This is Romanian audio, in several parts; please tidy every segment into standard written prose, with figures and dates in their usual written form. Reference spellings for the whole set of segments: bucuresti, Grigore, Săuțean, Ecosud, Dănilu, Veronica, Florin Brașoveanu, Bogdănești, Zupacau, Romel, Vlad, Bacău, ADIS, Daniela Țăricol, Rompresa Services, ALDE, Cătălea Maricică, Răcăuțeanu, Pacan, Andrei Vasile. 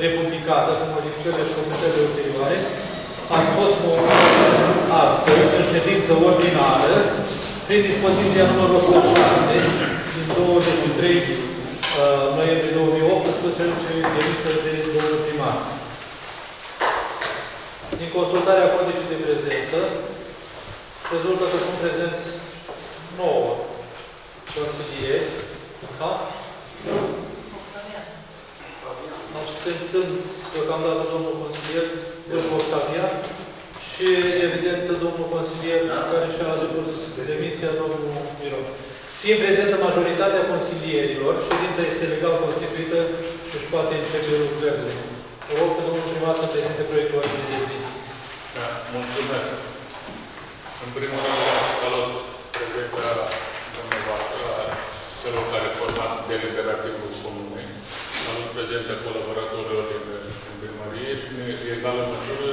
republicată cu modificările și completările ulterioare, ați fost convocați astăzi în ședință ordinară prin dispoziția numărul 86 din 23 noiembrie 2018 emisă de domnul primar. Din consultarea codicii de prezență rezultă că sunt prezenți 9 consilieri. Da? Absentând deocamdată domnul consilier, domnul Octavian, și evident domnul consilier care și-a depus demisia, domnul Miron. Fiind prezentă majoritatea consilierilor, ședința este legal constituită și își poate începe lucrările. Vă rog pe domnul primar să prezinte proiectul ordinii de zi. Da, mulțumesc. În primul rând, salut prezentarea dumneavoastră a celor care format deliberativul comunei. Salut prezentea colaboratorilor din primărie și, în egală măsură,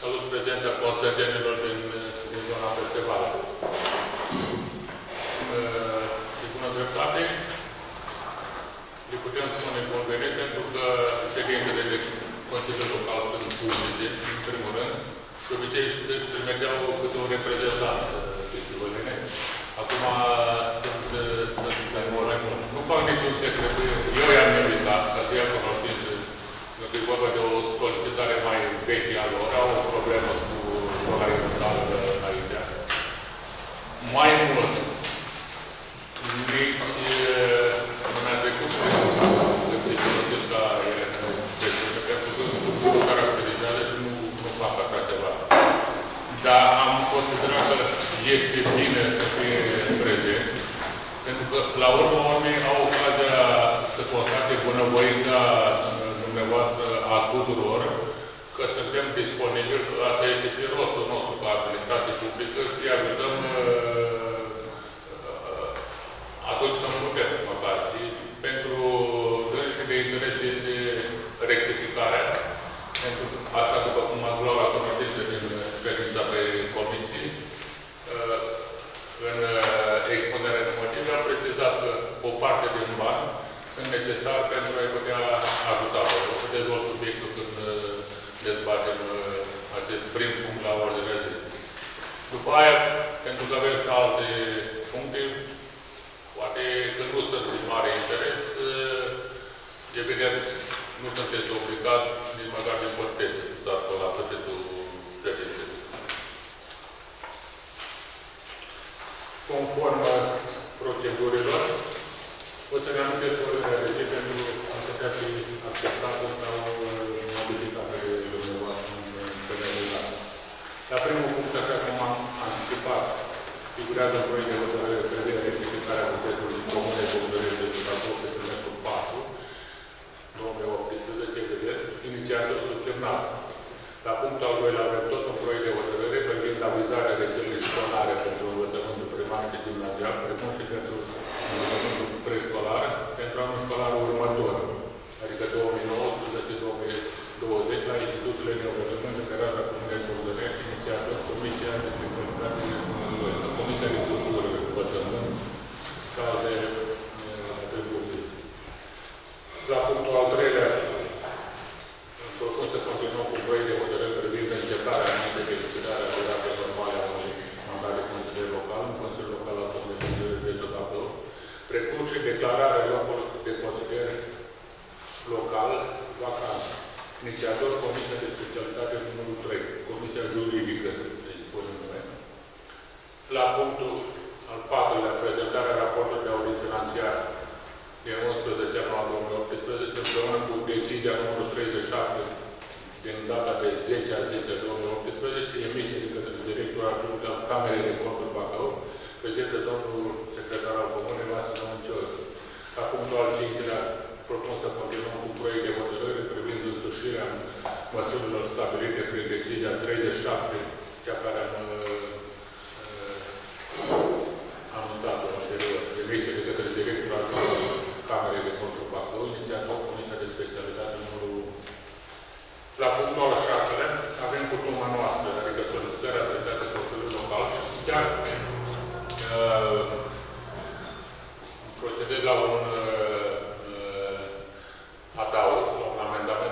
salut prezentea coațădenilor din zona peste vale. De bună dreptate, le putem spune convenit pentru că ședințele de Consiliul Local sunt publice, în primul rând. De obicei își trimiteau câte un reprezentant de civăline. Acum sunt mai mult. Nu fac niciun secret. Eu i-am invitat, ca să i-am cunoscut, că e vorba de o solicitare mai veche a lor. Au o problemă cu zona rurală aici. Mai mult, nici lumea trecută de civăline ăștia e cu caracterizare și nu fac așa ceva. Dar am considerat că este bine să fie prezent, pentru că, la urmă, oamenii au ocazia să constate bunăvoința dumneavoastră a tuturor, că suntem disponibili, asta este și rostul nostru ca administrație publică, și ajutăm atunci când putem, măcar. Și pentru dânsi de interes este rectificarea, pentru asta, după cum ați luat la cunoștință din ședința pe comisii, în expunerea de motive, am precizat că o parte din bani sunt necesari pentru a-i putea ajuta. O să dezvolt subiectul când dezbatem acest prim punct la ordinea zi. După aia, pentru că avem alte puncte, poate că nu sunt de mare interes, evident, nu sunteți obligat nici măcar din părteze, dar la părtetul prevențelor. Conform procedurilor, o să ne amintesc ordinea de zi pentru a putea fi acceptată sau modificată de dumneavoastră în perioadă. La primul punct, așa cum am anticipat, figurează proiect de hotărâre privind rectificarea bugetului comune Bogdănești de Zupacau pe trimestrul 4/2018, evident, inițiată subsemnată. La punctul al doilea avem tot un proiect de hotărâre privind avizarea rețelei școlare pentru învățământul primar și gimnazial, precum și pentru învățământul prescolar, pentru anul școlar următor, adică 2019-2020, la instituțiile de învățământ de perioada Comunei Bogdănești, inițiată Comisia de Cultură, Învățământ, ca de atribuții. La punctul al treilea, să continuăm cu proiect de hotărâri privind începtarea înainte de expirarea durată normală a unui mandat de consilier local, în Consiliul Local al Comunei de Zupacau, precum și declararea locului de consilier local vacant. Inițiator, Comisia de Specialitate numărul 3, Comisia Juridică, se spune numele. La punctul al 4-lea, prezentarea raportului de audit financiar din 11 ianuarie 2018, împreună cu decizia numărul 37 din data de 10/10/2018, emisă de către directorul adjunct al Camerei de Conturi Bacău, prezentă domnul secretar al Comunei Vasile. La punctul al 5-lea, propun să continuăm cu proiect de hotărâre privind însușirea măsurilor stabilite prin decizia 37, cea care am anunțat-o anterior, emisă de către directorul adjunct al Camerei de Conturi Bacău, inițiată Comisia de Specialitate numărul 1. La punctul al 6-lea avem cultura noastră, adică solicitarea prezentată Consiliului Local și chiar procedez la un adaos, la un amendament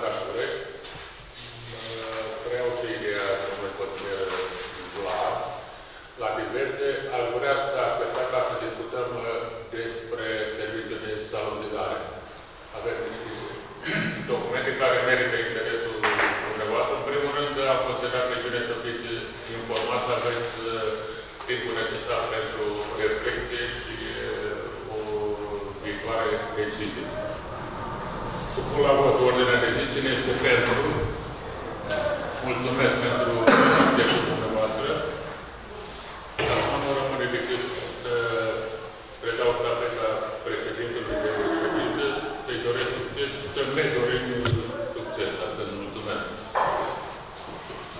viitoare decizii. Supun la vot ordinea de zi. Cine este pentru? Mulțumesc pentru decizia dumneavoastră. Dar nu rămâne decât să predau la președintelui de președinte să-i doresc succes, să ne dorim succes. Atât, mulțumesc.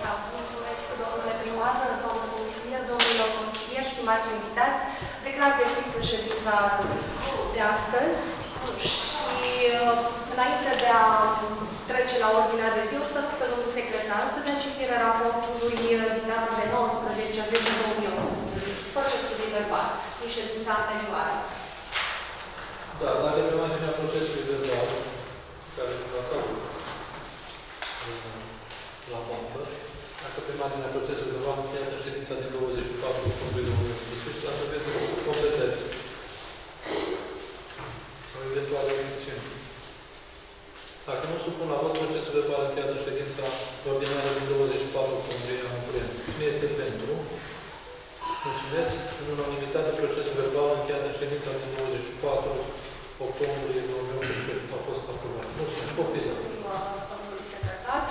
Da, mulțumesc, domnule primar, domnul consilier, domnilor consilieri, stimați invitați. Declar deschisă ședința de astăzi și înainte de a trece la ordinea de zi, o să rog domnul secretar să dea citire raportului din data de 19.10.2011, procesului verbal, din ședința anterioară. Da, dar de pe imaginea procesului verbal, care v-ați avut la pompă, dacă pe imaginea procesului verbal am încheiat în ședința din 24.2011, dacă vedeți o completare sau eventuale emisiuni. Dacă nu supun la vot, procesul verbal încheiat în ședința ordinară din 24.10 anul curent. Cine este pentru? Mulțumesc. În unanimitate, procesul verbal încheiat în ședința din 24 octombrie 2011 a fost aprobat. Mulțumesc. Copii. Domnului secretar.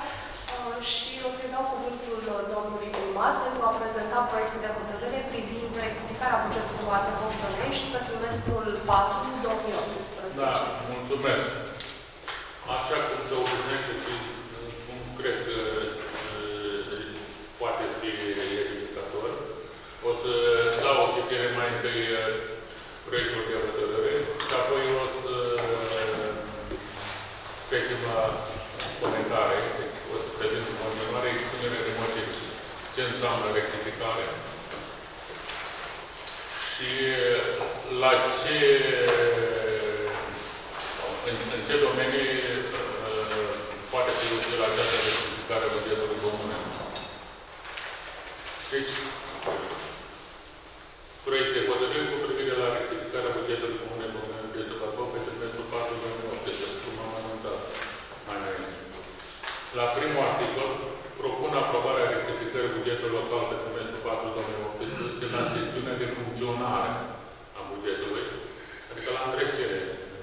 Și o să-i dau cuvântul domnului primar pentru a prezenta proiectul de hotărâre privind rectificarea bugetului de Bogdănești pentru mestrul 4-2018. Da, mulțumesc. Așa cum se obișnuiește și cum cred că poate fi edificator, o să dau o citire mai întâi proiectul de hotărâre și apoi o să trecem la comentare, o să prezint în continuare expunere de motiv, ce înseamnă rectificare și la ce în ce domenii poate fi utilă această rectificare a bugetului comunal. Deci, proiect de hotărâre cu privire la rectificarea bugetului comunal de Zupacau pe semestru 4-2018, cum am anunțat mai înainte. La primul articol, propun aprobarea rectificării bugetului local pe semestru 4-2018 de la secțiunea de funcționare a bugetului, adică la întrecere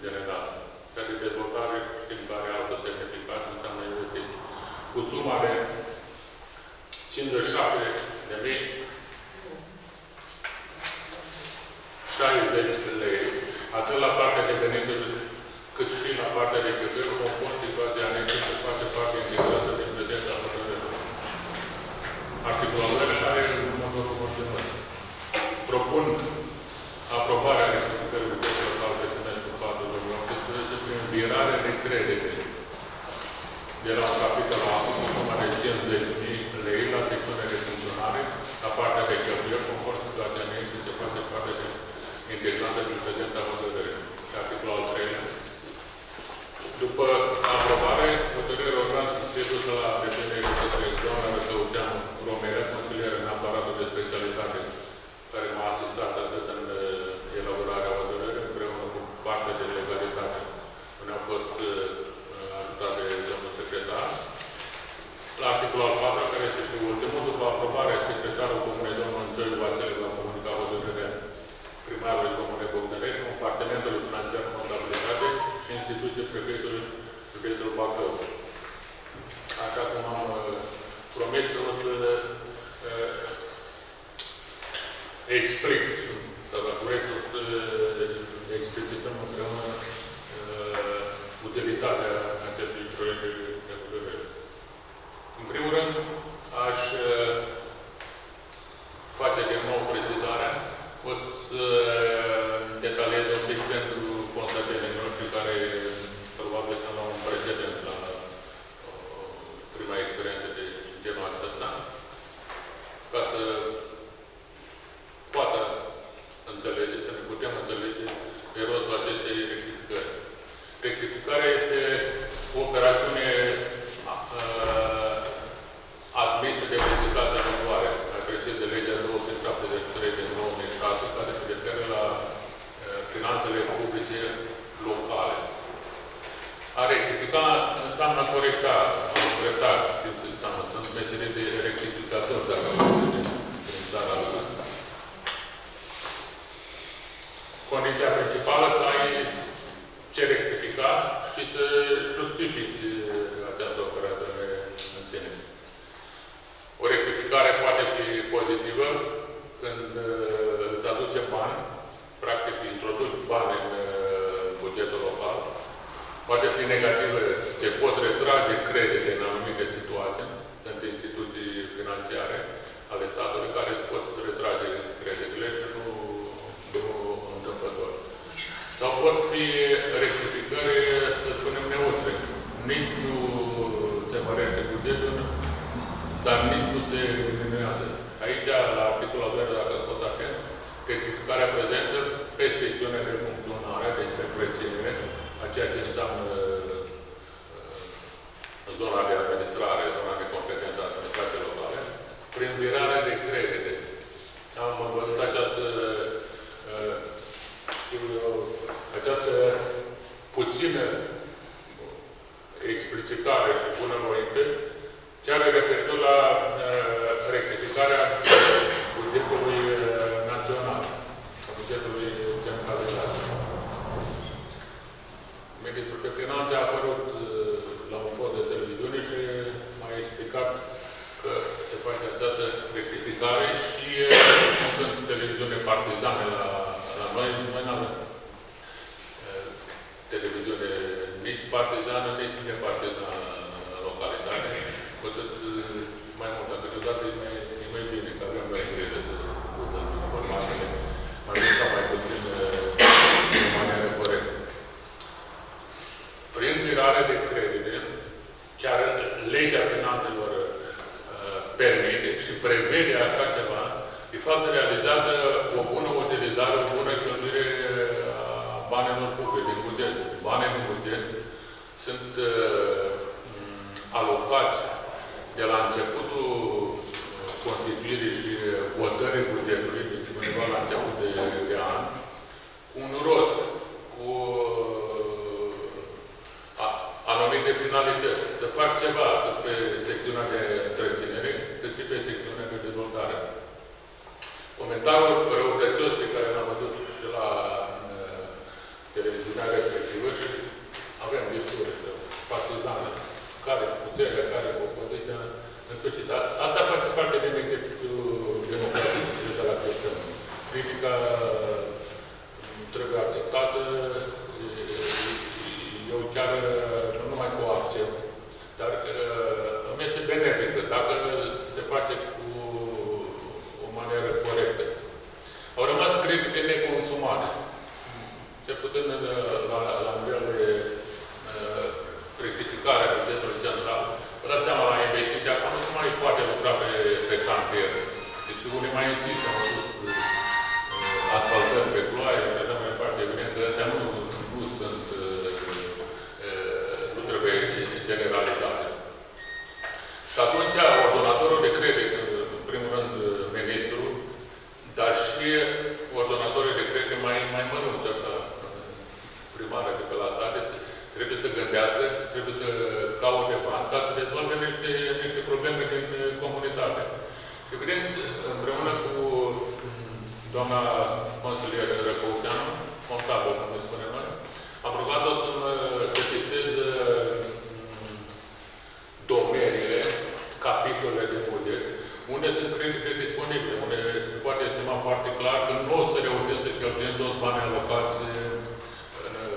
generală. Care de dezvoltare, știm care altă semnificație, înseamnă investiții. Cu suma de 57.060 lei, atât la partea de venituri, cât și la partea de cheltuieli, compun situația anexată care face parte integrată din prezent a hotărârii. Articolul care este în următorul conținut. Propun aprobarea rectificării bugetului local pe semestru 4-2018 prin învirare de credite de la un capitol la altul cu suma de 50.000 lei la secțiune de funcționare, la partea de cheltuieli, conform situația anexă ce face parte integrată din prezența hotărârii. Articolul al 3-lea. După aprobare, hotărârea ordonanță se duce la deținerea de către doamna Răcăuțeanu Romel, consilieră în aparatul de specialitate care m-a asistat atât în elaborarea hotărârii, împreună cu partea de legalitate, unde a fost ajutat de domnul secretar. La articolul al 4-lea, care este și ultimul, după aprobarea secretarul comunei, domnul Andrei Vasile, va comunica hotărârea primarului comunei Bogdănești, compartimentului financiar contabilitate și instituției prefectului Bacău. Așa cum am promis, o să explic, sau la curent o să explicităm împreună utilitatea acestui proiect de hotărâre. În primul rând, aș face din nou precizarea. O să detaliez un pic pentru constatările noastre care probabil sunt la un precedent la prima experiență de genul acesta, ca să poată înțelege, să ne putem înțelege de rostul acestei rectificări. Rectificarea este o operațiune admisă de legislația viitoare, mai precis de legea 273 din 2006, care se referă la finanțele publice locale. A rectifica înseamnă a corecta, a îndreptat din sistemul. Sunt meserii de rectificatori, dacă vă vedeți în țara lor. Condiția principală să ai poate fi negativă, se pot retrage credite în anumite situații, sunt instituții financiare ale statului care se pot retrage creditele și nu întâmplător. Sau pot fi rectificări, să spunem, neutre. Nici nu se mărește bugetul, dar nici nu se diminuează. Aici, la articolul al 2, dacă ați fost atent, rectificarea prezentă pe secțiune de funcționare, deci pe preținere, a ceea ce înseamnă zona de administrare, zona de competență a administrației locale, prin virarea de credite. Am văzut această puțină explicitare și bunăvoință, chiar referitor la rectificarea bugetului național, a bugetului centralizat. Ministrul de Finanțe a apărut la un post de televiziune și a explicat că se face această rectificare și nu sunt televiziune partizane la noi, nu avem televiziune nici partizană, nici nepartizană în localitate. Cu atât mai mult, dar câteodată e mai bine, că avem mai grele de informațiile, mai mult sau mai puțin de manieră corectă. Prin virare de credite, chiar legea finanțelor permite și prevede așa ceva, de fapt realizează o bună utilizare, o bună cheltuire a banilor publici, din buget. Banii din buget sunt alocați de la începutul constituirii și votării bugetului, deci undeva la început de an, cu un rost, cu anumite finalități. Să fac ceva atât pe secțiunea de întreținere, cât și pe secțiunea de dezvoltare. Comentarul răutăcios pe care l-am văzut și la televiziunea respectivă și avem discuții de partizane. Care puterea, care opoziția, în sfârșit. Asta face parte din exercițiul democratic de la creștini. Critica trebuie acceptată. Eu chiar nu numai cu accept, dar îmi este benefică dacă se face cu o manieră corectă. Au rămas credite neconsumate. Cel puțin la nivel de rectificarea bugetului central, vă dați seama, la investiții, acum nu mai poate lucra pe șantier. Deci unii mai insist și am văzut asfaltări pe ploaie, de așa mai departe, evident că astea nu trebuie generalitate. Și atunci, ordonatorul de credit, în primul rând ministrul, dar și ordonatorii de credit mai mărunți, așa, primară de pe la sate, trebuie să gândească, trebuie să caute bani ca să rezolve niște probleme din comunitate. Evident, împreună cu doamna consilieră Răcăuțeanu, contabil, cum ne spunem noi, am rugat-o să mă detistez domeniile, capitolele de buget, unde sunt credite disponibile, unde se poate estima foarte clar că nu o să reușim să cheltuim toți banii alocați în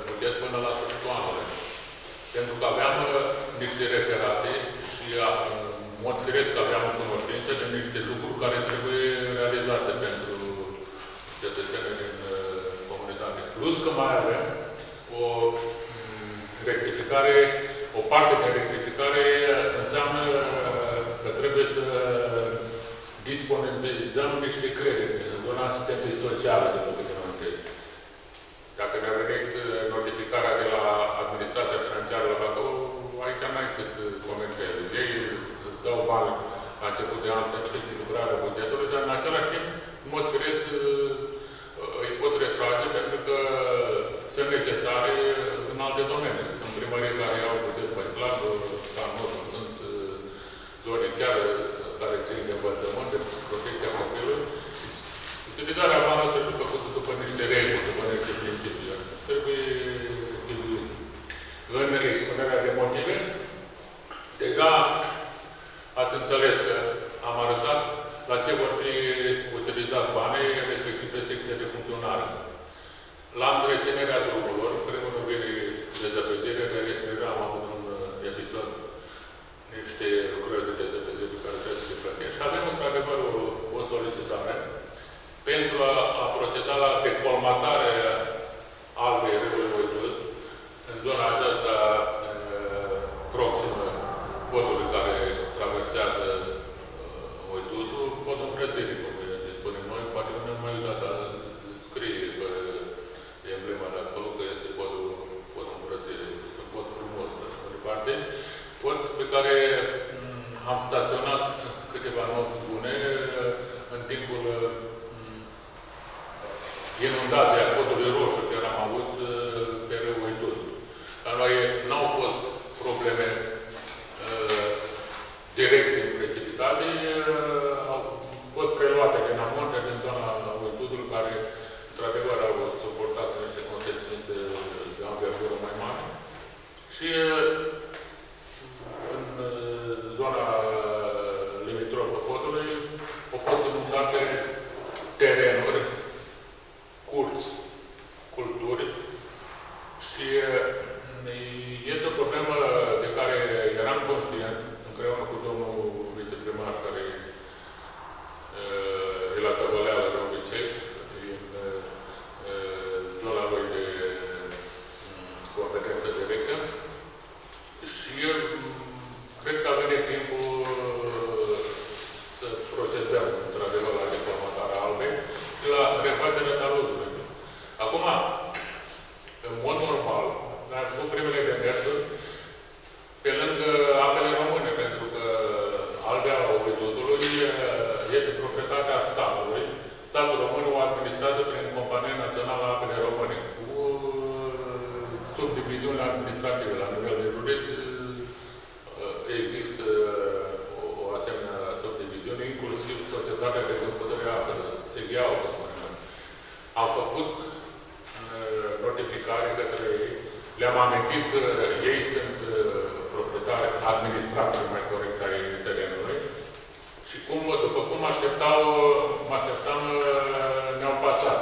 buget până la sfârșitul anului. Pentru că aveam niște referate și, în mod firesc, aveam cunoștință de niște lucruri care trebuie realizate pentru cetățenii din comunitate. Plus că mai avem o rectificare, o parte de rectificare înseamnă că trebuie să disponibilizăm niște credite în zona asistenței sociale, după câte noi credem. Dacă ne-a venit notificarea de la administrația financiară la Bacău, aici înainte să comenteze. Ei îți dau bani la început de an pentru echilibrarea bugetului, dar în același timp, în mod firesc, îi pot retrage pentru că sunt necesare în alte domenii. În primării care au buget mai slab, ca nostru, sunt zone chiar care țin de învățământ, de protecția copilului. Utilizarea banului trebuie făcută după niște reguli, după niște principii. Trebuie în expunerea de motive. Deja ați înțeles că am arătat la ce vor fi utilizați banii, respectiv pe secțiile de funcționare. La întreținerea drumurilor, primul rând de zăpătire, care am staționat câteva nopți bune în timpul inundației a Codului Roșu, care am avut pe râul Ituri. La noi n-au fost probleme direct din precipitate, au fost preluate din amonte, din zona Uitudul, care într-adevăr au suportat niște consecințe de anvergură mai mare. Și în zona limitrofă Codului au fost inundate terenuri, curți, culturi și este o problemă de care eram conștient împreună cu domnul viceprimar care e la Tăvăleală de obicei, din zona lui de competență directă. Și eu cred că a venit timpul să procedăm într-adevăr la reformarea ALDE și la refacerea taludului. Acum, în mod normal, dar cu primele demersuri, pe lângă apele române, pentru că ALDE-a Uitudului este proprietatea statului. Statul român o administrează prin Compania Națională a Apelor Române, cu subdiviziunile administrative. La nivel de județ există o asemenea subdiviziune, inclusiv Societatea de Gospodare a Apelor, SGA-ul, cum spuneam. Am făcut notificare către ei. Le-am amintit că ei sunt proprietari administratori, mai corect, ai terenului. Și cum, după cum mă așteptam, ne-au pasat.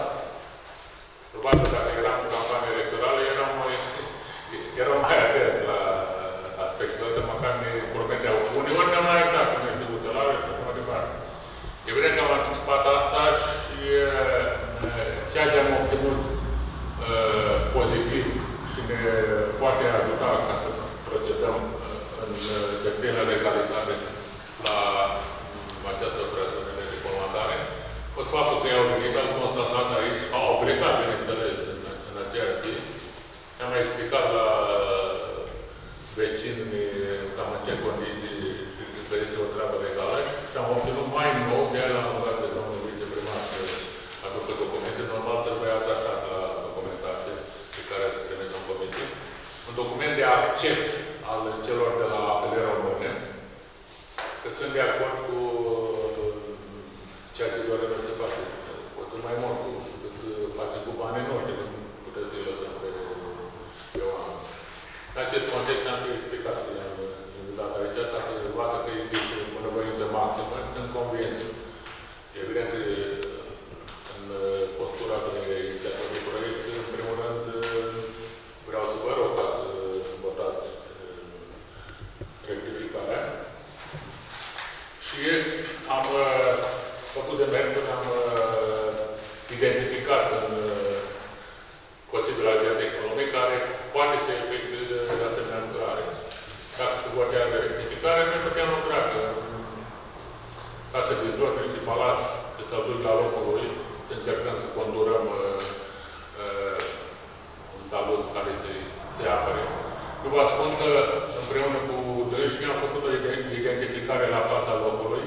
Probabil dacă eram în campanie electorală, eram mai atent la aspectul ăsta, măcar ne prometeau. Uneori ne-am mai uitat, cum este butelare și cum mai departe. Evident că am anticipat asta și ceea ce am obținut pozitiv și ne poate ajuta ca să procedăm în deplină legalitate la această operațiune de colmatare. O să faptul că i-au venit, am constatat aici, au plecat, bineînțeles, în aceea zi. Am explicat la vecini cam în ce condiții și că este o treabă legală și am obținut mai nou, de aia l-am rugat de domnul viceprimar că a făcut documente. Normal trebuie atașat la documentație pe care ați primit în comisie. Un document de accept al celor de la Apele Române, că sunt de acord cu ceea ce doar să face. Poate mai mult decât face cu banii noștri, cum puteți să-i lăsăm pe oameni. În acest context am să-i explicat și am invitat aici, ca să se vadă că există o bunăvoință maximă în convenție. Evident, în postura de inițiator de proiect, în primul rând, vreau să vă rog ca să votați rectificarea. Și am făcut demersul, am identificat în posibil agent economic care poate să efectueze de asemenea lucrare. Dacă se vorbea de rectificare, noi puteam lucra că ca să dezvoltăm niște palați, că s-au dus la locul lui, să încercăm să condurăm un talud care se apere. Eu vă spun că împreună cu Dănilu am făcut o identificare la fața locului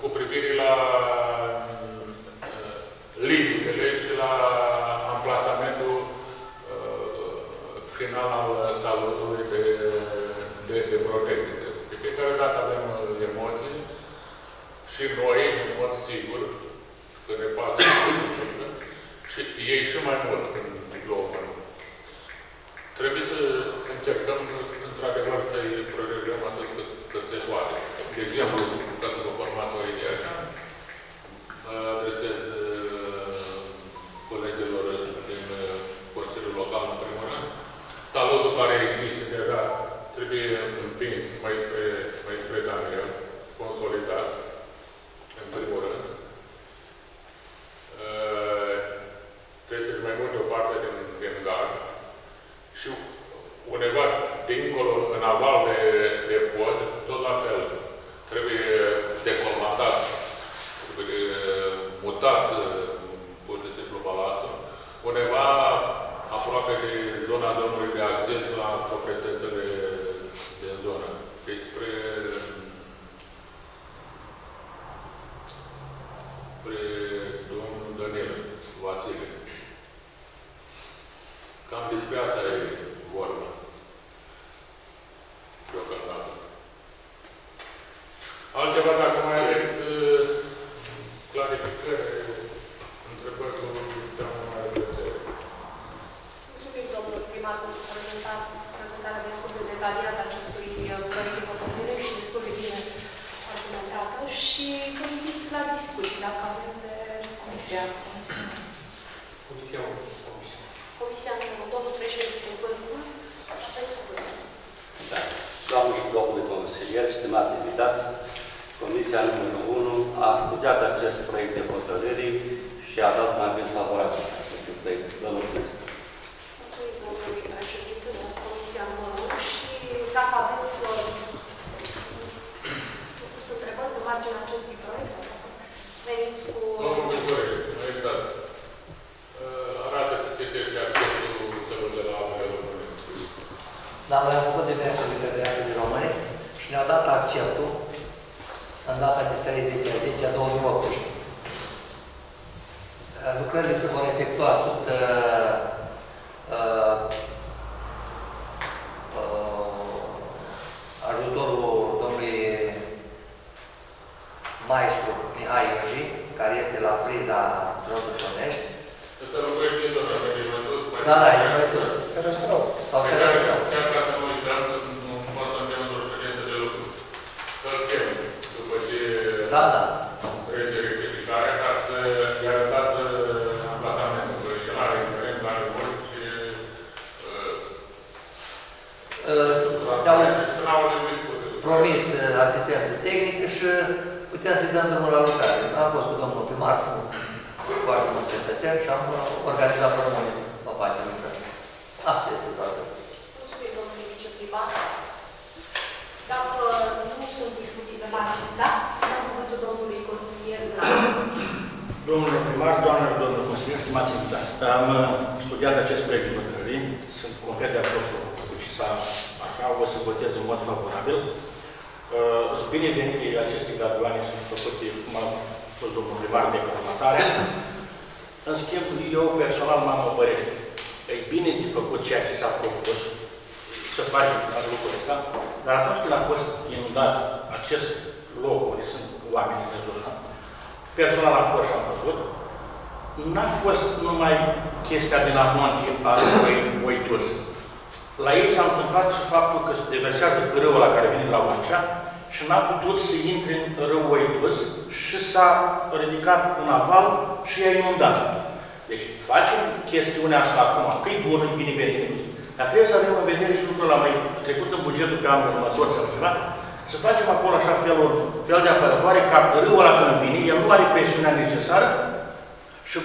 cu privire la limitele și la amplasamentul final al salutului de protecție. De fiecare dată avem emoții și noi, în mod sigur, că ne pasă și ei și mai mult când ne globă. Trebuie să încercăm, într-adevăr, să-i proiectăm atât cât se poate. De exemplu, dacă vă formați o idee așa, adresez colegilor din Consiliul Local, în primul rând. Taludul care există deja trebuie împins mai spre Daniel, consolidat, în primul rând. Treceți mai mult de o parte din gard. Și undeva, dincolo, în aval de pod, tot la fel. Trebuie decolmatat, trebuie mutat, pur și simplu, balastul. Undeva, aproape de zona drumului de acces la proprietățile din zonă. Cam despre asta e vorba. Deocamdată. Altceva, dacă mai aveți clarificări, întrebări, că vă puteam mai repede. Mulțumim, domnul primar, pentru prezentarea destul de detaliată a acestui proiect de hotărâre și destul de bine argumentată și vă invit la discuții, dacă aveți de comisia. Comisia 1. Comisia 1. Domnul președinte, cuvântul. Aveți cuvântul. Da. Doamne și domnule consilieri, stimați invitați, Comisia numărul 1 a studiat acest proiect de hotărâri și a dat un aviz favorabil acestui proiect. Vă mulțumesc. Mulțumim, domnului președinte, Comisia numărul 1 și dacă aveți să întrebări pe marginea acestui proiect, sau veniți cu... Domnul Grigore, mai dat. Arată cât este accesul celor de la ADIS române. Da, noi am făcut diverse lucruri de ADIS române și ne-au dat acceptul în data de 30-10-2018. Lucrările se vor efectua sub ajutorul domnului maestru Mihai Ioji, care este la priza Răcăuțeanu. Să lucrezi din doamna, că ești mai tot? Da, da, ești mai tot. Ferestrău. Sau ferestrău. Chiar ca să nu uităm, nu poate să avem o ședință de lucru. Să-l chem, după ce trece rectificarea, ca să-i arătați tratamentul. Că el are experiență, are mult și... Promis asistență tehnică și putem să-i dăm drumul la lucrare. Am fost cu domnul primar, foarte mult cetățeni și am organizat formule să vă facem lucrări. Asta este toată. Mulțumim, domnule viceprimar. Dacă nu sunt discuții de margine, da? Dăm cuvântul domnului consilier Vlad. Domnule primar, doamnă și domnul consilier, stimați invitați. Am studiat acest proiect de hotărâri. Sunt complet de acord cu ce s-a așa. O să votez în mod favorabil. Binevenirile acestei graduane sunt făcute cum am fost domnul primar de informatare. În schimb, eu personal m-am o părere. E bine de făcut ceea ce s-a propus să facem lucrul ăsta, dar atunci când a fost inundat acest loc unde sunt oamenii de zonă, personal a fost și am văzut, n-a fost numai chestia din amonte a lui dus. La ei s-a întâmplat și faptul că se deversează râul la care vine de la Oancea, și n-a putut să intre în râul Oitus și s-a ridicat un aval și i-a inundat. Deci facem chestiunea asta acum, că e bună, e binevenită. Dar trebuie să avem în vedere și lucrul ăla mai trecut în bugetul pe anul următor sau ceva, să facem acolo așa fel de apărătoare ca râul ăla când vine, el nu are presiunea necesară și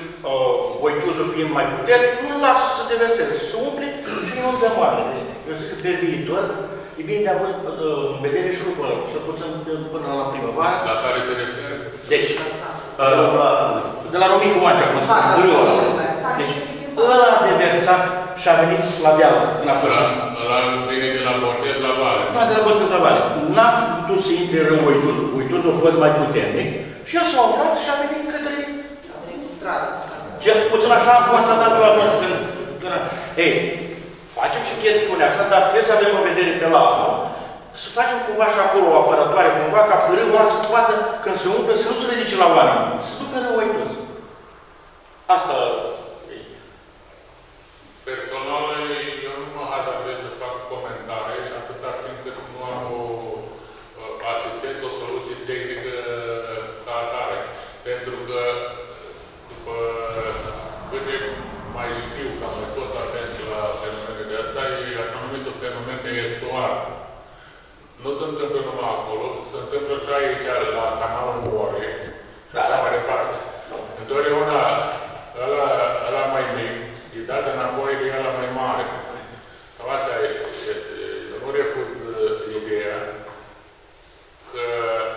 Oituzul fiind mai puternic, nu-l lasă să deverseze, să umple și inundăm oameni. Deci eu zic că pe viitor, e bine de avut în vedere și lucrul ăla, să puțin până la primăvară. La care te referi? Deci, de la Romicu Oancea, cum spune, râul ăla. Deci, ăla a deversat și a venit la deală, în aflășa. Ăla vine de la Bortez la Vale. Da, de la Bortez la Vale. N-a putut să intre în râul Uituzul. Uituzul a fost mai puternic și el s-a aflat și a venit către... Puțin așa am constatat eu atunci când... Ei, facem și chestiunea asta, dar trebuie să avem o vedere pe la anul, să facem cumva și acolo o apărătoare, cumva ca părâul ăla să poată, când se umple, să nu se ridice la oameni, să ducă în Oitus. Asta e. Personal, eu nu mă had avea să fac comentarii, atâta timp cât nu am o asistentă, o soluție tehnică ca atare. Pentru că, după câte mai știu, ca mai tot atent la fenomenele de asta, e așa numitul fenomen de estuar. Nu se întâmplă numai acolo, se întâmplă și aici, la canalul Oare, și așa mai departe. Întotdeauna, ăla mai mic, e dat înapoi de ăla mai mare. Cam asta e. Nu refuz ideea că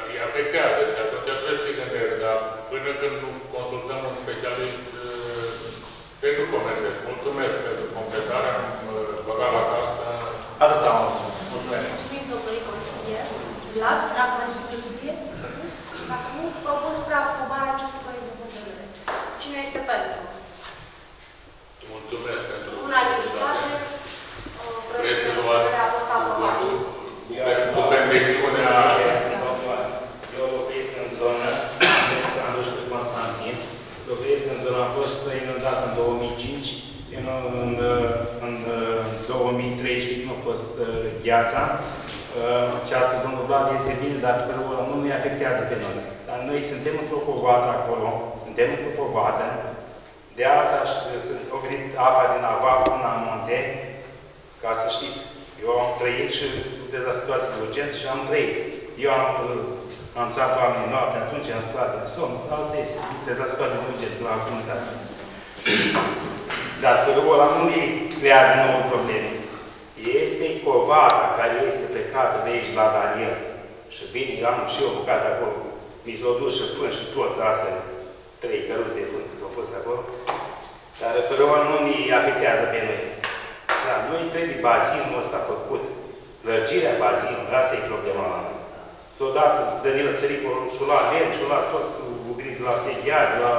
îi afectează și atunci trebuie să-i gândești, dar până când nu consultăm un specialist, pentru comentezi. Mulțumesc pentru completarea. Am băgat la casă. Atât am mulțumesc. Mulțumesc. Mulțumim, domnului consilier. Vlad, dacă mai sunteți bine? Dacă nu, propun spre aprobarea acestui proiect de hotărâre. Cine este pentru? Mulțumesc pentru... Unanimitate. 2013 nu a fost gheața. Și astăzi domnul Vlad este bine, dar pe urmă nu-i afectează pe noi. Dar noi suntem într-o covată acolo, suntem într-o covată, de asta sunt oprit apa din aval până în munte, ca să știți. Eu am trăit și de la situații de urgență și am trăit. Eu am anunțat oamenii noapte, atunci am stat în somn, asta este de la situații de urgență la comunitate. Dar pe ăla nu îi creează nouă probleme. Este covata care este plecată de aici la Daniel. Și bine, am și eu bucat acolo. Mi s-o dus și până și tot, lasă trei căruți de fund cât au fost acolo. Dar pe ăla nu ne afectează pe noi. Dar noi trebuie bazinul ăsta făcut. Lărgirea bazinului, asta e problema la noi. S-o dat Daniela Țăricol și la lemn, și la tot, de la sediar, la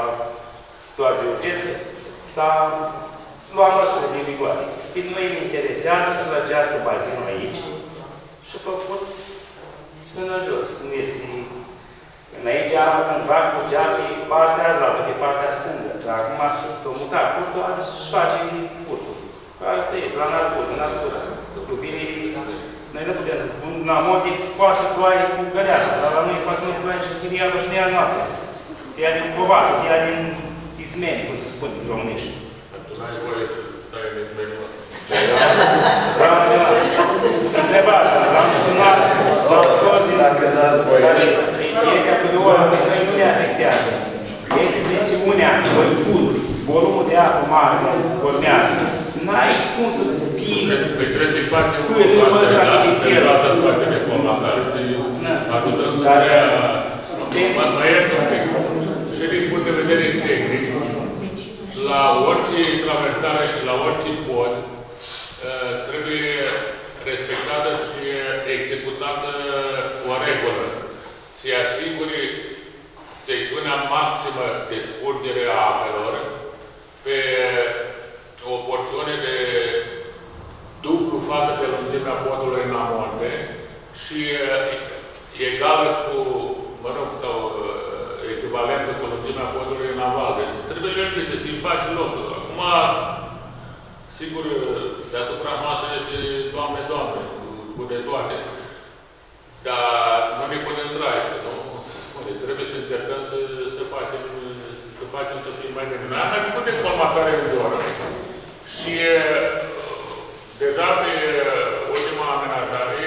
situații de urgență. S-a luat măsură din vigoare. Când noi îmi interesează să lărgească bazinul aici și făcut până jos, cum este. Până aici, cumva, cu geamul e partea azaltă, de partea stângă. Dar acum s-a mutat cursul, își face cursul. Asta e, la natură, natură. Noi nu putem să pun la mote, poate să ploaie cu gărează, dar la noi poate să nu ploaie și când ea vă și ne ia noapte. Te ia din covată, te ia din izmeni, cum se spune, din românești. Nu ai voie să dai de zbăiuat. Întrebați-mă, l-am sunat, l-am scos din... Dacă dați voie. Este acolo, nu ne afectează. Este presiunea, băicut, volumul de apă mare, care se formează. N-ai cum să pini până ăsta din pielă. Dar... Mai e un pic. Și din punct de vedere tehnic, la orice traversare, la orice pod, trebuie respectată și executată o regulă. Se asigure secțiunea maximă de scurgere a apelor pe o porțiune de dublu față de lungimea podului în amonte și egal cu, mă rog, sau echivalentă cu lungimea podului în aval. Deci trebuie lărgite, ți-l faci locul. Acum, sigur, deasupra noastră de Doamne, Doamne, cu de toate. Dar nu ne putem traiște, nu? Cum se spune, trebuie să încercăm să facem să fim mai deminat. Noi putem formatare în oră. Și deja pe ultima amenajare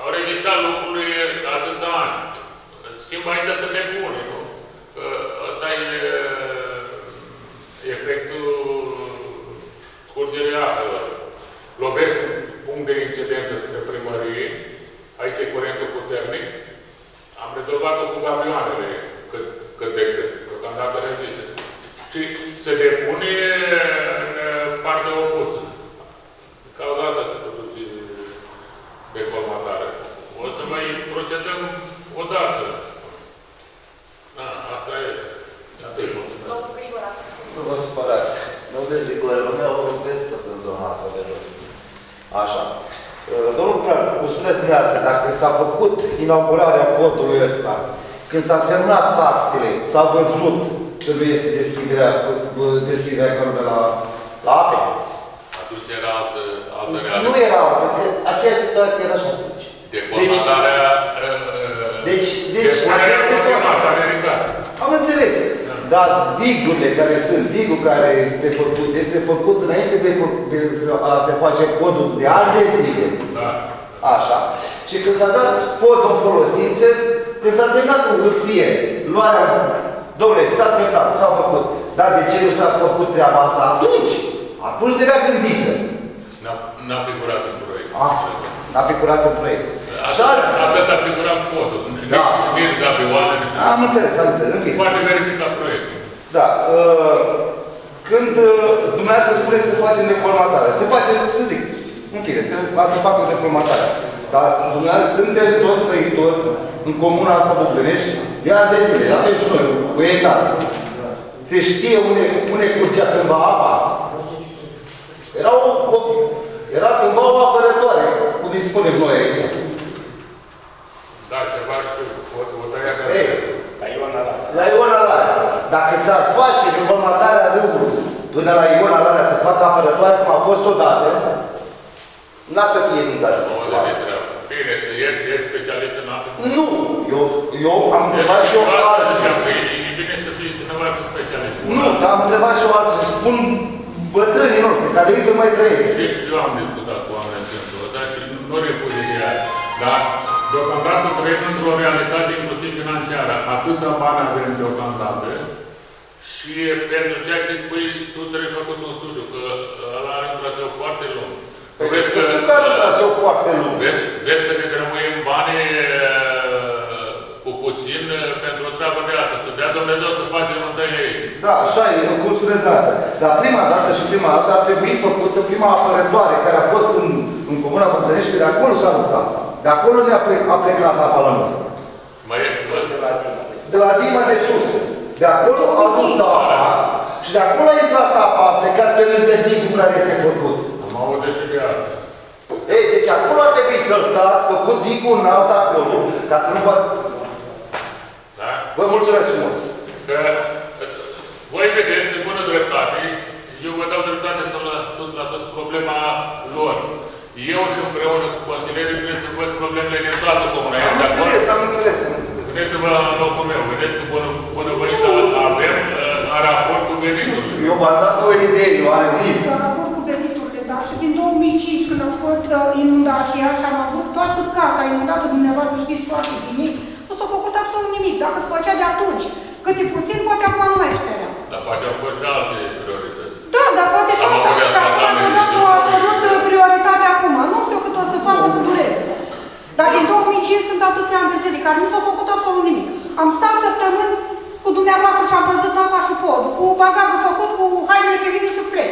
au rezistat lucrurile atâția ani. În schimb, aici sunt nebune, nu? Că ăsta e efectul scurgerii apelor. Lovești un punct de incidență de primărie, aici e curentul puternic. Am rezolvat-o cu camioanele, cât de cât, deocamdată rezistă. Și se depune în partea opusă. Ca o dată se produce decolmatare. O să mai procedăm o dată. Da, asta e. Domnul Grigore, nu vă supărați. Nu vezi Grigore, lumea o rumpestă în zona asta de jos. Așa. Domnul Plan, cum spuneți dumneavoastră, dacă s-a făcut inaugurarea podului ăsta, când s-a semnat actele, s-a văzut trebuie este deschiderea căruia la ape. Atunci era altă realitate. Nu era altă, că aceea situație era și atunci. Decolmatarea... Deci aceea situație. Am înțeles. Dar digurile care sunt, digul care este făcut înainte de a se face podul de ani de zile. Da. Așa. Și când s-a dat podul în folosință, când s-a semnat cu hârtie, luarea... Dom'le, s-a semnat, s-a făcut. Dar de ce nu s-a făcut treaba asta atunci? Atunci trebuia gândită. N-a figurat în proiect. N-a figurat în proiect. Atât a figurat podul. Da. Am înțeles, am înțeles. Poate verifica proiectul. Da. Când dumneavoastră spune să facem decolmatare, se face, să zic, în fine, să facă decolmatare. Dar dumneavoastră suntem toți trăitori în comuna asta Bogdănești, de ani de zile, avem și noi, cu etate. Se știe unde curgea cândva apa. Era cândva o apărătoare, cum îi spunem noi aici. Da, ceva știu, o tăia de râul. La Iona Larea. La Iona Larea. Dacă s-ar face decolmatarea râului până la Iona Larea, să facă apă sărbătoare, cum a fost odată, n-a să fie invitați pe slavă. Bine, ești specialist în altă. Nu! Eu am întrebat și eu alții. E bine să fie cineva specialist. Nu, dar am întrebat și eu alții. Spun bătrânii noștri, care eu mai trăiesc. Deci eu am discutat cu oamenii din toată și nu refuzit de ea. Dar deocamdată trăim într-o realitate, inclusiv financiară. Atâția bani avem deocamdată. Și pentru ceea ce spui, tu trebuie făcut un studiu, că ăla are un traseu foarte lung. Păi nu că are un traseu foarte lung. Vezi că ne grămâim banii cu puțin pentru o treabă de altă. Să dea Dumnezeu să facem un de ei. Da, așa e, în cursul de asta. Dar prima dată și prima dată ar trebui făcută prima apărătoare care a fost în Comuna Bogdănești, de acolo s-a luptat. De acolo a plecat la Palămâni. Mai e? De la Dima de sus. De acolo a luat apa și de acolo a intrat apa, a plecat pe lângă timpul care este făcut. Am auzit și de asta. Ei, deci acolo ar trebui să-l dat, făcut dicul în alt acolo, ca să nu vă... Da? Vă mulțumesc frumos. Că voi vedeți, de bună dreptate, eu vă dau dreptate la tot problema lor. Eu și împreună cu consilierii trebuie să văd problemele din toată comună. Am înțeles, am înțeles. Puneți-vă în locul meu, vedeți că bunăvărită avem la raport cu veniturile. Eu v-am dat o idee, eu am zis. La raport cu veniturile, dar și din 2005, când a fost inundația și am avut toată casa inundată, dumneavoastră știți foarte bine, nu s-a făcut absolut nimic. Dacă se făcea de atunci, câte puțin, poate acum nu mai speram. Dar poate au fost și alte priorități. Da, dar poate și asta. Și acum a apărut prioritatea acum. Nu știu cât o să fac, o să dureze. Dar din 2005 sunt atâția ani de zile care nu s-au făcut absolut nimic. Am stat săptămâni cu dumneavoastră și am văzut apa și podul, cu bagajul făcut, cu hainele pe vine să plec.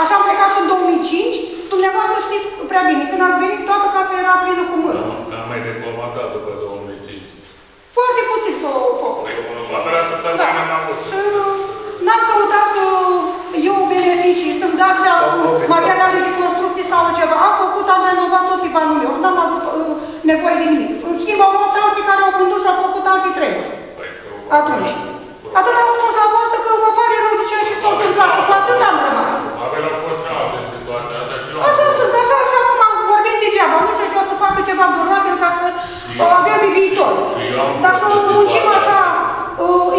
Așa am plecat și în 2005, dumneavoastră știți prea bine. Când ați venit, toată casa era plină cu mână. Am mai reclamatat după 2005. Foarte puțin s-au făcut. Da. Și n-am căutat să iau beneficii, să-mi dați materiale de construcție sau ceva. Am făcut, aș renovat tot pe banul meu. N-am avut nevoie de nimic. În schimb, au luat alții care au vândut și au făcut alte treburi. Atunci. Atât am spus la poartă că vă pare rău de ceea ce s-a întâmplat. Cu atât am rămas. Așa sunt, așa și acum vorbim degeaba. Nu știu ce o să facă ceva durabil ca să avem pe viitor. Dacă muncim așa,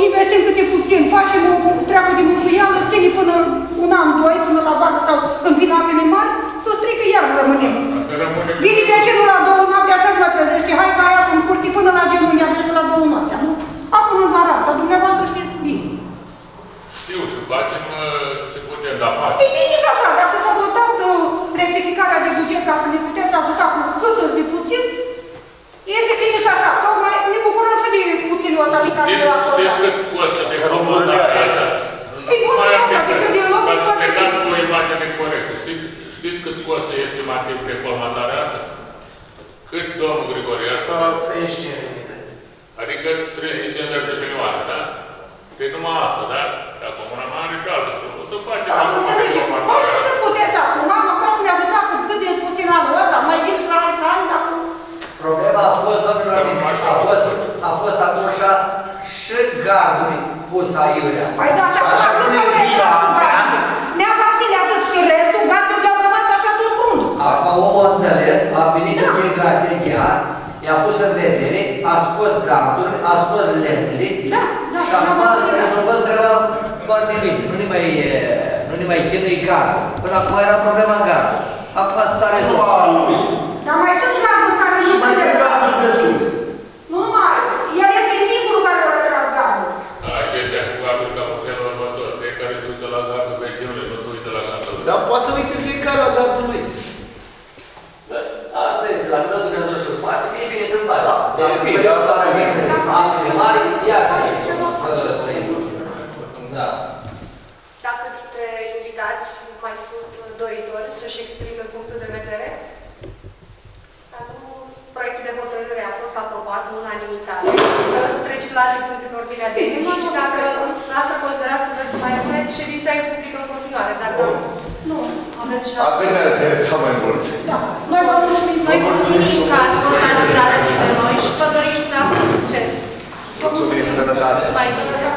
investim câte puțin, facem o treabă de mântuială, ține până un an, doi, până la bancă sau când vin apele mari, să strică iar rămânem. Vine de genul la două noapte, așa nu mă trezește, hai ca aia în curte până la genunii, așa la două noapte, nu? Acum în varasa, dumneavoastră știți bine. Știu și facem ce putem, dar facem. E bine și așa, dacă s-a votat rectificarea de buget ca să ne puteți ajuta cu cât de puțin, este bine și așa, tocmai ne bucurăm și de puținul ăsta de care l-a acordat. Știți cât costă de comandarea asta? E bună și asta, de când e loc, e foarte bine. Dar cu o imagine corectă, știți cât costă estimativ pe comandarea asta? Cât domnul Grigore asta? 35.000. Adică 350 de milioane, da? Că e numai asta, da? Dar comuna mare pe altă, o să facem... Da, înțelege, faceți cât puteți acum, măcar să ne ajutați cât de puțin anul ăsta, mai vin la alți ani, dar cu... Problema a fost, domnilor, a fost acolo și gardul pus aiurea. Păi da, și acum nu s-au greșit cu gardul. Nea Vasile atât și restul, gardul le-au rămas așa tot prundul. Acum omul a înțeles, a venit cu cei grație chiar, i-a pus în vedere, a scos gardul, a scos lemnele și acum rezolvă treaba foarte bine. Nu ne mai chinui gardul. Până acum era problema gardul. Acum s-a rezolvat. Dar mai sunt garduri care nu sunt de garduri. Nu numai. El este singurul care a retras gardul. Acetea cu gardul ca felul următor. Fiecare se uită la gardul vecinului, nu se uită la gardul. Dar poate să uite fiecare la gardul lui. Asta este. Dacă dă Dumnezeu și-l face, e bine să-l face. Dar bine, asta are bine. Am mari, iar dacă dintre invitați mai sunt doritori să-și exprime punctul de vedere, acum proiectul de hotărâre a fost aprobat în unanimitate. Vreau să trecem la alte puncte pe ordinea de zi. Și dacă asta considerați că vreți să mai aveți, ședința e publică în continuare. Dacă nu, aveți și altă. Atât ne-a interesat mai mult. Da. Noi vă mulțumim. Noi mulțumim că ați fost analizată dintre noi și vă dorim și vreau să succes. Mulțumim, sănătate. Mai sănătate.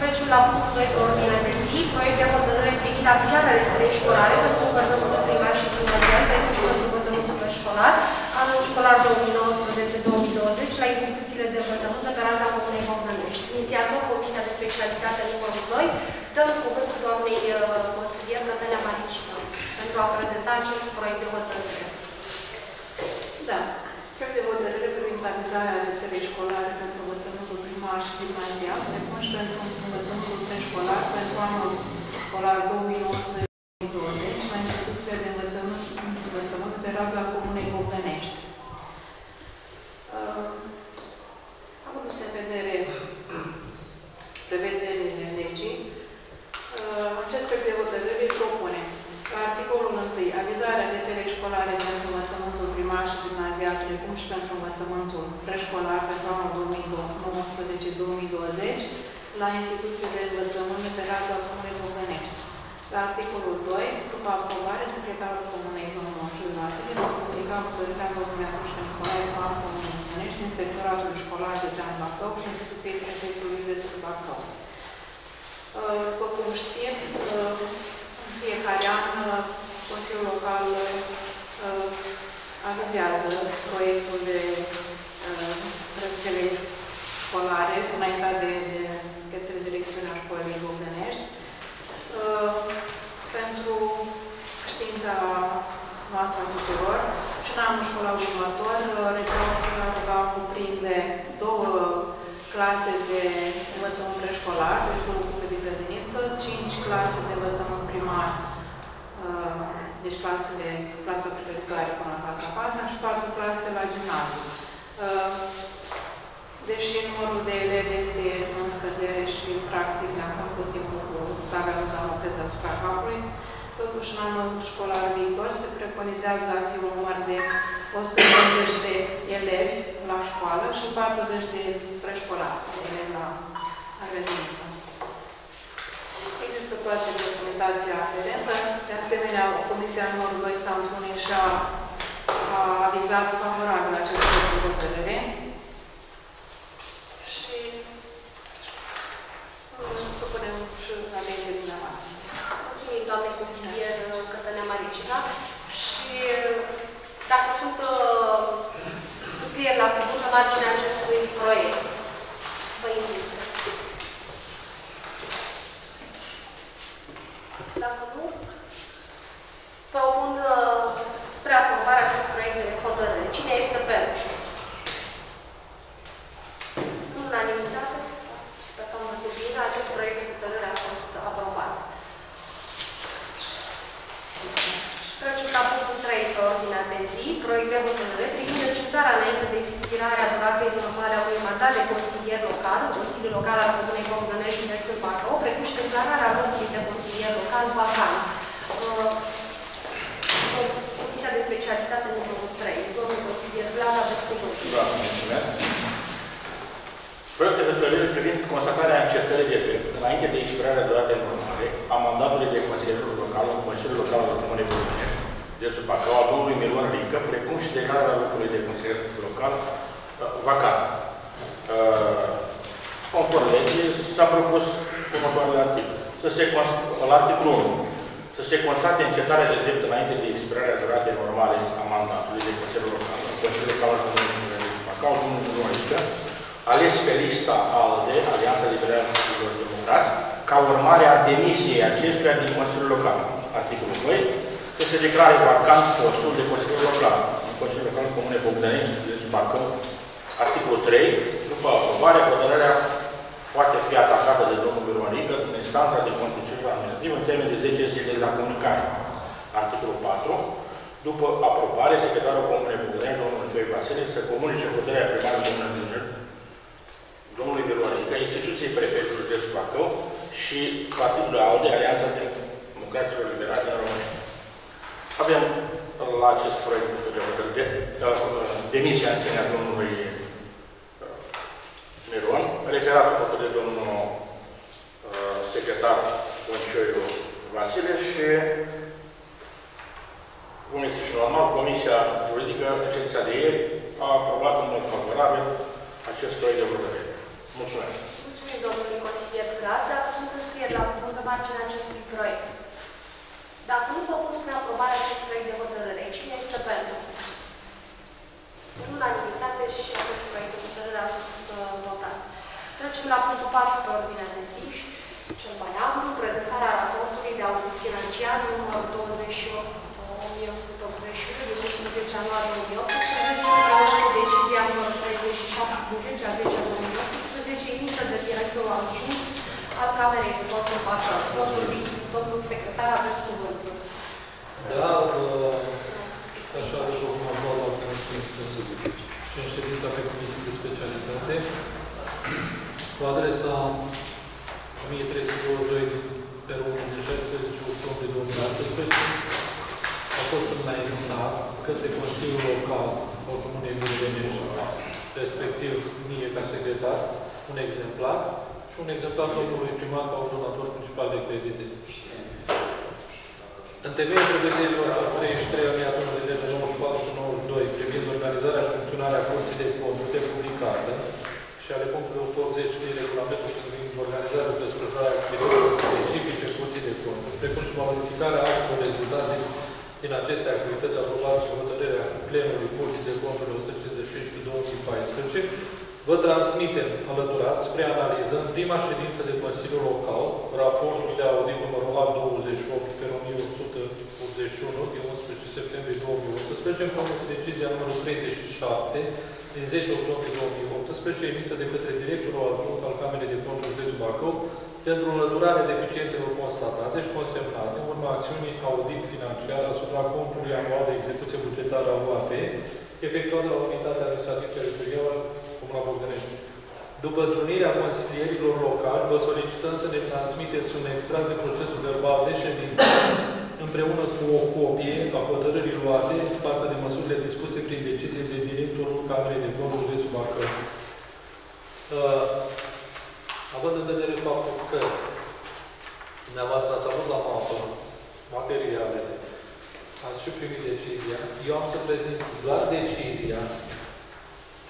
Trecem subiectul la punctul 2 pe ordinea de zi, proiect de hotărâre privind avizarea rețelei școlare pentru învățământul primar și gimnazial, precum și pentru învățământul preșcolar, anul școlar 2019-2020, la instituțiile de învățământ pe raza comunei Bogdănești. Inițiator, Comisia de Specialitate numărul 2, dăm cuvântul doamnei consilier Cătălea Maricică pentru a prezenta acest proiect de hotărâre. Da. Proiect de hotărâre privind avizarea rețelei școlare pentru învățământul primar și gimnazial, precum și pentru învățământul preșcolar pentru anul școlar 2019-2020, la instituțiile de învățământ pe raza comunei Bogdănești. Având în vedere prevederile legii, acest proiect de hotărâre propune la articolul 1, avizarea rețelei școlare pentru învățământul primar și gimnazial, precum și pentru învățământul preșcolar pentru anul 2019-2020, la instituții de învățământ pe raza comunei Bogdănești. La articolul 2, după aprobare, secretarul comunei domnul Andrei Vasile va publica hotărârea domnului Acușa Nicolae a comunei Bogdănești, inspectoratul școlar de Județul Bacău și instituției prefectului de Zupacau. După cum știți, fiecare an, Consiliul Local avizează proiectul de rețele școlare înaintea de către direcțiunea școlii Bogdănești. Pentru știința noastră tuturor, și în anul școlar următor, rețeaua școlară va cuprinde două clase de învățământ preșcolar, deci două grupe de grădiniță, 5 clase de învățământ primar, deci clasa pregătitoare până la clasa 4 și 4 clase la gimnaziu. Deși numărul de elevi este în scădere și practic ne aflăm tot timpul cu sabia lui doamnă peste asupra capului, totuși în anul școlar viitor se preconizează a fi un număr de 150 de elevi la școală și 40 de preșcolari elevi la grădiniță. Există toată documentația aferentă. De asemenea, Comisia numărul 2 s-a întâlnit și a avizat favorabil acestui hotărâre. Și să punem și la atenție dumneavoastră. Mulțumim, doamne consilier Cătălea Maricică. Și dacă sunt înscrieri la cuvânt pe marginea acestui proiect, vă invit. Dacă nu, propun spre aprobarea acest proiect de hotărâre. Cine este pentru? În unanimitate, dacă am văzut bine, acest proiect de hotărâre a fost aprobat. Trecem la punctul 3 pe ordinea de zi, proiect de hotărâre privind acceptarea înainte de expirarea duratei de urmare a unui mandat de consilier local, Consiliul Local al Comunei Bogdănești și Județul Bacău, precum și declararea locului de consilier local Pacan. Comisia de specialitate numărul 3. Domnul consilier Vlad, aveți cuvântul. Da, mulțumesc. Proiectul de hotărâre privind consacrarea acceptării de înainte de expirarea duratei de urmare a mandatului de consilier local în Consiliul Local al Comunei Bogdănești de Zupacau a domnului Miron Rică, precum și declararea locului de consilier local vacant. Conform legii, s-a propus următoarele articole. La articolul 1. Să se constate încetarea de drept înainte de expirarea duratei normale a mandatului de Consiliul Local, Consiliul Local al Comunei Bogdănești, Bacău, domnul Veronica, ales pe lista ALDE, Alianța Liberală Națiunilor Democrați, ca urmare a demisiei acestuia din Consiliul Local. Articolul 2. Să se declare vacant postul de Consiliul Local, Consiliul Local al Comunei Bogdănești, Bacău. Articolul 3. După aprobare, hotărârea poate fi atacată de domnul Veronica în instanța de conducere administrativă în termen de 10 zile de la comunicare. Articolul 4. După aprobare, secretarul Comunei Bogdănești, domnul Andrei Vasile, să comunice hotărârea primarului domnului Veronica, instituției prefectului de Bacău și partidului ALDE, Alianța Democraților Liberale din România. Avem la acest proiect de demisia în sine a domnului Miron, referatul făcut de domnul secretar Concioiu Vasile și, cum este și normal, Comisia Juridică, în ședința de ieri, a aprobat în mod favorabil acest proiect de hotărâre. Mulțumesc! spune domnului consilier Vlad, dacă sunt înscrieri la vot pe marginea acestui proiect. Dacă nu vă pun spre aprobarea acestui proiect de hotărâre, cine este pentru? În unanimitate și acest proiect de hotărâre a fost votat. Trecem la punctul 4 pe ordinea de zi, cel mai amplu, prezentarea raportului de audit financiar numărul 28.181 din 10 ianuarie 2018, la urmă decizia numărul 37.10.10.2018, iniță de directorul adjunct al Camerei de Comerț Bacău. Domnul secretar, aveți cuvântul. Da, așa după cum am luat la și în ședința pe comisii de specialitate, cu adresa 1322/16 a fost înaintat către Consiliul Local al Comunei Bogdănești, respectiv mie ca secretar, un exemplar și un exemplar domnului primar ca un donator principal de credite. În temeiul prevederilor 33/1994-92 privind organizarea și funcționarea Curții de Conturi publicate și ale punctului 180 din regulamentul privind organizarea și desfășurarea activităților specifice Curții de Conturi, precum și modificarea altor rezultate din aceste activități aprobate sub hotărârea plenului Curții de Conturi 156/2014, vă transmitem alăturați spre analiză în prima ședință de Consiliul Local raportul de audit numărul A28/1881 din 11 septembrie 2018 în formă cu decizia numărul 37 din 10 octombrie 2018, emisă de către directorul adjunct al Camerei de Conturi de Bacău, pentru înlăturarea deficiențelor constatate și consemnate în urma acțiunii audit financiar asupra contului anual de execuție bugetară a UAP, efectuată la unitatea administrativă teritorială Comuna Bogdănești. După întrunirea consilierilor locali, vă solicităm să ne transmiteți un extract de procesul verbal de ședință, împreună cu o copie a hotărârii luate față de măsurile dispuse prin decizie de directorul Camerei de Conturi de Zupacau. Având în vedere faptul că dumneavoastră ați avut la mapă materialele, ați și primit decizia, eu am să prezint doar decizia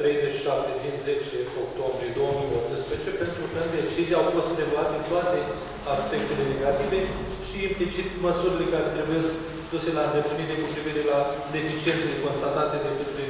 37 din 10 octombrie 2018, pentru că în decizie au fost preluate toate aspectele negative și implicit măsurile care trebuie duse la îndeplinire cu privire la deficiențele constatate de către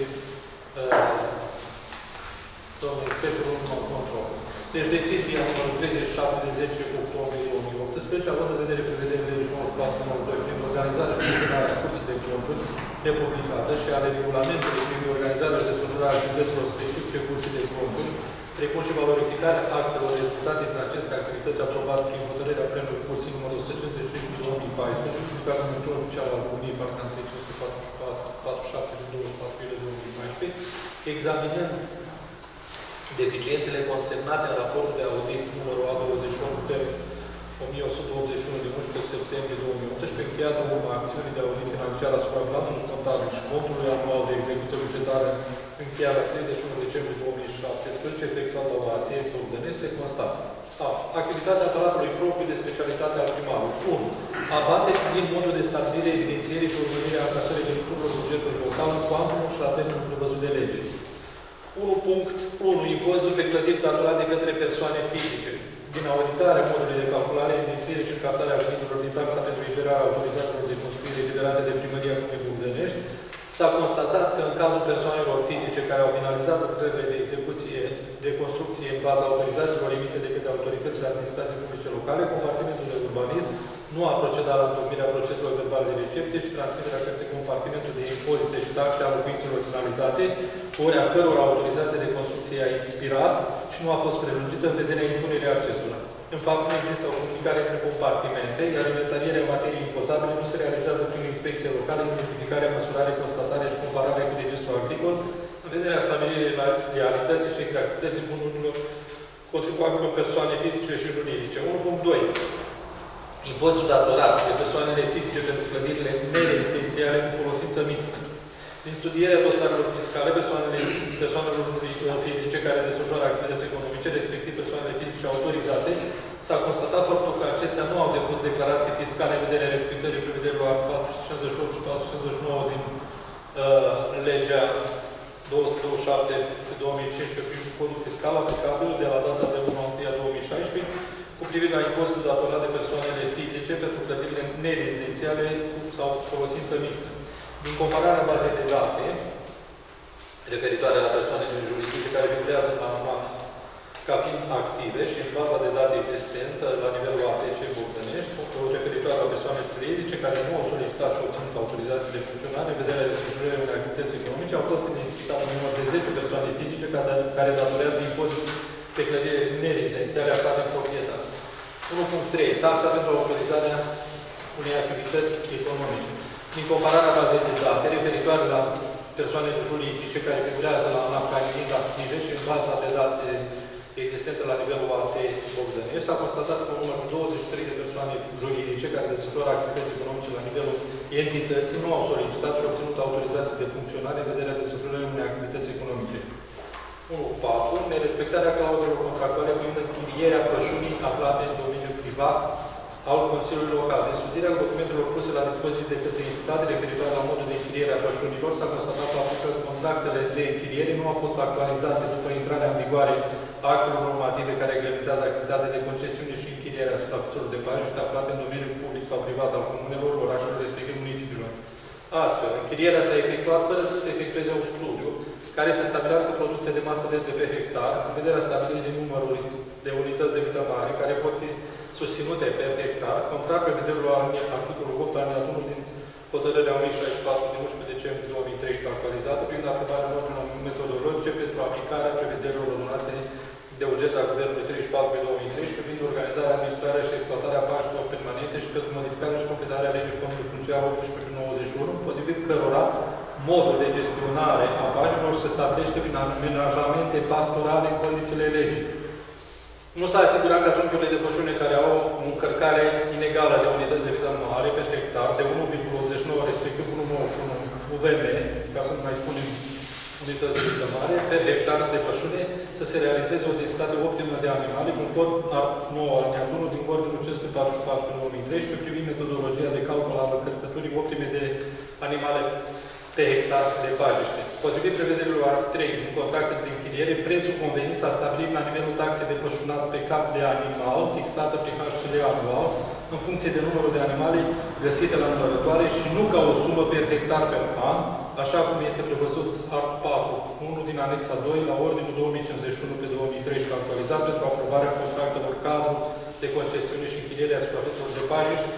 domnul inspectorul în control. Deci decizia numărul 37/10/2018, având în vedere prevederile legii 94/92 prin organizarea și desfășurarea Curții de Conturi republicată și ale regulamentului privind organizarea și desfășurarea activităților specifice Curții de Conturi, precum și valorificarea actelor rezultate din aceste activități aprobate prin hotărârea plenului Curții numărul 156/2014, publicată în Momentul Oficial al României, Pacan 347 din 24 iulie 2014, examinând deficiențele consemnate în raportul de audit numărul A28/1181 din 11 septembrie 2018, încheiat în urma acțiunii de audit financiar asupra bilanțului contabil și contului anual de execuție bugetară încheiat la 31 decembrie 2017, efectuat la ADIS Bogdănești, se constată: A. Activitatea aparatului propriu de specialitate al primarului. 1. Abate din modul de stabilire, evidențiere și urmărire a încasării de lucrurilor bugetului local cu amul și la termenul prevăzut de lege. 1.1. Impozitul pe clădiri datorat de către persoane fizice. Din auditarea modului de calculare, evidențiere și încasarea veniturilor din taxa pentru liberarea autorizațiilor de construire liberate de primăria Comunei Bogdănești, s-a constatat că în cazul persoanelor fizice care au finalizat lucrările de execuție de construcție în baza autorizațiilor emise de către autoritățile administrației publice locale, compartimentul de urbanism nu a procedat la întocmirea proceselor verbale de recepție și transmiterea către compartimentul de impozite și taxe a locuințelor finalizate, ori a căror autorizație de construcție a expirat și nu a fost prelungită în vederea impunerii acestora. În fapt, nu există o comunicare între compartimente, iar inventarierea materiei impozabile nu se realizează prin inspecție locală, identificarea, măsurare, constatare și comparare cu registrul agricol, în vederea stabilirii realității și exactității bunurilor contribuabililor persoane fizice și juridice. 1.2. Impozitul datorat de persoanele fizice pentru clădirile nerezidențiale cu folosință mixtă. Din studierea dosarelor fiscale, persoanelor fizice care desfășoară activități economice, respectiv persoanele fizice autorizate, s-a constatat faptul că acestea nu au depus declarații fiscale în vederea respectării prevederilor 458 și 459 din legea 227/2015 prin codul fiscal aplicabil de la data de 1 ianuarie 2016 2016 cu privire la impozitul datorat de persoanele fizice pentru clădirile nerezidențiale sau folosință mixtă. Din compararea bazei de date referitoare la persoanele juridice care figurează anual ca fiind active și în baza de date existentă la nivelul ADC Bogdănești, referitoare la persoane juridice care nu au solicitat și obținut autorizații de funcționare în vederea desfășurării unei activități economice, au fost identificate un număr de 10 persoane fizice care datorează impozit pe clădire nerezidențiale aflate în proprietate. 1.3. Taxa pentru autorizarea unei activități economice. Din compararea bazei de date referitoare la persoanele juridice care figurează la ANAF ca fiind active și în baza de date existente la nivelul ALDE Bogdănești, s-a constatat că un număr de 23 de persoane juridice care desfășoară activități economice la nivelul entității nu au solicitat și obținut autorizații de funcționare în vederea desfășurării unei activități economice. 1.4. Nerespectarea clauzelor contractuale privind închirierea pășunii aflate în domeniul privat al Consiliului Local. În studirea documentelor puse la dispoziție de către entitate referitoare la modul de închiriere a pășunilor, s-a constatat faptul că contractele de închiriere nu au fost actualizate după intrarea în vigoare a actelor normative care reglementează activitatea de concesiune și închiriere a suprafețelor de pășuni aflate în domeniul public sau privat al comunelor, orașelor, respectiv municipiilor. Astfel, închirierea s-a efectuat fără să se efectueze un studiu care să stabilească producția de masă verde pe hectar, în vederea stabilirii de numărul de unități de vită mare care pot fi susținute pe hectar, contrar prevederilor articolul 8 alineatul 1 din hotărârea 1064 din 11 decembrie 2013 actualizată prin aprobarea normelor metodologice pentru aplicarea prevederilor ordonanței de urgență a Guvernului 34/2013 privind organizarea, administrarea și exploatarea pașilor permanente și pentru modificarea și completarea legii fondului funciar 18/91, potrivit cărora modul de gestionare a pașilor se stabilește prin amenajamente pastorale în condițiile legii. Nu s-a asigurat că trunchiurile de pășune care au o încărcare inegală de unități de vită mare pe hectar de 1,89 respectiv 1,91 UVM, ca să nu mai spunem unități de vită mare, pe hectar de pășune să se realizeze o densitate optimă de animale conform alineatul 9 din ordinul 544/2013 privind metodologia de calcul a încărcăturii optime de animale pe hectar de pajiște. Potrivit prevederilor al 3 din contractele de închiriere, prețul convenit s-a stabilit la nivelul taxei de pășunat pe cap de animal, fixată prin HCL anual, în funcție de numărul de animale găsite la numărătoare și nu ca o sumă pe hectar pe an, așa cum este prevăzut art. 4, 1 din anexa 2 la ordinul 2051/2013 actualizat pentru aprobarea contractelor cadru de concesiune și închiriere a suprafețelor de pajiști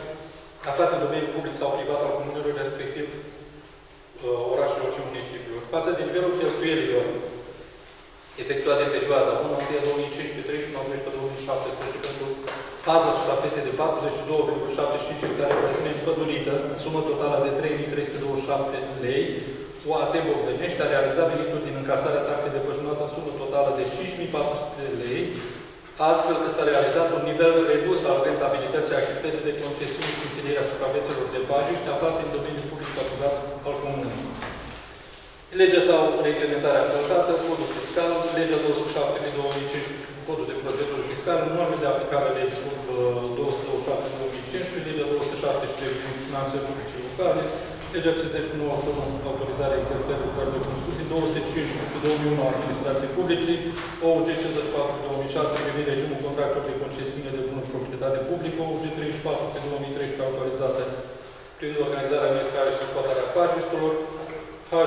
aflate în domeniul public sau privat al comunelor respectiv orașelor și municipiilor. Față de nivelul cheltuielilor efectuate în perioada 1 ianuarie 2015-31 august 2017 pentru faza suprafeței de 42,75 hectare pășune împădurită, sumă totală de 3.327 lei, UAT Bogdănești a realizat venituri din încasarea taxei de pășunat în sumă totală de 5.400 lei, astfel că s-a realizat un nivel redus al rentabilității activității de concesiune și închiriere a suprafețelor de pajiște aflate în domeniul public sau privat al comunei. Legea sau reglementarea aplicată, codul fiscal, legea 207/2015, codul de procedură fiscală, norme de aplicare legii 227/2015, legea 273 din finanțe publice locale, legea 50/91 autorizarea executării lucrărilor de construcții, 215/2001 administrației publice, OUG 54/2006 privind regimul contractelor de concesiune de bună proprietate publică, OUG 34/2013 autorizată prin organizarea administrare și exploatarea pajiștilor,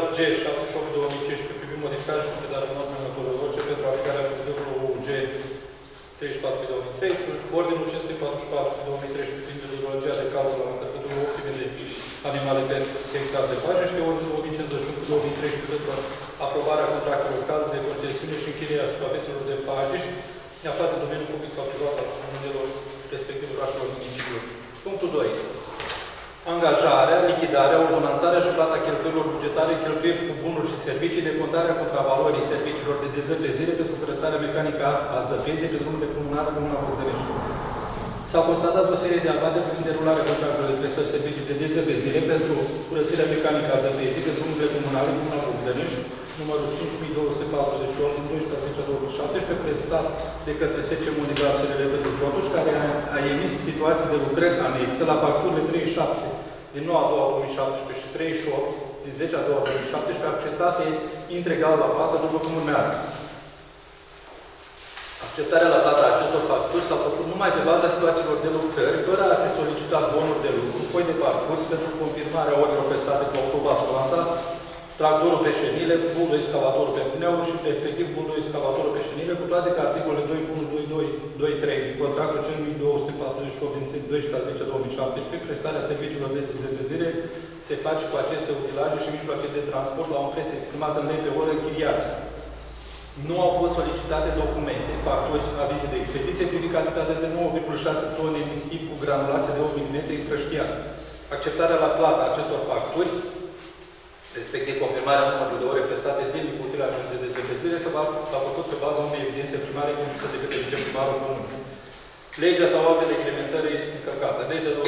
HG 78/2015 privind modificarea și completarea normelor metodologice pentru aplicarea prevederilor OUG 34/2013, ordinul 544/2013 privind metodologia de calcul a încărcăturii optime de animale pe hectar de pajiște și ordinul 1051/2013 pentru aprobarea contractelor cadru de concesiune și închirierea suprafețelor de pajiște aflate în domeniul public sau privat al comunelor respectiv orașelor municipiilor. Punctul 2. Angajarea, lichidarea, ordonanțarea și plata cheltuielor bugetare, cheltuieli cu bunuri și servicii, decontarea contravalorii serviciilor de dezăpezire pentru curățarea mecanică a zăpezii pe drumurile comunale Comuna Bogdănești. S-au constatat o serie de abate privind derularea contractelor de prestări servicii de dezăpezire pentru curățirea mecanică a zăpezii pe drumurile comunale Comuna Bogdănești, numărul 5248 din 12/10/2017, prestat de către SCM Universele pentru produși, care a emis situații de lucrări anexe la facturile 37 din 9/2017 și 38 din 10/2017, acceptate integral la plată, după cum urmează. Acceptarea la plata acestor facturi s-a făcut numai pe baza situațiilor de lucrări, fără a se solicita bonuri de lucru, foi de parcurs pentru confirmarea orilor prestate cu autobasculanta, tractorul pe șenile, bulul excavator pe pneu și respectiv bulul excavator pe șenile, cu toate că articolele 2.1.2.2.3 din contractul 5248 din 12/10/2017, prestarea serviciilor de dezvezire se face cu aceste utilaje și mijloace de transport la un preț exprimat în lei pe oră închiriată. Nu au fost solicitate documente, facturi, avize de expediție privind cantitatea de 9,6 tone nisip cu granulație de 8 mm împrăștiată. Acceptarea la plata acestor facturi, respectiv confirmarea numărului de ore prestate zilnic cu utilaje de dezvezire, s-a făcut pe baza unei evidențe primare condusă de către viceprimarul comunei. Legea sau alte reglementări încărcate. Legea 27/2006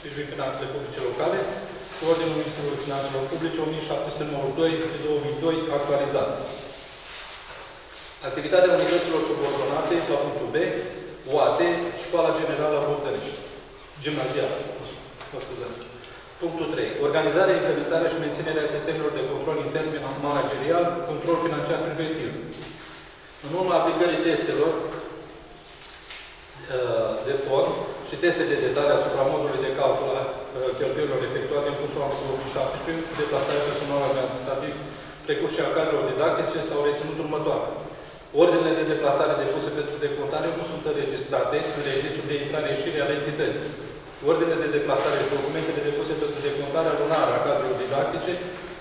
privind finanțele publice locale și Ordinul Ministrului Finanțelor Publice 1792/2002 actualizat. Activitatea unităților subordonate la punctul B, UAT, Școala Generală a Bogdănești. Gimnazia. Punctul 3. Organizarea, implementarea și menținerea sistemelor de control intern managerial, control financiar preventiv. În urma aplicării testelor de fond și teste de detaliu asupra modului de calcul a cheltuielor efectuate în cursul anului 2017, deplasarea personalului administrativ, precum și a cadrelor didactice, s-au reținut următoare. Ordinele de deplasare depuse pentru decontare nu sunt înregistrate în registrul de intrare-ieșire al entității. Ordinele de deplasare și documentele depuse pentru decontarea lunară a cadrelor didactice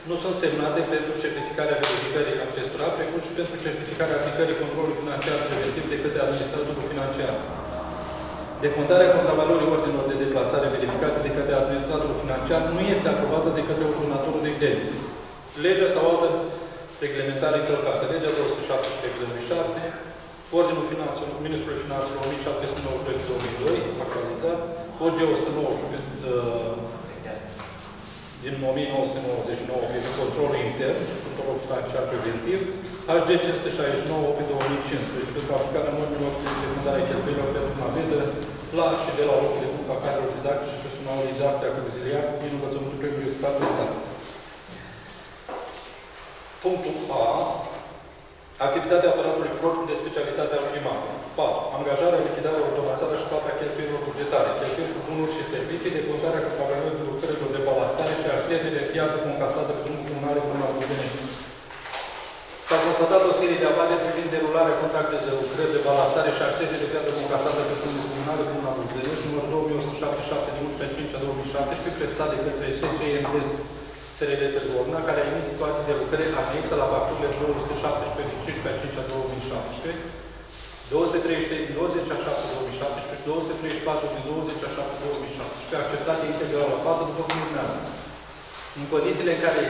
nu sunt semnate pentru certificarea verificării acestora, precum și pentru certificarea aplicării controlului financiar preventiv de către administratorul financiar. Decontarea contravalorii ordinelor de deplasare verificate de către administratorul financiar nu este aprobată de către ordonatorul de credit. Legea sau altă reglementare încălcată. Legea 217/2006, Ordinul Ministrului Finanțelor 1792/2002, actualizat, OG 119 din 1999 pentru controlul intern și controlul financiar preventiv, HG 569/2015 pentru aplicarea normelor de secundare cheltuielor pentru navetă la și de la locul de muncă a cadrelor didactice și personalului didactic auxiliar din învățământul primului stat de stat. Punctul A. Activitatea aparatului propriu de specialitate al primarului. 4. Angajarea, lichidarea, automațarea și plata cheltuielor bugetare, cheltuieli cu bunuri și servicii, decontarea cu pagamentul lucrărilor de balastare și așteptele fiată concasată cu drumul comunale până la Bogdănești. S-a constatat o serie de abateri privind derularea contractelor de lucrări de balastare și așteptele fiată concasată pe drumul comunale până la Bogdănești, numărul 2177 din 11/5/2017, prestat de către SCE Invest SRL Târgu-Orna, care a emis situații de lucrări anexă la facturile 217/15/5/2017, 233/2007/2017 și 234/2007/2017, acceptate integral la plată după cum urmează. În condițiile în care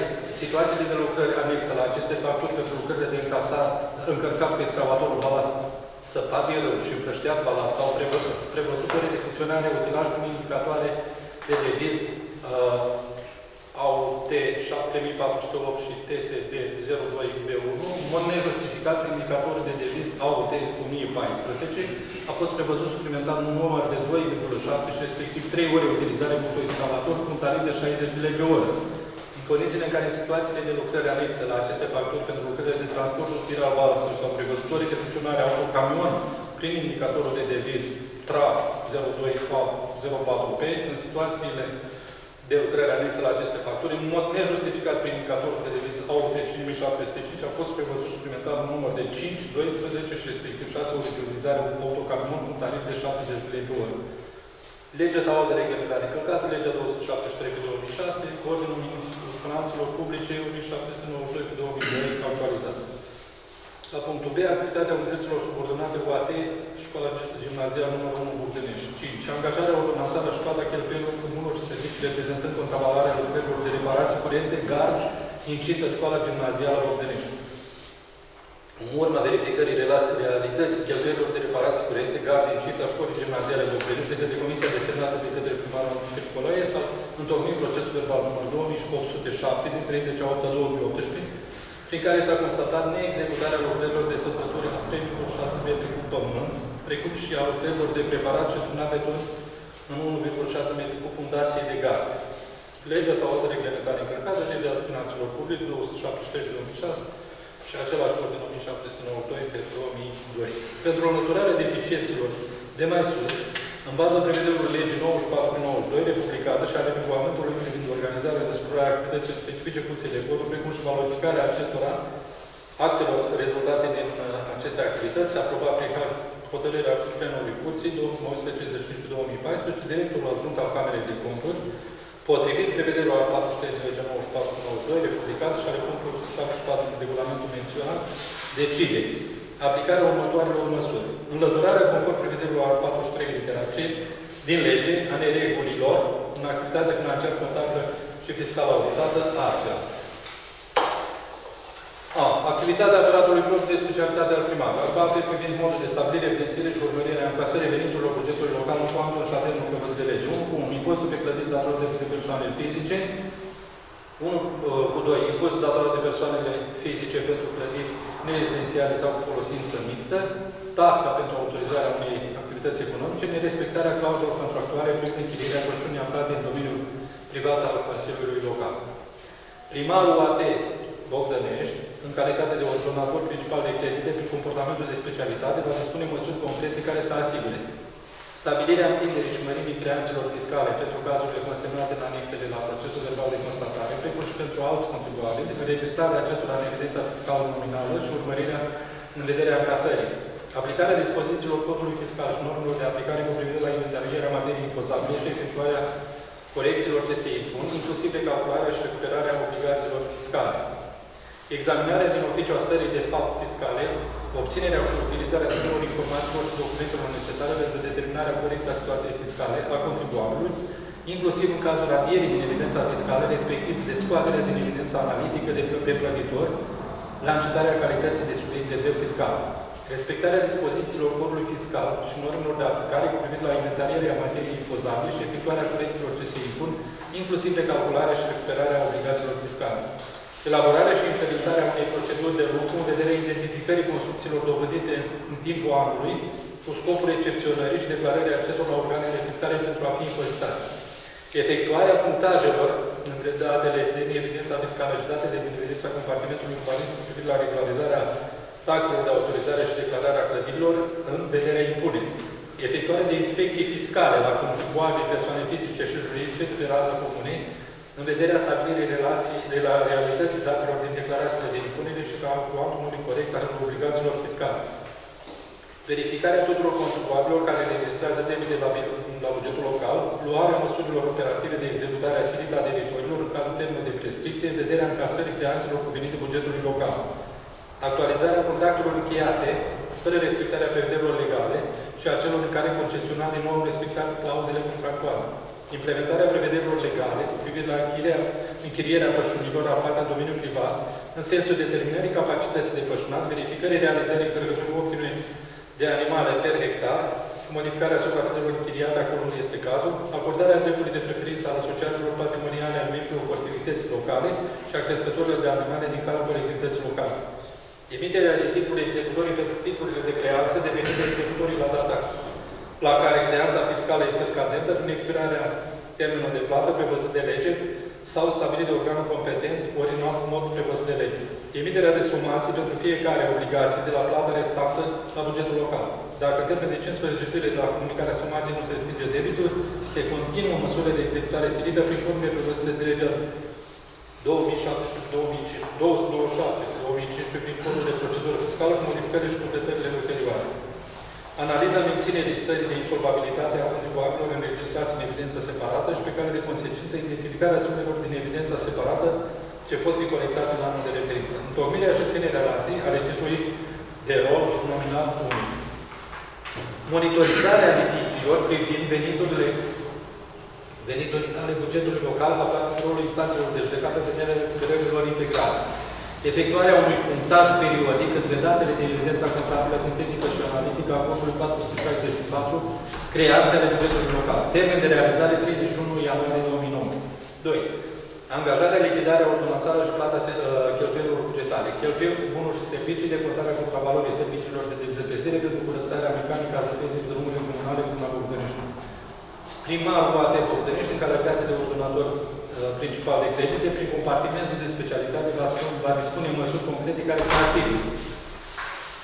situațiile de lucrări anexă la aceste facturi pentru lucrările de încasat, încărcat cu excavatorul balast, săpat de rău și împrăștiat balast sau prevăzută redefuncționarea utilaj prin indicatoare de deviz au T7408 și TSD02B1, în mod nejustificat prin indicatorul de deviz AUT 1014, a fost prevăzut suplimentar un număr de 2,7 și respectiv 3 ore utilizare cu autoexcavator cu un tarif de 60 de lei pe oră. În condițiile în care situațiile de lucrări anexe la aceste facturi pentru lucrările de transport utilă valsă sau prevăzutorii de funcționare a unui camion prin indicatorul de deviz TRA 0204P, în situațiile de lucrări anexă la aceste facturi, în mod nejustificat prin indicatorul de deviz AUT 5705, a fost prevăzut suplimentar un număr de 5, 12 și respectiv 6 ore de utilizare cu autocamion cu un tarif de 70 de lei pe oră. Legea sau alte reglementare încălcate, legea 273/2006, Ordinul Ministrului Finanțelor Publice 1792/2002 actualizat. La punctul B, activitatea unităților subordonate cu AT, Școala Gimnazială numărul 1 Bogdănești. 5. Angajarea, ordonanțarea și plata cheltuielor comunilor și servicii reprezentând contravalarea lucrărilor de reparații curente, gard, incită Școala Gimnazială Bogdănești. În urma verificării realității cheltuielor de reparații curente, gard, incită Școlii Gimnaziale Bogdănești de către Comisia desemnată de către primarul Ștefănoie s-a întocmit procesul verbal numărul 2807 din 38/2018, prin care s-a constatat neexecutarea lucrărilor de săpături la 3,6 metri cu pământ, precum și a lucrărilor de preparat și tunate în 1,6 metri cu fundație de gard. Legea sau altă reglementare încărcată, legea finanțelor publice 273/2006, și același ordin 1792 pe 2002. Pentru înlăturarea deficienților de mai sus, în baza prevederilor legii 94/92 republicată și a regulamentului privind organizarea și desfășurarea activității specifice curții de coduri, precum și valorificarea acestora actelor rezultate din aceste activități, s-a aprobat prin hotărârea plenului curții 1955/2014, directorul adjunct al Camerei de Conturi, potrivit prevederilor al 43/94/92 republicat și al punctului 74 din regulamentul menționat, decide aplicarea următoarelor măsuri. Înlăturarea conform prevederilor al 43 litera C din lege a neregulilor în activitatea financiară, contabilă și fiscală auditată astfel. A. Activitatea aparatorului propriu de specialitate al primarului. Acte privind modul de stabilire, evidențiere și urmărire a încasării veniturilor bugetului local în cuantum și la termenul prevăzut de lege. 1. Impozitul pe clădiri datorate de persoane fizice. 1.2. Impozitul datorate de persoanele fizice pentru clădiri nerezidențiale sau cu folosință mixtă. Taxa pentru autorizarea unei activități economice. Nerespectarea clauzelor contractuale privind închirierea pășunii aflate în domeniul privat al Consiliului Local. Primarul ADE Bogdănești, în calitate de ordonator principal de credite prin comportamentul de specialitate, va dispune măsuri concrete care să asigure stabilirea întinderii și mărimii creanțelor fiscale pentru cazurile consemnate în anexele la procesul verbal de constatare, precum și pentru alți contribuabili, înregistrarea acestora în evidența fiscală nominală și urmărirea în vederea încasării. Aplicarea dispozițiilor codului fiscal și normelor de aplicare cu privire la inventarierea materiei impozabile și efectuarea corecțiilor ce se impun, inclusiv recalcularea și recuperarea obligațiilor fiscale. Examinarea din oficiu a stării de fapt fiscale, obținerea și utilizarea tuturor informațiilor și documentelor necesare pentru determinarea corectă a situației fiscale a contribuabilului, inclusiv în cazul adierii din evidența fiscală, respectiv de scoaterea din evidența analitică de plătitor la încetarea calității de subiect de drept fiscal. Respectarea dispozițiilor codului fiscal și normelor de aplicare cu privire la inventarierea materiei impozabile și efectuarea corecțiilor ce se impun, inclusiv recalcularea și recuperarea obligațiilor fiscale. Elaborarea și implementarea unei proceduri de lucru în vederea identificării construcțiilor dovedite în timpul anului, cu scopul excepționării și declarării acestor la organele fiscale pentru a fi impozitate. Efectuarea punctajelor între datele din evidența fiscală și datele din evidența compartimentului urbanism cu privire la regularizarea taxelor de autorizare și declararea clădirilor în vederea impunerii. Efectuarea de inspecții fiscale la contribuabili, persoane fizice și juridice de raza comunei, în vederea stabilirii relației la realității datelor din declarațiile de impunere și ca cuantumului corect al obligațiilor fiscale. Verificarea tuturor contribuabililor care înregistrează debite la bugetul local, luarea măsurilor operative de executare a silita debitorilor în cadrul termenului de prescripție, în vederea încasării creanțelor cuvenite bugetului local. Actualizarea contractelor încheiate, fără respectarea prevederilor legale și a celor în care concesionarii nu au respectat clauzele contractuale. Implementarea prevederilor legale cu privire la închirierea pășunilor aflate în domeniul privat, în sensul determinării capacității de pășunat, verificării realizării cărării optime de animale per hectar, modificarea suprafațelor închiriate acolo unde este cazul, acordarea dreptului de preferință al asociațiilor patrimoniale a membrilor colectivități locale și a crescătorilor de animale din cadrul colectivității locale. Emiterea de titluri executorii pentru titlurile de creanță devenite executorii la data la care creanța fiscală este scadentă prin expirarea termenului de plată prevăzut de lege sau stabilit de organul competent, ori în alt mod prevăzut de lege. Emiterea de somații pentru fiecare obligație de la plată restantă la bugetul local. Dacă în termen de 15 zile de la comunicarea somației nu se stinge debitul, se continuă măsurile de executare silită prin formele prevăzute de legea 297-2015 prin codul de procedură fiscală cu modificările și completările ulterioare. Analiza menținerii stării de insolvabilitate a contribuabililor înregistrați în evidență separată și pe care de consecință identificarea sumelor din evidența separată ce pot fi colectate în anul de referință. Întocmirea și ținerea la zi a registrului de rol nominal unic. Monitorizarea litigiilor privind veniturile ale bugetului local la controlul instanțelor de judecată pe vederea recuperărilor integrale. Efectuarea unui punctaj periodic între datele din evidența contabilă sintetică și analitică a contului 464, creanțe ale bugetului local. Termen de realizare 31 ianuarie 2019. 2. Angajarea, lichidarea, ordonanțarea și plata cheltuielilor bugetare. Cheltuieli cu bunuri și servicii, deportarea contravalorii serviciilor de dezăpezire pentru curățarea mecanică a zăpezii de drumurile comunale din Bogdănești. primarul AD Bogdănești, în calitate de ordonator principal de credite, prin compartimentul de specialitate va dispune măsuri concrete care să asigure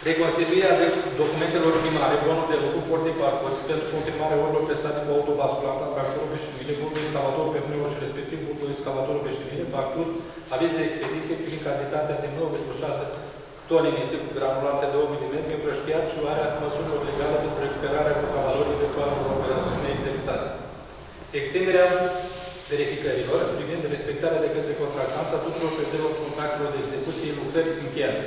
reconstituirea documentelor primare, bonul de lucru, for de parcurs, pentru confirmarea orilor presate cu autovasculanta, tractorul pe șinile, burtul excavator pe mână și respectiv burtul excavator pe șinile, facturi, avize de expediție prin cantitatea de 9,6 tone nisip cu granulanță de 8 mm, împrăștiat și luarea măsurilor legale pentru recuperarea contravalorii de toată operațiunea executată. Extinderea verificărilor privind respectarea de către contractanța tuturor prevederilor contractelor de execuție lucrări încheiate.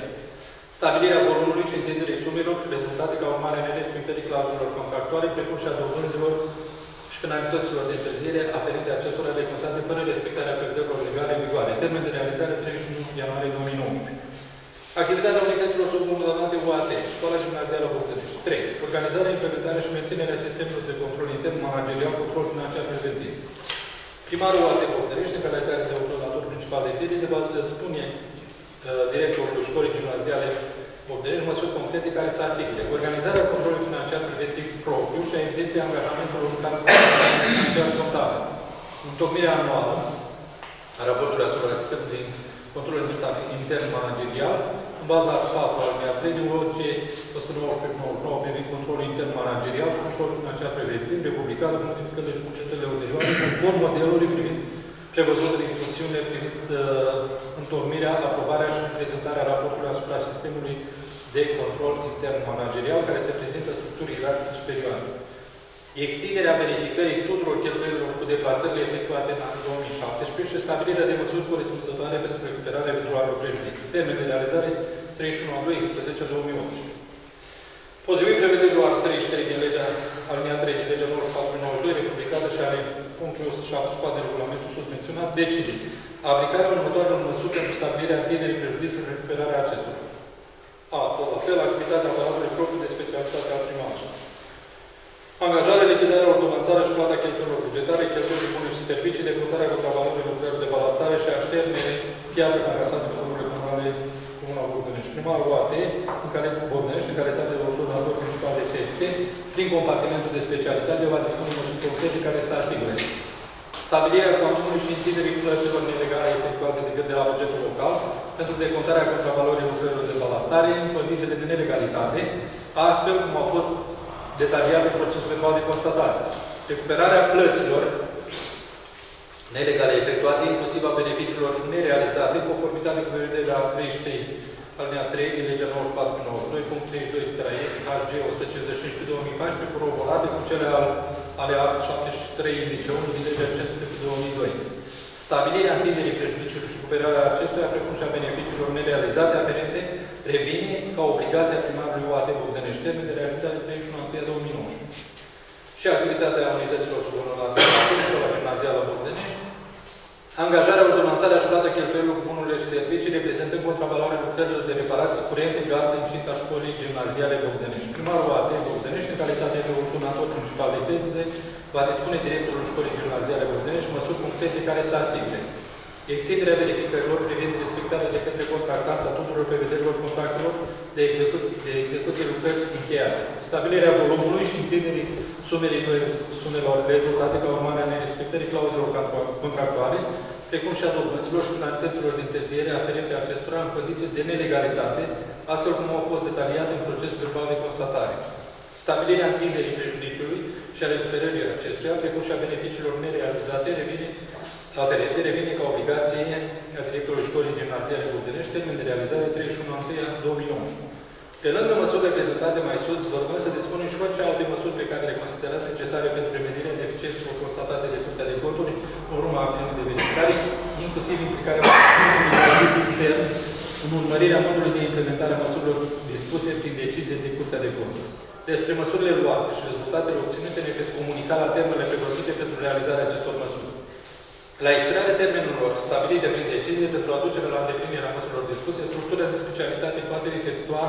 Stabilirea volumului și întinderii sumelor și rezultate ca urmare a nerespectării clauzelor contractuale, precum și a dobânzilor și penalităților de întârziere aferente acestora de contracte fără respectarea prevederilor legale în vigoare. Termen de realizare 31 ianuarie 2019. Activitatea unităților subordonate UAT, Școala Gimnazială Bogdănești. 3. Organizarea, implementarea și menținerea sistemelor de control intern, managerial, control financiar preventiv. Primarul UAT Bogdănești, în calitate de ordonator principal de credite, va să spune directorului Școlii Gimnaziale Bogdănești măsuri concrete care să asigure organizarea controlului financiar preventiv propriu și a evidenței angajamentelor în cadrul financiar contabil. Întocmirea anuală a raportului asupra sistemului controlului intern managerial, în baza a 4 al BA3 din OC 119/99 privind controlul intern managerial și controlul financiar preventiv, republicat, modificările și completările ulterioare, conform modelului privind prevăzut de instrucțiune privind întocmirea, aprobarea și prezentarea raportului asupra sistemului de control intern managerial, care se prezintă structurii ierarhice superioare. Extinderea verificării tuturor cheltuielilor cu deplasările efectuate în anul 2017 și stabilirea de măsuri corespunzătoare pentru recuperarea eventualelor prejudicii. Termen de realizare 31/12/2018. Potrivit prevederilor al 33 din legea alinia 3 și legea 94/92 republicată și ale punctul 174 de regulamentul susmenționat, decide aplicarea următoarelor măsuri pentru stabilirea atingerii prejudiciului și recuperarea acestora. A. Tot la fel, activitatea aparatului propriu de specialitate al primarului. Angajarea, lichidarea, ordonanțarea și plata cheltuielor bugetare, cheltuielor bune și servicii, decurtarea contravalului lucrărilor de balastare și așternere, piatră canasată în lucrurile comunale Comuna Bogdănești. Primarul AT, în care Bogdănești, în calitate de ordonator principal de TFT, prin compartimentul de specialitate, va dispune măsuri concrete care să asigure stabilirea consumului și întinderii plăților nelegale efectuate de la bugetul local pentru decontarea contravalorii lucrărilor de balastare în condițiile de nelegalitate, astfel cum a fost detaliat în procesul verbal de constatare. Recuperarea plăților nelegale efectuate, inclusiv a beneficiilor nerealizate, în conformitate cu prevederea 33 alinea 3 din legea 94/92.32 litera E, HG 155/2014, coroborate cu cele ale act 73 indice 1 din legea 500/2002. Stabilirea întinderii prejudiciului și recuperarea acestuia, precum și a beneficiilor nerealizate aferente, revine ca obligația primarului UAT Bogdănești, termen de realizare 31/2019. Și activitatea unităților subordonate la Școala Gimnazială Bogdănești. Angajarea, ordonanțarea și plata cheltuielor cu bunurile și servicii, reprezentând contravaloarea lucrărilor de reparații curente gardă în cinta Școlii Gimnaziale Bogdănești. Primarul AD Bogdănești, în calitate de ordonator principal de credite, va dispune directorul Școlii Gimnaziale Bogdănești măsuri concrete care să asigure extinderea verificărilor privind respectarea de către contractanța tuturor prevederilor contractelor de execuție lucrări încheiate, stabilirea volumului și întinderii sumelor rezultate ca urmare a nerespectării clauzelor contractuale, precum și a dobânzilor și penalităților de întârziere aferente acestora în condiții de nelegalitate, astfel cum au fost detaliate în procesul verbal de constatare. Stabilirea întinderii prejudiciului și a recuperării acestuia, precum și a beneficiilor nerealizate, revine ca obligație a directorului Școlii Gimnaziale Bogdănești, termen de realizare 31/1/2019. Pe lângă măsurile prezentate mai sus, vorbim să dispunem și orice alte măsuri pe care le considerați necesare pentru prevenirea deficiențelor constatate de Curtea de Conturi în urma acțiunii de verificare, inclusiv implicarea unui extern în urmărirea modului de implementare a măsurilor dispuse prin decizie de Curtea de Conturi. Despre măsurile luate și rezultatele obținute ne veți comunica la termenele prevăzute pentru realizarea acestor măsuri. La expirarea termenelor stabilite prin decizie pentru aducerea la îndeplinirea măsurilor dispuse, structura de specialitate poate efectua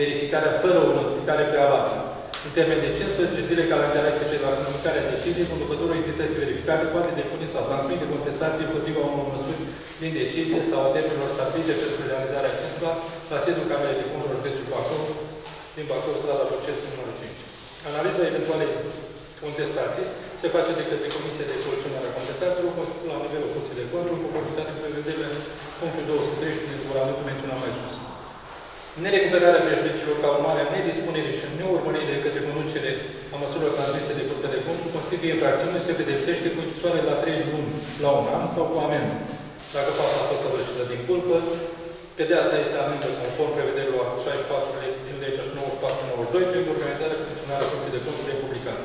verificarea fără o notificare prealabilă. În termen de 15 zile calendare de la comunicarea deciziei, conducătorul entității verificate poate depune sau transmite contestații împotriva unor măsuri din decizie sau a termenelor stabilite pentru realizarea acestora la sediul Camerei de Conturi județul Bacău, din Bacău, strada Proces nr. 5. Analiza eventuale contestații se face de către Comisia de Soluționare a Contestațiilor, constituie la nivelul Curții de Conturi, în conformitate cu prevederile punctul 231 din regulamentul menționat mai sus. Nerecuperarea prejudiciilor ca urmare a nedispunerii și neurmăririi de către conducere a măsurilor transmise de Curtea de Conturi constituie infracțiune și se pedepsește cu închisoare la 3 luni la un an sau cu amendă. Dacă fața a fost săvârșită din culpă, pedeapsa este amendă conform prevederilor 64 din legea 94/92 prin organizarea și funcționarea Curții de Conturi republicane.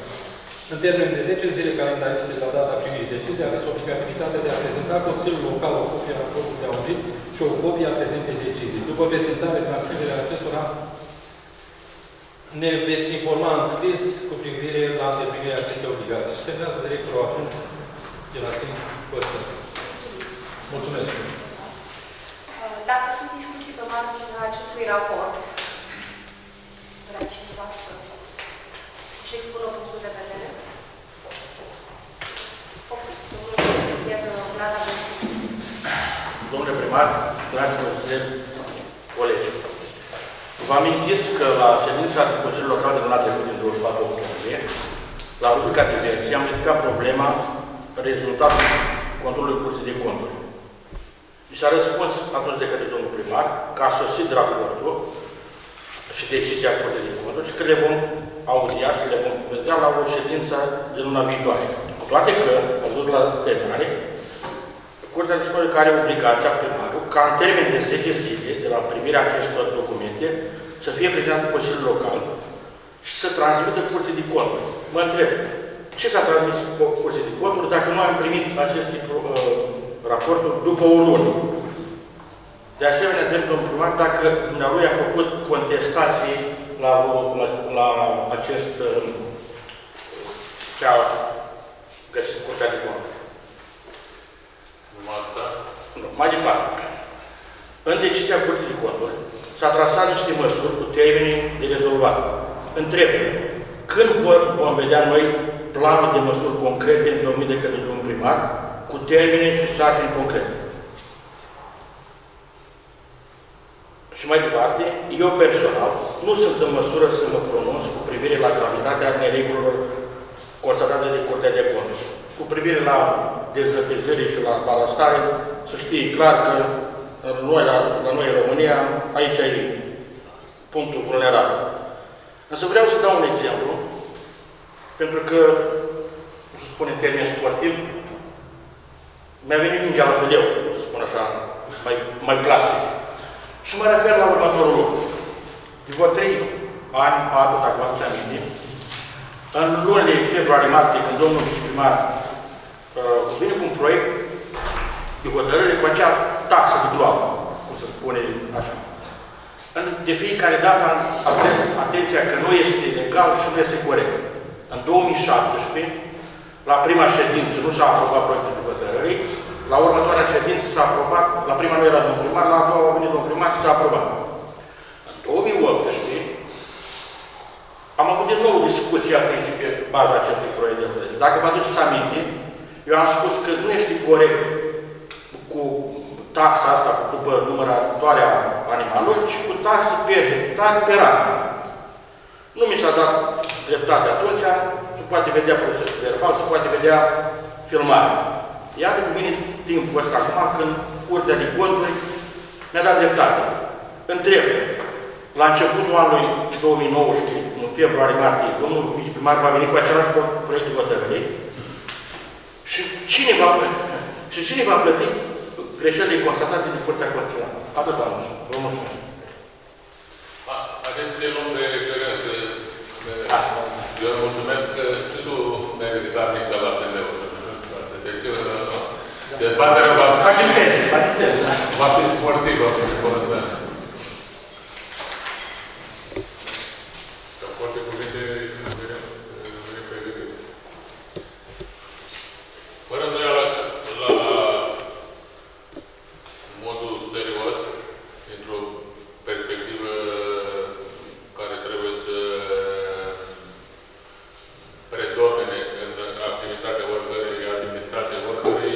În termen de 10 zile calendariste la data primei decizii, aveți obligativitatea de a prezenta Consiliul Local o copie a raportului de audit și o copie a prezentei decizii. După prezentarea transcrierea acestora, ne veți informa în scris cu privire la îndeplinirea acestei obligații. Și terminează directorul acum de la sine părțile. Mulțumesc! Dacă sunt discuții pe marginea acestui raport, vreau cineva să își expună punctul de vedere. Domnule primar, dragilor colegi, vă amintiți că la ședința Consiliului Local de luna trecută din 24 octombrie, la rubrica diverse, am ridicat problema rezultatului controlului Curții de Conturi. Mi s-a răspuns atunci de către domnul primar că a sosit raportul și decizia Curții de Conturi și că le vom audia și le vom vedea la o ședință de luna viitoare. Cu toate că, am dus la terminare, Curtea de Conturi are obligația primarului ca în termen de 10 zile de la primirea acestor documente să fie prezentat Consiliul Local și să transmită Curții de Conturi. Mă întreb, ce s-a transmis Curții de Conturi dacă nu am primit aceste raporturi după o lună? De asemenea, întreb domnul primar dacă dumnealui a făcut contestații la acest ce a găsit Curtea de Conturi. Nu, mai departe. În decizia Curții de Conturi s-a trasat niște măsuri cu termenii de rezolvat. Întreb, când vom vedea noi planul de măsuri concrete întocmit de către domnul primar cu termene și sarcini concrete? Și mai departe, eu personal nu sunt în măsură să mă pronunț cu privire la gravitatea neregulilor constatate de Curtea de Conturi. Cu privire la dezătezări și la balastare, să știi clar că noi, la noi în România, aici e punctul vulnerabil. Însă vreau să dau un exemplu, pentru că, să spun în termen sportiv, mi-a venit mingea la fileu, să spun așa, mai clasic. Și mă refer la următorul lucru. După 3 ani, 4, dacă v-ați amintit, în lunile februarie-martie, când domnul viceprimar vine cu un proiect de hotărâre cu acea taxă de gloabă, cum se spune așa. De fiecare dată aveți atenția că nu este legal și nu este corect. În 2017, la prima ședință nu s-a aprobat proiectul de hotărâre, la următoarea ședință s-a aprobat, la prima nu era domnul primar, la a doua a venit domnul primar și s-a aprobat. În 2018 am avut din nou discuția pe baza acestui proiect de hotărâre. Dacă vă aduceți aminte, eu am spus că nu este corect cu taxa asta după numărătoarea animalului, ci cu taxă pe hectare pe an. Nu mi s-a dat dreptate atunci, se poate vedea procesul verbal, se poate vedea filmarea. Iată cum vine timpul ăsta acum, când Curtea de Conturi mi-a dat dreptate. Întreb, la începutul anului 2019, în februarie-martie, domnul viceprimar va veni cu același proiect de hotărâre și cine va plăti greșelile constatate din Curtea Constituțională? Atât am zis. Vă mulțumesc. Agenții de lume de experiență, eu îmi mulțumesc că și tu mi-ai ridicat mintea la FNL. Dezbaterea va fi sportivă, să ne povestim. Că foarte cuvinte repede. Fără îndoială la modul serios, într-o perspectivă care trebuie să predomine în activitatea oricărei și administrația oricărei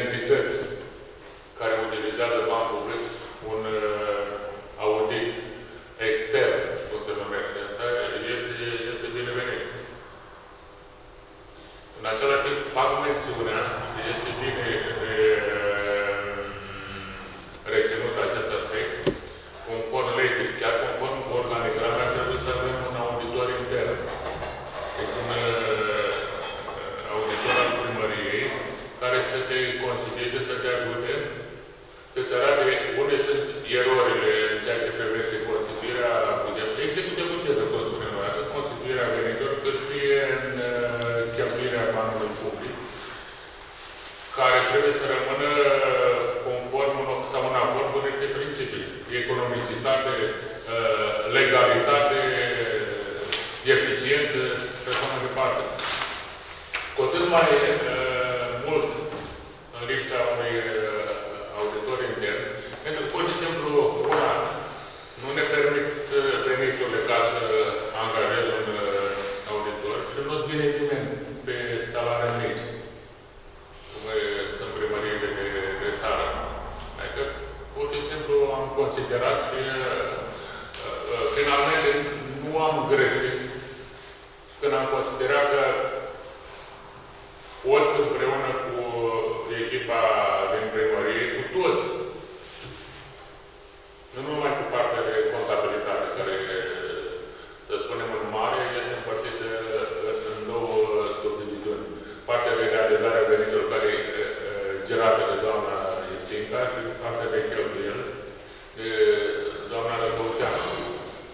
entități care utilizează bani public un este bine reținut acest aspect. Conform legii, chiar conform organigramei, trebuie să avem un auditor intern. Deci un auditor al primăriei care să te consilieze, să te ajute, să-ți arate unde sunt erorile în ceea ce privește constituirea bugetului, execuția bugetă, cum spunem noi, atât constituirea venitorilor, cât și în cheltuirea banului public, care trebuie să rămână conform sau în acord cu niște principii. Economicitate, legalitate, eficiență și așa mai departe. Cu atât mai mult în lipsa unui auditor intern, pentru că, pur și simplu, una, nu ne permit veniturile ca să angajezi un auditor și nu-ți vine nimeni pe salariul mic, cum e în primăriile de țară. Adică, pur și simplu, am considerat și finalmente nu am greșit când am considerat că ori împreună cu echipa din primărie, cu toți, nu numai cu partea de contabilitate, care, să spunem, în mare, este împărțită în două subdiviziuni. Partea de realizare a venitelor care gerată de doamna Ținca și partea de cheltuieli de doamna Răcăuțeanu.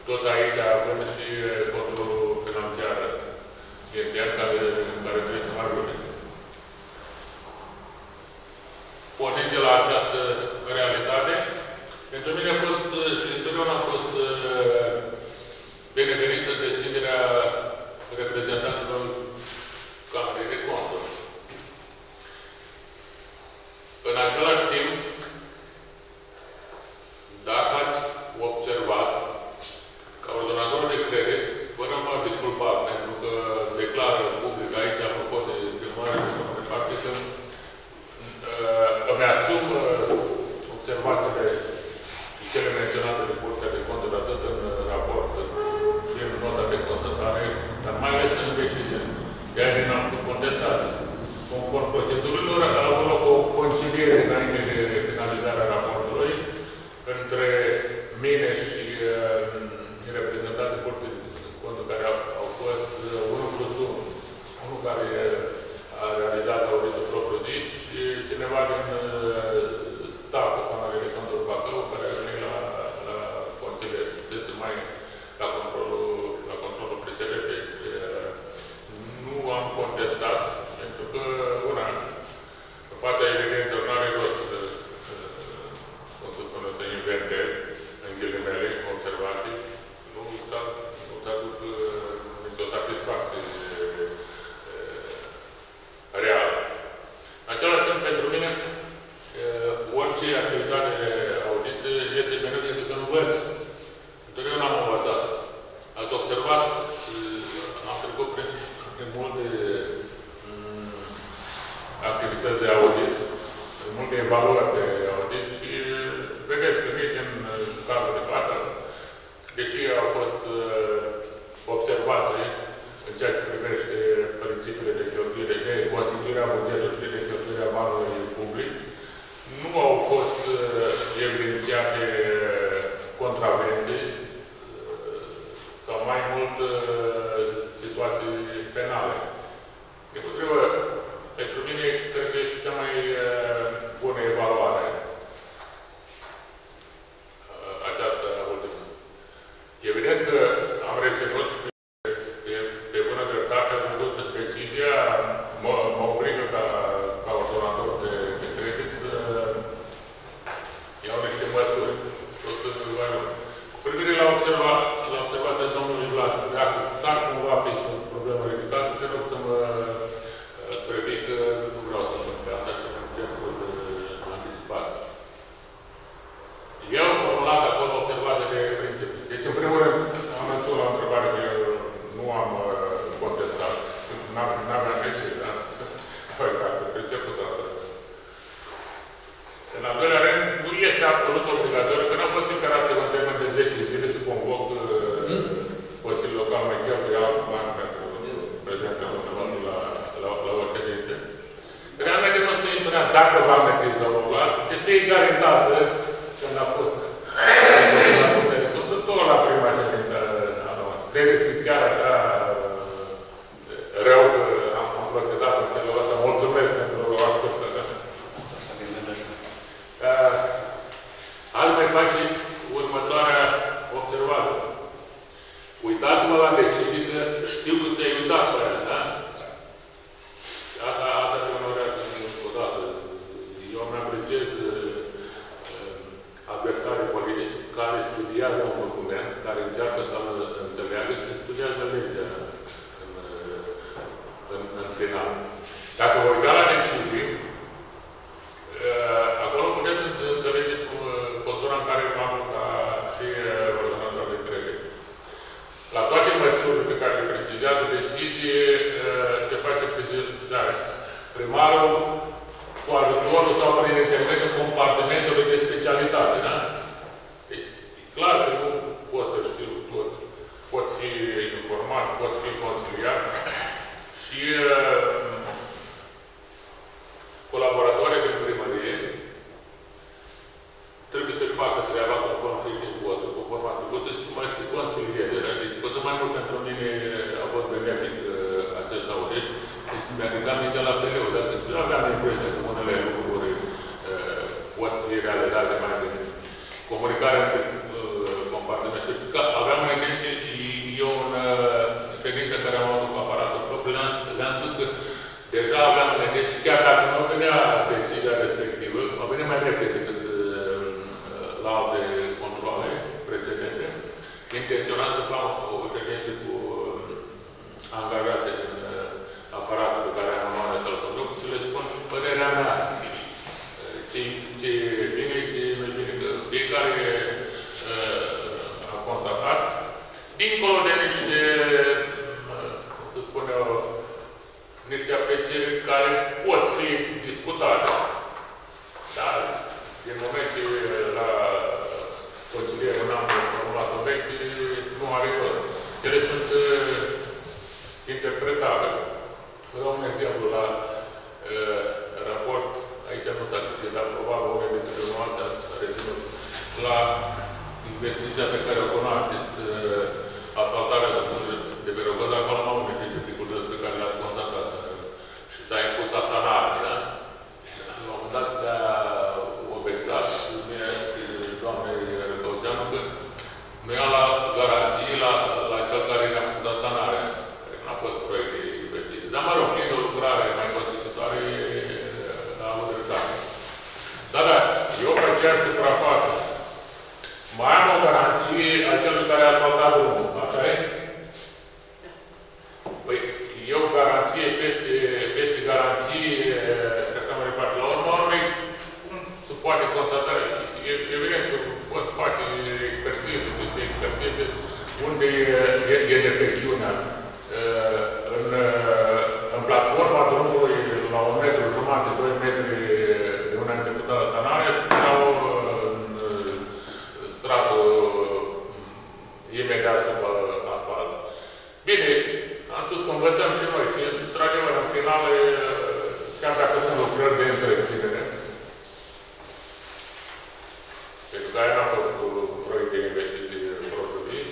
Tot aici avem și contul financiar intern care trebuie să mai ajungem. Pornind de la această realitate, pentru mine a fost și întotdeauna a fost binevenită deschiderea reprezentantului Camerei de Conturi. În același timp, dacă ați observat că ordonatorul de credit, fără mă disculpa, pentru că declară public aici, apropo de filmare, de fapt, îmi asum observațiile cele menționate de Curtea de Conturi, atât în raport, și în nota de constatare, dar mai ales în decizie. De aia n-am putut contestat. Conform procedurilor, a avut loc o conciliere înainte de finalizarea raportului între mine și reprezentanții Curții de Conturi, care au fost unul plus unul care a realizat auditul propriu-zis și cineva din stafful Camerei de Conturi Bacău, care a venit la consiliere, mai la controlul PCRP. Nu am contestat, pentru că, una, în fața evidențelor nu are rost să inventez, în ghilimele, observații, nu s-a dus nicio satisfacție reală. În același timp, pentru mine, orice activitate audit este mereu pentru că învăț. Întotdeauna am învățat. Ați observat, am trecut prin multe activități de audit, prin multe evaluări de audit și vedeți că nici în cazul de față, deși au fost observate în ceea ce privește principiile de cheltuire, de constituirea bugetului și de cheltuirea banului public, nu au fost evidențiate contravenții sau mai mult situații penale. Deopotrivă, pentru mine, cred că este cea mai bună evaluare această ultimă. Evident că am reținut și pe bună dreptate, am văzut că precizia mă obligă ca ordonator de credit să iau niște măsuri. Cu privire la observația domnului Vlad, dacă s-ar cumva fi o problemă ridicată, te rog să mă previc că nu vreau să sunt pe asta și în timpul anticipat. Eu am formulat acolo observația de principii. Deci, în primul rând, am răspuns la o întrebare că eu nu am contestat. N-aveam nici, dar păi, dacă priceput asta. În al doilea rând, nu este absolut obligatoriu, că n-am fost imperativ în termen de 10 zile să convoc Consiliul Local mai chiar că iau bani pentru prezența undeva la o ședință. Realmente, dacă v-am reprins, domnul Vlad, de fiecare dată când a fost la numele tot la prima ședință a noastră. Deci chiar așa rău că am procedat în felul ăsta. Mulțumesc pentru o acceptare. Azi mai face următoarea observație. Uitați-vă la vecinii că știu că te-ai uitat pe aia, da? Asta te onorează odată. Eu îmi apreciez adversarii politici care studiază un document, care încearcă să înțeleagă și studiază legea în final. Dacă vă uita la vecinii, acolo puteți înțelege postura în care v-am și ordonatorul de credere. La toate măsurile pe care le precizează decizie, se face precizare. Primarul, cu ajutorul sau prin intermediul compartimentului de specialitate, da? Deci, e clar că nu pot să știu tot. Pot fi informat, pot fi consiliat. Și colaboratorii din primărie trebuie să-și facă treaba conform fiectei votul, conform atributul și mai și conciliere. Deci, văzut mai mult pentru mine a fost benefic acest audit. Deci, mi-a ridicat mintea la felul, dar despre aveam impresia că unele lucruri pot fi realizate mai bine. Comunicarea între compartimente. Știți că aveam în intenție, eu în ședință care am avut cu aparatul propriu, le-am spus că deja aveam în intenție, chiar dacă nu venea decizia respectivă, mă vine mai repede decât la alte controle precedente, intenționat să fac o ședință cu angajații din aparatul pe care am onoarea să-l conduc și le spun și părerea mea. Ce e bine, ce e mai bine, că fiecare a constatat, dincolo de niște, să spun eu, niște aprecieri care pot fi discutate. Dar, din moment ce la conciliere nu am formulat obiecte, nu are tot. Ele sunt interpretabile. Vă dau un exemplu la raport, aici nu s-a citit, dar probabil unele dintre dumneavoastră a reținut, la investiția pe care o cunoașteți, asfaltarea de pe Rogăz, acolo nu au venit dificultăți pe care le-ați constatat. Și s-a impus asanarea, da? La un moment dat de-a obiectat, doamnei Răcăuțeanu, că nu ia la garanții la cel care și-a făcut asanarea. Nu a fost proiect de investiții. Dar, mă rog, fiind o lucrare mai constitutoare, a avut dreptate. Dar, eu pe aceeași suprafață, mai am o garanție a celui care a asfaltat drumul, așa e? Păi, eu garanție peste garanție, cred că am repartit la urmă, cum se poate constata, evident că pot face expertize, pot fi expertize, unde e defecțiunea. În platforma drumului, la 1,5 metru, 2 metri de una începută la sanare, sau în stratul imediat după asfalt. Bine, am spus că învățăm și noi și, într-adevăr, în final, chiar dacă sunt lucrări de întreținere, pentru că aia n-a fost cu proiect de investiții propriu-zis,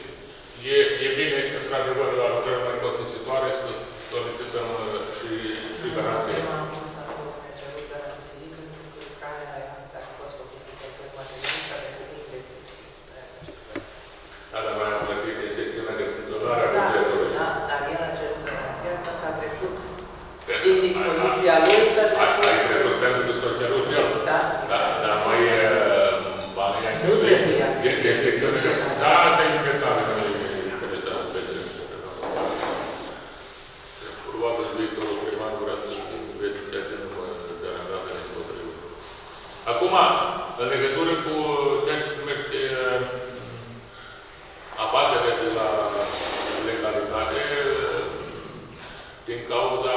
e bine, într-adevăr, la lucrări mai costisitoare să solicităm și garanții. Da, dar mai am plătit excepțiunea de funcționare a bugetului. Da, dar el a cerut garanția că s-a trecut din dispoziția lui să se pune. Ai trecut pentru că tot cerut el. Da. Dar mai e banii aici. Nu trebuie așa. Da, asta e inventat. Probabil că viitorul primar vrea să vezi ceea ce nu mă garantează nepotriva. Acum, în legătură cu ceea ce se numește abaterea de la legalitate, din cauza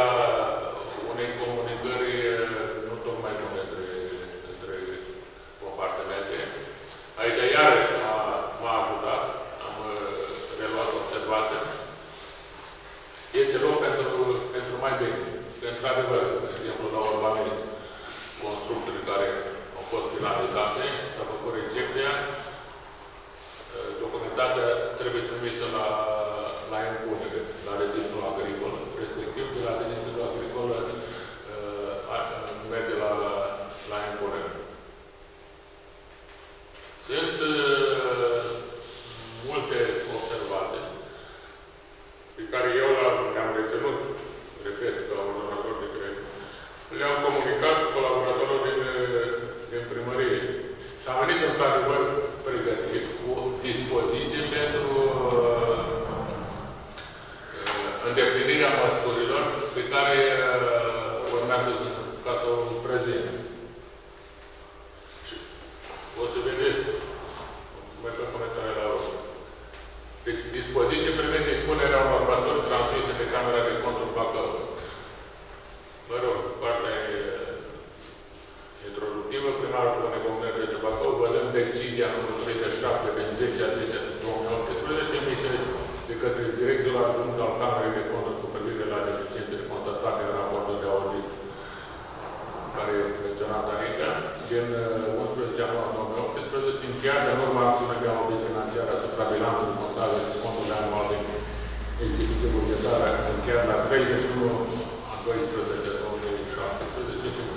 unei comunicări nu tocmai bune între compartimente. Aici iarăși m-a ajutat, am reluat observația. Este loc pentru mai bine. Într-adevăr, de exemplu, la urbanism, comunicat colaboratorilor din primărie. Și am venit într-adevăr pregătit cu dispoziții pentru îndeplinirea măsurilor pe care urmează ca să o prezint. O să vedeți. Mulțumesc în comentariile la urmă. Deci, dispoziții privind dispunerea unor măsuri transmise de Camera de Contul Bacău. Mă rog, partea introductivă, primarul Comunei Comunei de Bacău, văzând decizia numărul 37 din 10-10-2018, emise de către directorul adjunct al Camerei de Contul cu privire la deficiențele constatate în raportul de audit care este menționat aici, din 11 ianuarie 2018, încheiată în urma acțiunii de audit financiară asupra bilanțului contabil și conturile anuale din execuție bugetară, încheiată la 31 a 12 2017, din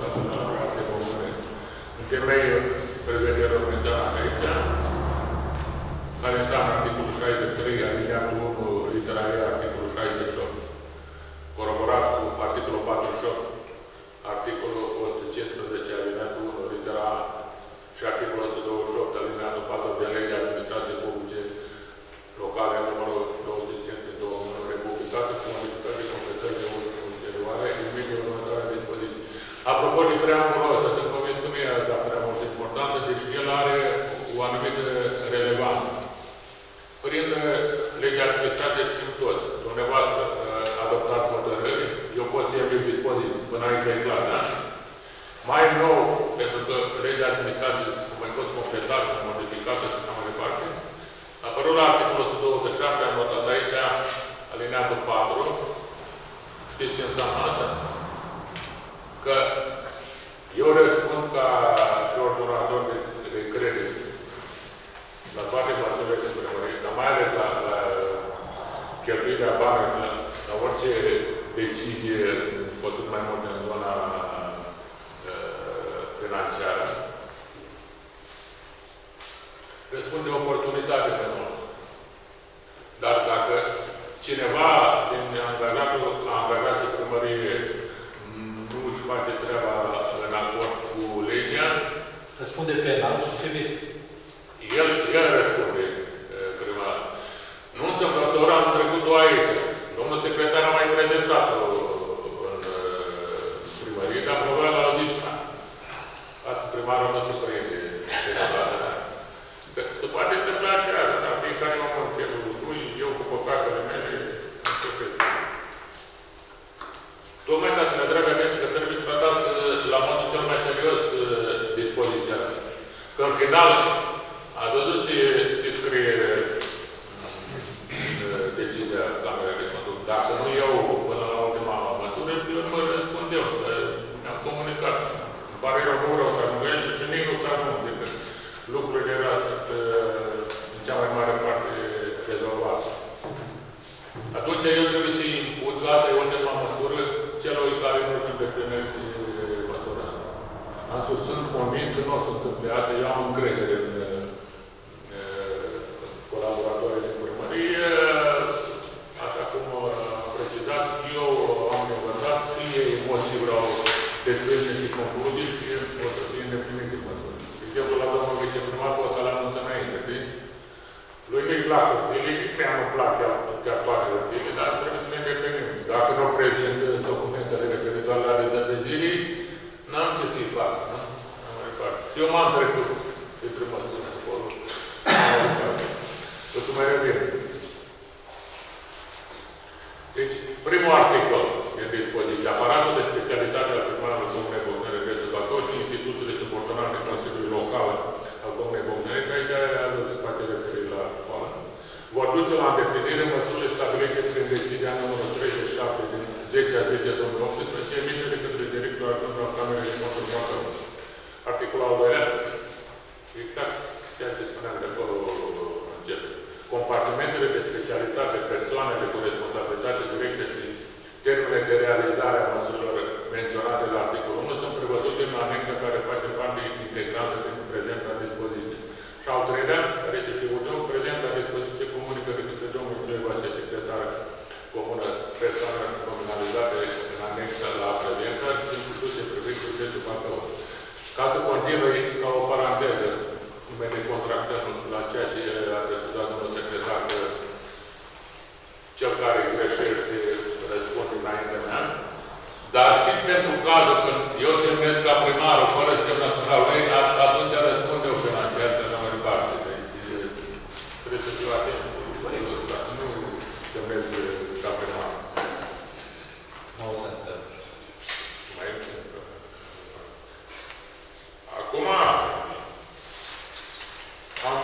cazul de comunități. În temeiul prevederilor menționate aici, care înseamnă articolul 63, alineatul 1, litera E, articolul 68, coroborat cu articolul 48, articolul 115 alineatul 1, litera A și articolul 128 alineatul 4 de legea administrației publice locale numărul 205/2001 republicată cu modificări de completări de ulterioare în mediul următoare dispoziții. Apropo de preambulos, să sunt convins că mie e la preambulos importantă, deci el are o anumită relevanță. Prin legea administrației știm toți, dumneavoastră adoptați hotărâri, eu pot să iau dispoziții până aici e clar, da? Mai nou, pentru că legea administrației mai fost completată, modificată și așa mai departe, a apărut la articolul 127, am notat aici alineatul 4. Știți ce înseamnă asta? Că eu răspund ca și ordonator de credit la toate măsurile de primărie, dar mai ales la cheltuirea banilor, la orice decizie, cu atât mai mult în zona financiară. Răspunde oportunitate de nou. Dar dacă cineva din angajații primărie nu își face treaba în acord cu legea, răspunde penal sustenit. El răspunde prima. Nu întâmplător am trecut-o aici. Domnul secretar a mai prezentat-o în primărie, dar probabil la audiția. Ați primarul nu se prinde. Se poate întâmpla și aia, dar fiecare om în felul lui, eu cu păcatele mele, nu se prinde. Tocmai ca să ne dragă că trebuie tratat la modul cel mai serios dispoziția. Că în final, ați văzut ce scrie decizia Camerei de Contul. Dacă nu eu, până la ultima măsură, eu mă răspund eu, că mi-am comunicat. Îmi pare rău, nu vreau să ajungă și nici nu s-a ajuns. Lucrurile era în cea mai mare parte rezolvată. Atunci eu trebuie să-i impun, asta e ultima măsură, celor care nu știu de primesc măsură. Am sunt convins că nu o să întâmple asta, eu am încredere în colaboratorii din primărie. Așa cum am precizat, eu am învățat și ei emoții vreau despre și concluzii și o să fie îndeplinite măsură. Eu la domnul viceprimar pot să-l anunț înainte, știi? Lui nu-i place, nu-i place chiar toate de tine, dar trebuie să ne referim. Dacă nu prezintă documentele referitoare la dezădezirii, n-am ce să-i fac, nu? N-am mai parte. Eu m-am trecut de primă să ne spun. O să mai revin. Deci, primul articol din dispoziție. Aparatul de specialitate al primarului Comunei Bogdănești de Bacău și instituțiile subordonate Consiliului Local al Comunei Bogdănești, aici se poate referi la școală, vor duce la îndeplinire măsurile stabilite prin decizia numărul 37 din 10/10/2018, emise de către directorul adjunct al Camerei de Contul Bacău. Articolul al doilea, exact ceea ce spuneam de acolo început. Compartimentele de specialitate, persoanele cu responsabilitate directă și termenele de realizare a măsurilor menționate la articolul 1 sunt prevăzute în anexa care face parte integrată din prezent la dispoziție. Și al treilea, rece și urmă, prezent la dispoziție comunică de către domnul Andrei Vasile, secretar comună, persoană nominalizată în anexa la prezentă, sunt puse previste județul Bacău. Ca să continui, ca o paranteză, cum ne contractăm la ceea ce a desfășurat domnul secretar, că cel care greșește răspunde înaintea mea, dar și pentru cazul când eu semnez ca primarul fără semnătura lui, atunci răspunde eu până aceasta la mai parte. Deci trebuie să fiu atent. Nu semnez ca primarul. Nu o să întâmplă. Mai e ce întâmplă. Acum am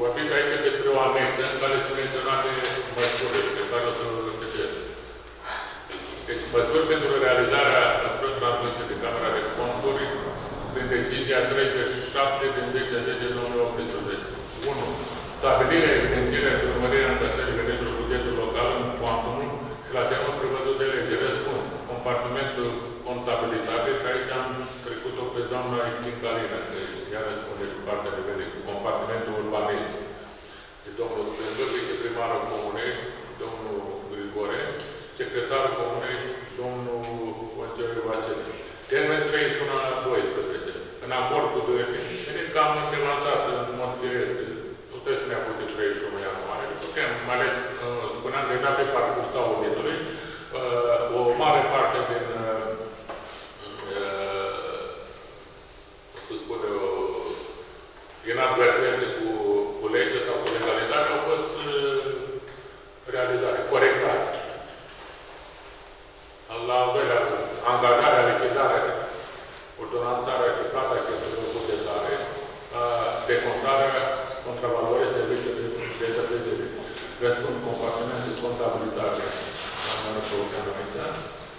vorbit aici despre o anexă în care sunt menționate măsuri pe care o să vă găsesc. Deci măsuri pentru realizarea măsurilor aduse de Camera de Conturi prin decizia 37 din 10/10/2018. 1. Stabilirea, evidențierea și urmărirea încăsării veniturilor bugetului local în cuantum și la temă prevăzut de lege. Răspund. Compartimentul contabilitate și aici am trecut-o pe doamna Icticalina, că ea răspunde cu partea de vedere, cu compartimentul urbanism. Și domnul Splendor, viceprimarul comunei, domnul Grigore, secretarul comunei, domnul Andrei Vasile. Termen 31/12. În acord cu 25, vedeți că am relansat în mod firesc. Nu trebuie să ne apuce 31 ianuarie. Putem, mai ales, spuneam că era pe parcursul auditului, o mare parte din inadvertențe cu legă sau cu legalitate au fost realizare, corectare. La al doilea punct, angajarea, lichidarea, ordonanțarea și plata cheltuielilor bugetare, decontarea contravalorii serviciilor de servicii. Răspund compartimentul contabilitate la mână Săuțean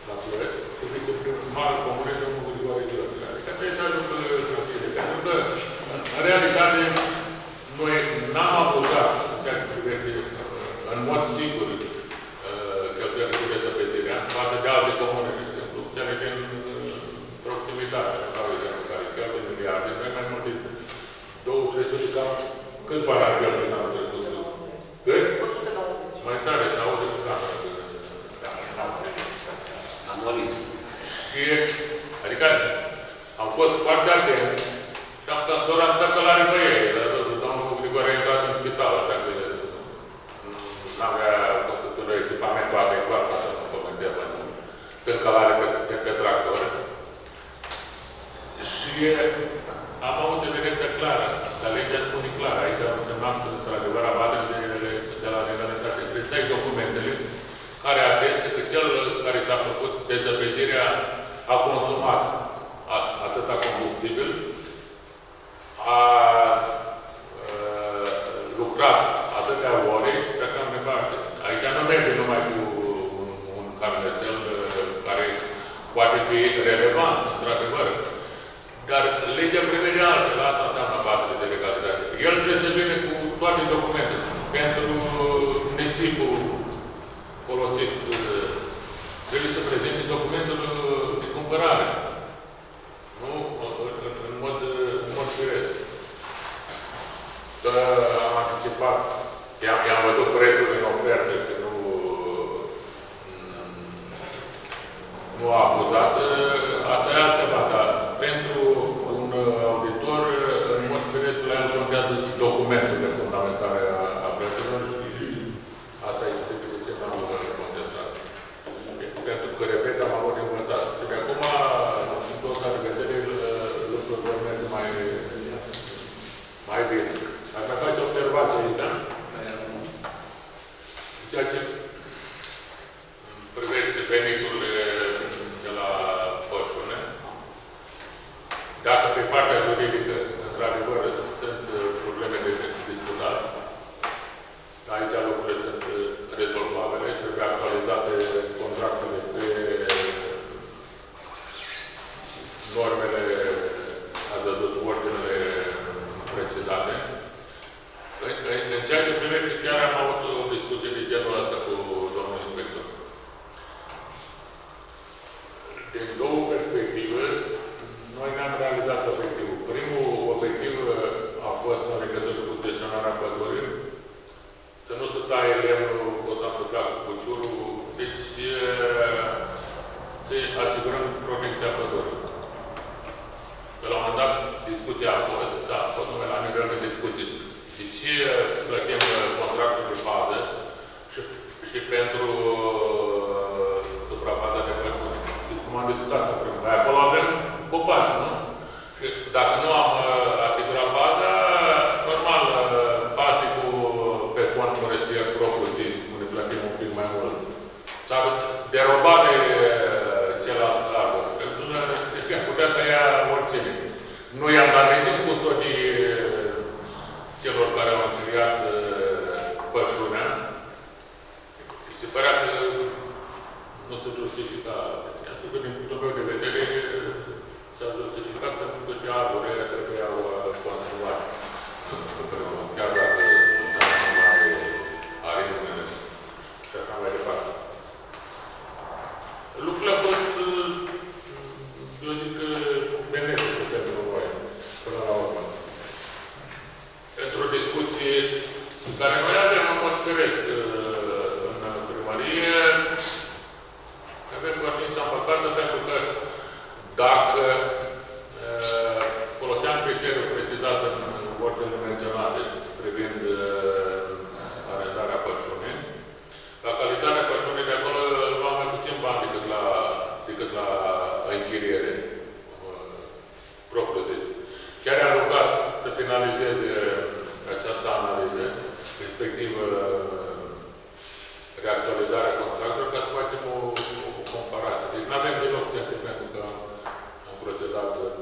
la Ploiești, cu viceprimarul comunei domnul Grigore Gheorghe. Adică trebuie să ajungă lucrurile. Pentru că în realitate, noi n-am abuzat în mod sigur cheltuielile de viață pe Tirean, față de alte comune, de exemplu, cele din proximitate, care cheltuie miliarde, noi mai mult din 200 sau cât bani ar cheltuie în anul trecut? Cât? 190. Mai tare, se aude cu camera. Anualist. Și, adică, am fost foarte atenți. Doar am dat că la revoiere, dar domnul Grigore a intrat în spital, așa că n-avea constătură echipamentul adecvat, să nu comandea mai mult. Sunt calare pe tractor. Și am avut evidență clară, dar legea spune clară. Aici am semnat, într-adevăr, abatem de la legalitate. Trebuie să ai documentele care ateste că cel care s-a făcut dezăpezirea a consumat atâta combustibil, a lucrat atâtea ore, cred că am nevoie. Aici nu merge numai cu un carnețel care poate fi relevant, într-adevăr. Dar legea prevede altă, la asta înseamnă bază de legalitate. El trebuie să vină cu toate documentele. Pentru nisipul folosit, trebuie să prezinte documentul de cumpărare. Nu? În mod firesc. Să am anticipat. I-am văzut prețul din ofertă și nu a abuzat. Asta e altceva, dar pentru un auditor, în mod firesc, la el contează documentele fundamentale a prețurilor și asta este de ce n-am contestat. Pentru că, repet, am avut învățat. Și de acum, în tot care vedere, lucruri vor merge mai bine. Dacă faci observații aici, ceea ce privește veniturile de la pășune, dacă pe partea juridică, într-adevăr, sunt probleme de discutat, aici lucrurile sunt rezolvabile, trebuie actualizate contractele pe normele, ați văzut, ordinele precizate. În ceea ce privește, chiar am avut o discuție de genul ăsta cu domnul inspector. Din două perspective, noi ne-am realizat obiectivul. Primul obiectiv a fost în legătură cu gestionarea pădurii, să nu se taie lemnul, o să întâmpla cu cuciurul, deci să asigurăm protecția pădurii. copaci, nu? Și dacă nu am asigurat baza, normal, patricul pe fondul respect propriu zis, unde plătim un pic mai mult. S-a derobat de celălalt arbor. Pentru că putea să ia oricine. Nu i-am dat nici în custodii celor care au închiriat pășunea. Și se părea că nu se justifica. Pentru că, din punctul meu de vedere, s-a justificat pentru că și arborele se creau conservate. Chiar dacă nu mai are numele și așa mai departe. Lucrurile au fost, eu zic, benefice pentru noi, până la urmă. Într-o discuție care noi avem în mod feresc în primărie, avem conștiința împăcată pentru că dacă foloseam criteriul precizat în ordinele menționate privind arendarea pășunii, la calitatea pășunii de acolo luam mai puțin bani decât la închiriere propriu-zis. Chiar i-am rugat să finalizeze această analiză, respectiv reactualizarea contractului, ca să facem o comparație. Deci nu avem deloc sentimentul că am procedat în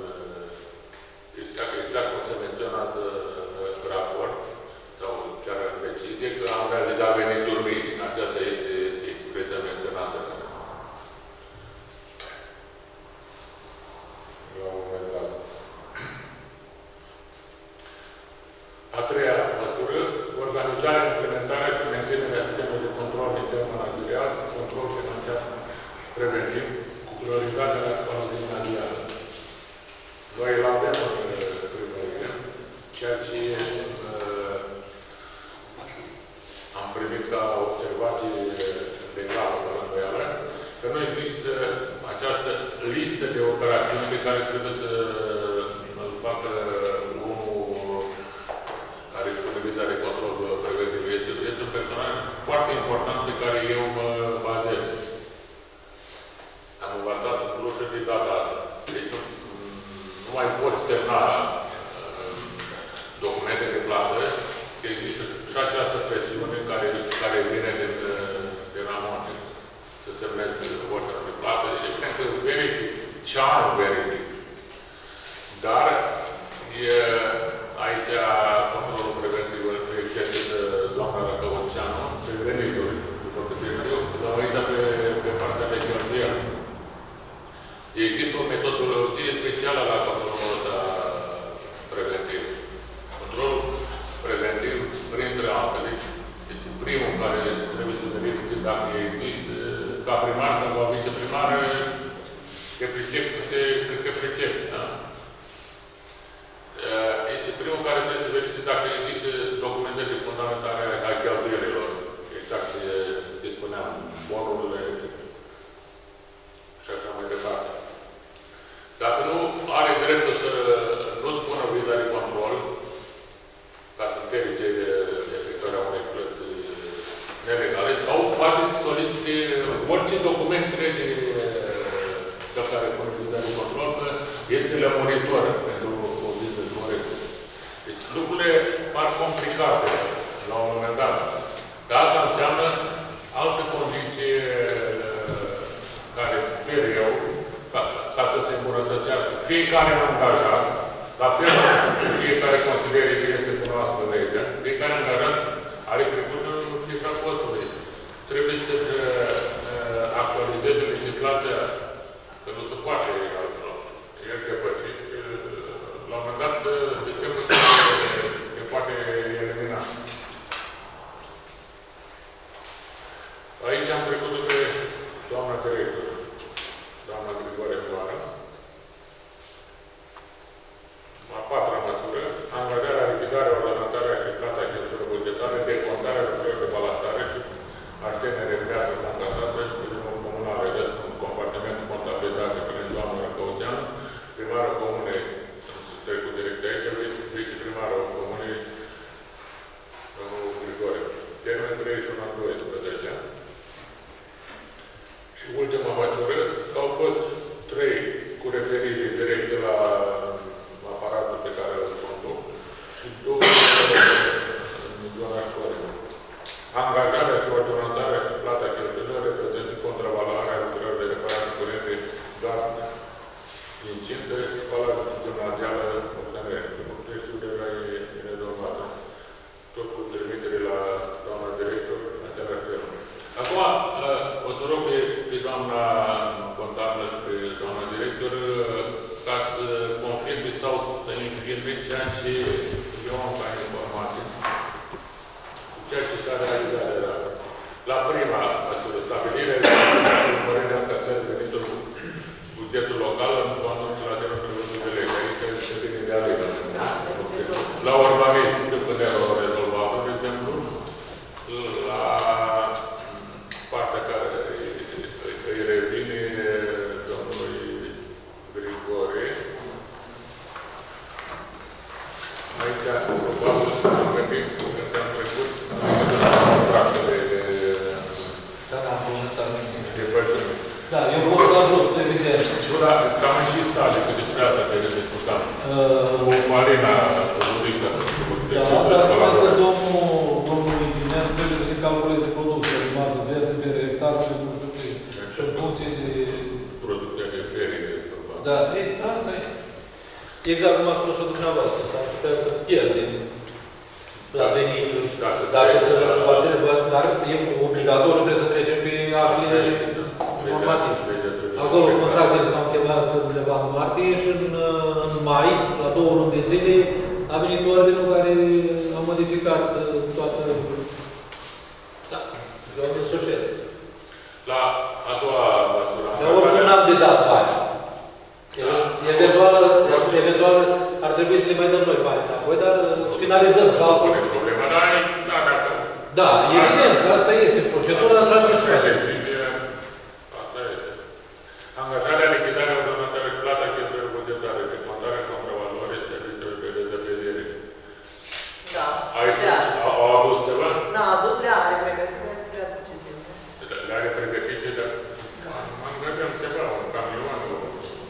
exact cum se menționează în raport sau chiar în decizie, că am realizat venituri mici. Aceasta este expresia menționată. La un moment dat. A treia măsură, organizarea, implementarea și menținerea sistemului de control intern managerial, control financiar preventiv, cu prioritate la economia mondială. Noi îl avem în primărie, ceea ce am primit ca observații legală, fără îndoială, că nu există această listă de operațiuni pe care trebuie să îl facă de control preventiv. Este un personaj foarte important pe care eu mă bazez. Am învățat lucruri de data asta. Deci nu mai pot semna documente de plasă, că există și această presiune care vine din amonte. Să semnezi ordinele de plasă. Deci e bine că verific. Ce am verific. Dar aici controlul preventiv pe exercită doamna Răcăuțeanu, pe venituri, după câte știu, dar aici pe partea de cheltuială. Există o metodologie specială la controlul ăsta preventiv. Controlul preventiv, printre altele, este primul care trebuie să verifice dacă există, ca primar sau ca viceprimar, că pricep câte pricep, da? Este primul care trebuie să verifice dacă există documente de fundamentare a cheltuielilor. Exact ce spuneam, bonurile și așa mai departe. Dacă nu are dreptul să nu spună viza de control, ca să verifice efectuarea unei plăți nelegale, sau poate să solicite orice document crede că care pune viza de control, că este lămuritor pentru deci lucrurile par complicate la un moment dat. Dar asta înseamnă alte condiții care sper eu ca să se îmbunătățească. Fiecare angajat, la fel fiecare consilier este cunoască legea, fiecare angajat are trecutul în fiecare postului. Trebuie să actualizeze legislația, că nu se poate altfel. El depășit. La un moment dat, sistemul se poate elimina. Aici am trecut-o pe doamna Țăricol, doamna Grigore Floară. A patra măsură, angajarea, realizarea, organizarea și plata gestiunilor bugetare, decontarea lucrurilor de balastare și aștenere în viață angajată și primul comunal, în compartimentul contabilitate prin doamna Răcăuțeanu, primarul comunei, trecut direct de aici, viceprimarul comunei, domnul Grigore. Termen 31-12. Și ultima măsură, au fost trei cu referire direct s-au întâlnit firme, ceea ce eu am ca informații, ceea ce s-a realizat la prima stabilire, în părerea că s-a devenit bugetul local în fondul la de lei, adică se vine de alea. La urbanism, de putea o rezolva, de exemplu, la partea care îi revine domnului Grigore, aici, probabil, când am trecut, da, eu pot să ajut, evident. Jura, că am și stat, că despre asta te discutam. Marina, Zurica. Da, dar cred că domnul inginer trebuie să se calculeze producția de masă verde pe hectare și în funcție de... Producția de ferine. Da, asta e. Exact cum a spus și dumneavoastră, s-ar putea să pierdem la venituri. Dacă se va e obligatoriu, trebuie să trecem pe actele. Acolo contractele s-au încheiat undeva în martie și în mai, la 2 luni de zile, a venit ordinul care a modificat toată... Da, eu am însușesc. La a doua măsură... Dar oricum n-am de dat bani. Eventual ar trebui să le mai dăm noi bani înapoi, dar finalizăm calculul. Da, evident, asta este. Procedura s-a desfășurat. Angajarea, lichidarea, ordonatare, plata, cheltuielor bugetare, decontarea contravalorii, serviciului de dezăpezire. Da. Au adus ceva? Nu, a adus le-are pregătite despre atunci. Le-are pregătite, dar mă îngăbeam ceva, un camion, o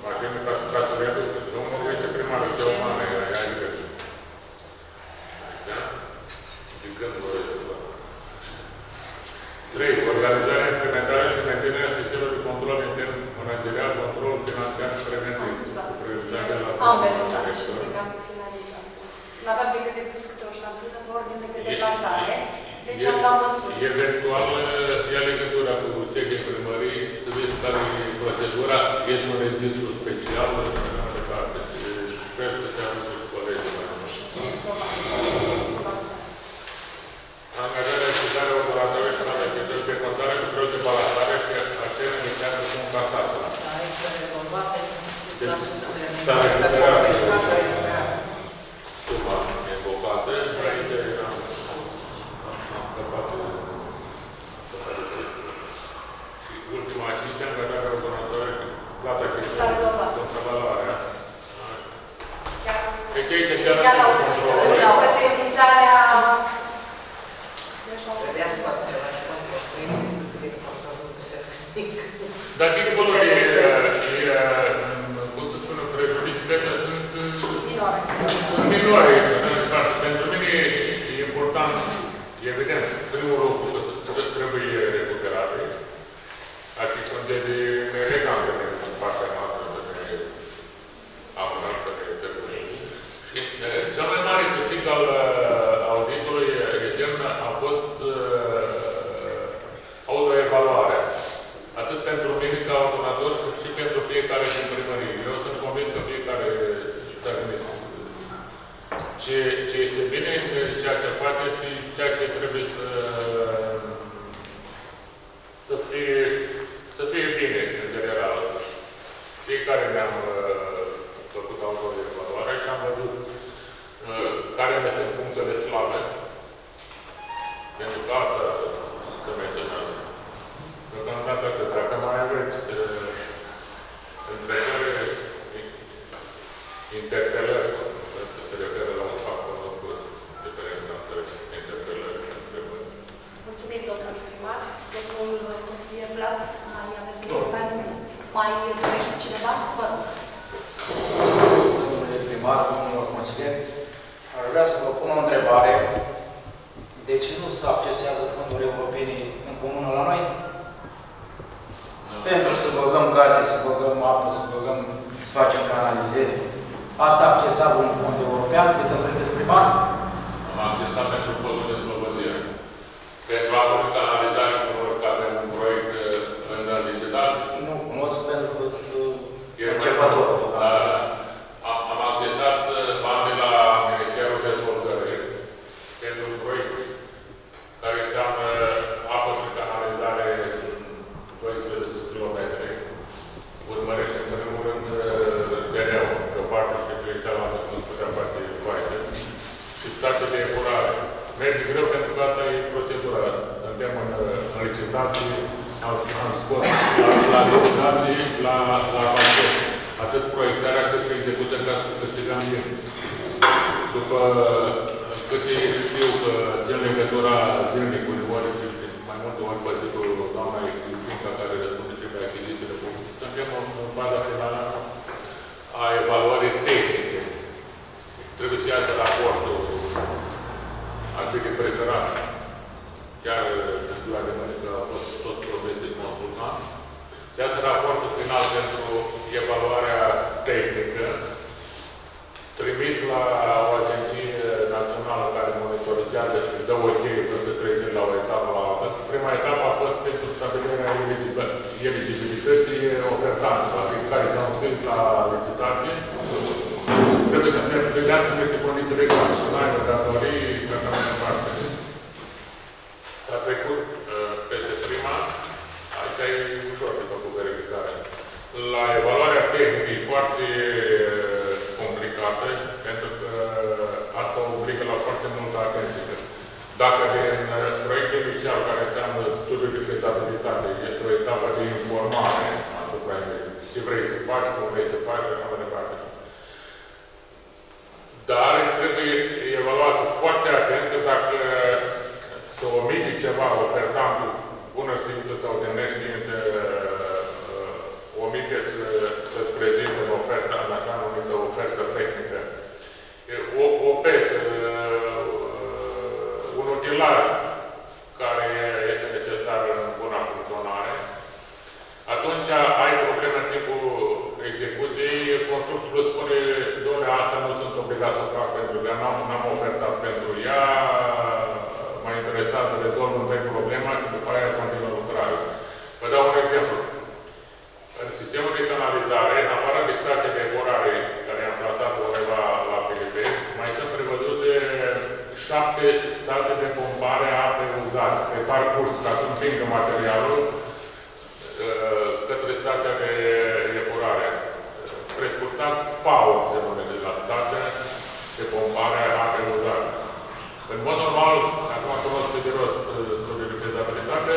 mașină, ca să vedea, domnul viceprimarul de umană era ea libertă. Da? De când vă vezi ceva? 3. Organizarea, implementarea și menținerea sistemelor de control intern. Material, control, financiar, preventiv. Am versat și am finalizat. N-aveam decât de pus câte o șamplină pe ordine de deplasare, deci am luat măsuri. Eventual, ia legătura cu cei din primării, să vezi care e procedura, este un registru special, și sper să te ajungă cu colegii mai mult. Angajarea și darea operatoare și la registră, pe contarea cu proiect de balasare și acele necesare sunt casate. S-a recuperat suma evocată și aici am scăpat și ultima 5 ani vedea răzbunătoare și plata chestiunea. Chiar la o sesizarea trebuia să facă ceva și mă construiesc să se vedea cum să nu găsesc nimic. Dar dincolo e minoare. Pentru mine e important, evident, primul lucru trebuie recuperare. Ar fi conte de elegante în partea noastră de abonanță de termenii. Și cel mai mare câștig al auditului recent a fost autoevaluarea. Atât pentru mine ca ordonator, cât și pentru fiecare din primărie. Eu sunt convins că fiecare ce este bine, ceea ce face și ceea ce trebuie să fie bine, în general. Fiecare ne-am făcut autoevaluarea și am văzut care ne sunt punctele slabe. Pentru că asta se menționează. Deocamdată, dacă mai aveți întrebări, interpelări, că se referă la un fapt în locul diferența între interpelări și întrebări. Mulțumim, domnul primar. Domnul consilier Vlad, mai aveți întrebări? Mai dorește cineva? Vă rog. Domnule primar, domnul consilier, ar vrea să vă pun o întrebare. De ce nu se accesează fonduri europene în comună la noi? Pentru să băgăm gaze, să băgăm apă, să facem canalizări. Ați accesat un fond european de când sunteți primar? Am accesat pentru podul de slobozire. Pentru apă și canalizare, că avem un proiect în licitație? Nu cunosc pentru că sunt începător. Am accesat la legislație, la pachet. Atât proiectarea cât și execută ca să câștigăm bine. După câte știu că țin legătura zilnic cu ori, mai multe ori pe titlul doamnei Iubica, care răspunde ce pe achizițiile publice, suntem în faza finală a evaluării tehnice. Trebuie să iasă raportul, ar fi de preferat. Chiar la Veronica a fost tot proiect de consultant. Se iasă raportul final pentru evaluarea tehnică, trimis la o agenție națională care monitorizează și îți dă ok când se trece la o etapă la altă. Prima etapă a fost pentru stabilirea eligibilității ofertanților, adică care s-au înscris la licitație. Trebuie să ne vedească niște condiții regulaționale, datorii, ca mai departe. S-a trecut peste prima, aici e ușor de făcut verificare. La evaluarea tehnică e foarte complicată, pentru că asta obligă la foarte multă atenție. Dacă din proiectul inițial, care înseamnă studiul de fezabilitate, este o etapă de informare asupra ei, ce vrei să faci, cum vrei să faci, și așa mai departe. Dar trebuie evaluat foarte atent dacă să omite ceva ofertantul, bună știință sau de neștiință, omiteți să-ți prezinte oferta, dacă am omită ofertă tehnică. OPS, un utilaj care este necesar în buna funcționare, atunci ai probleme în timpul execuției, constructorul spune, doamne, asta nu sunt obligat să fac pentru că n-am ofertat pentru ea, mă interesează de tot, nu vei problema și după aia continuă lucrarea. Vă dau un exemplu. În sistemul de canalizare, în afară de stația de eforare, care am plasat undeva la PDP, mai sunt prevăzute 7 stații de pompare a apei uzate, pe parcurs, ca să împingă materialul către stația de eforare. Prescurtat, SPAU se numește la stația de pompare a apei uzate. În mod normal, acum cunosc de rost studiul de fezabilitate,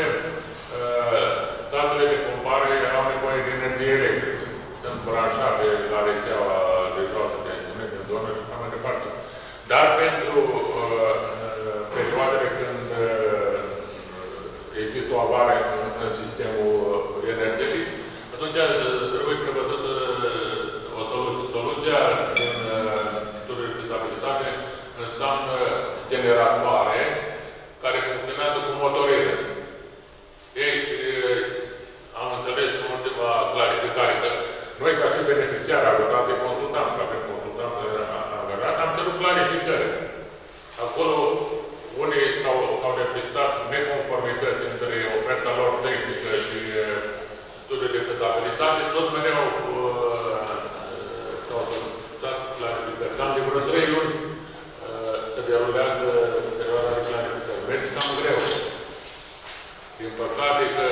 statele de pompare au nevoie de energie electrică. Sunt branșate la rețeaua de joasă de internet, în zonă și mai departe. Dar pentru perioadele când există o avare în sistemul energetic, atunci trebuie prevăzut o soluție. Soluția din studiul de fezabilitate înseamnă generatoare care funcționează cu motorine. Ei, am înțeles ultima clarificare că noi, ca și beneficiari avocat de consultant, ca pe consultant angajat, am cerut clarificări. Acolo, unii s-au depistat neconformități între oferta lor tehnică și studiul de fezabilitate, tot mereu s-au solicitat clarificări. Cam de vreo 3 luni se derulează perioada de clarificări. Merge cam greu. Din păcate că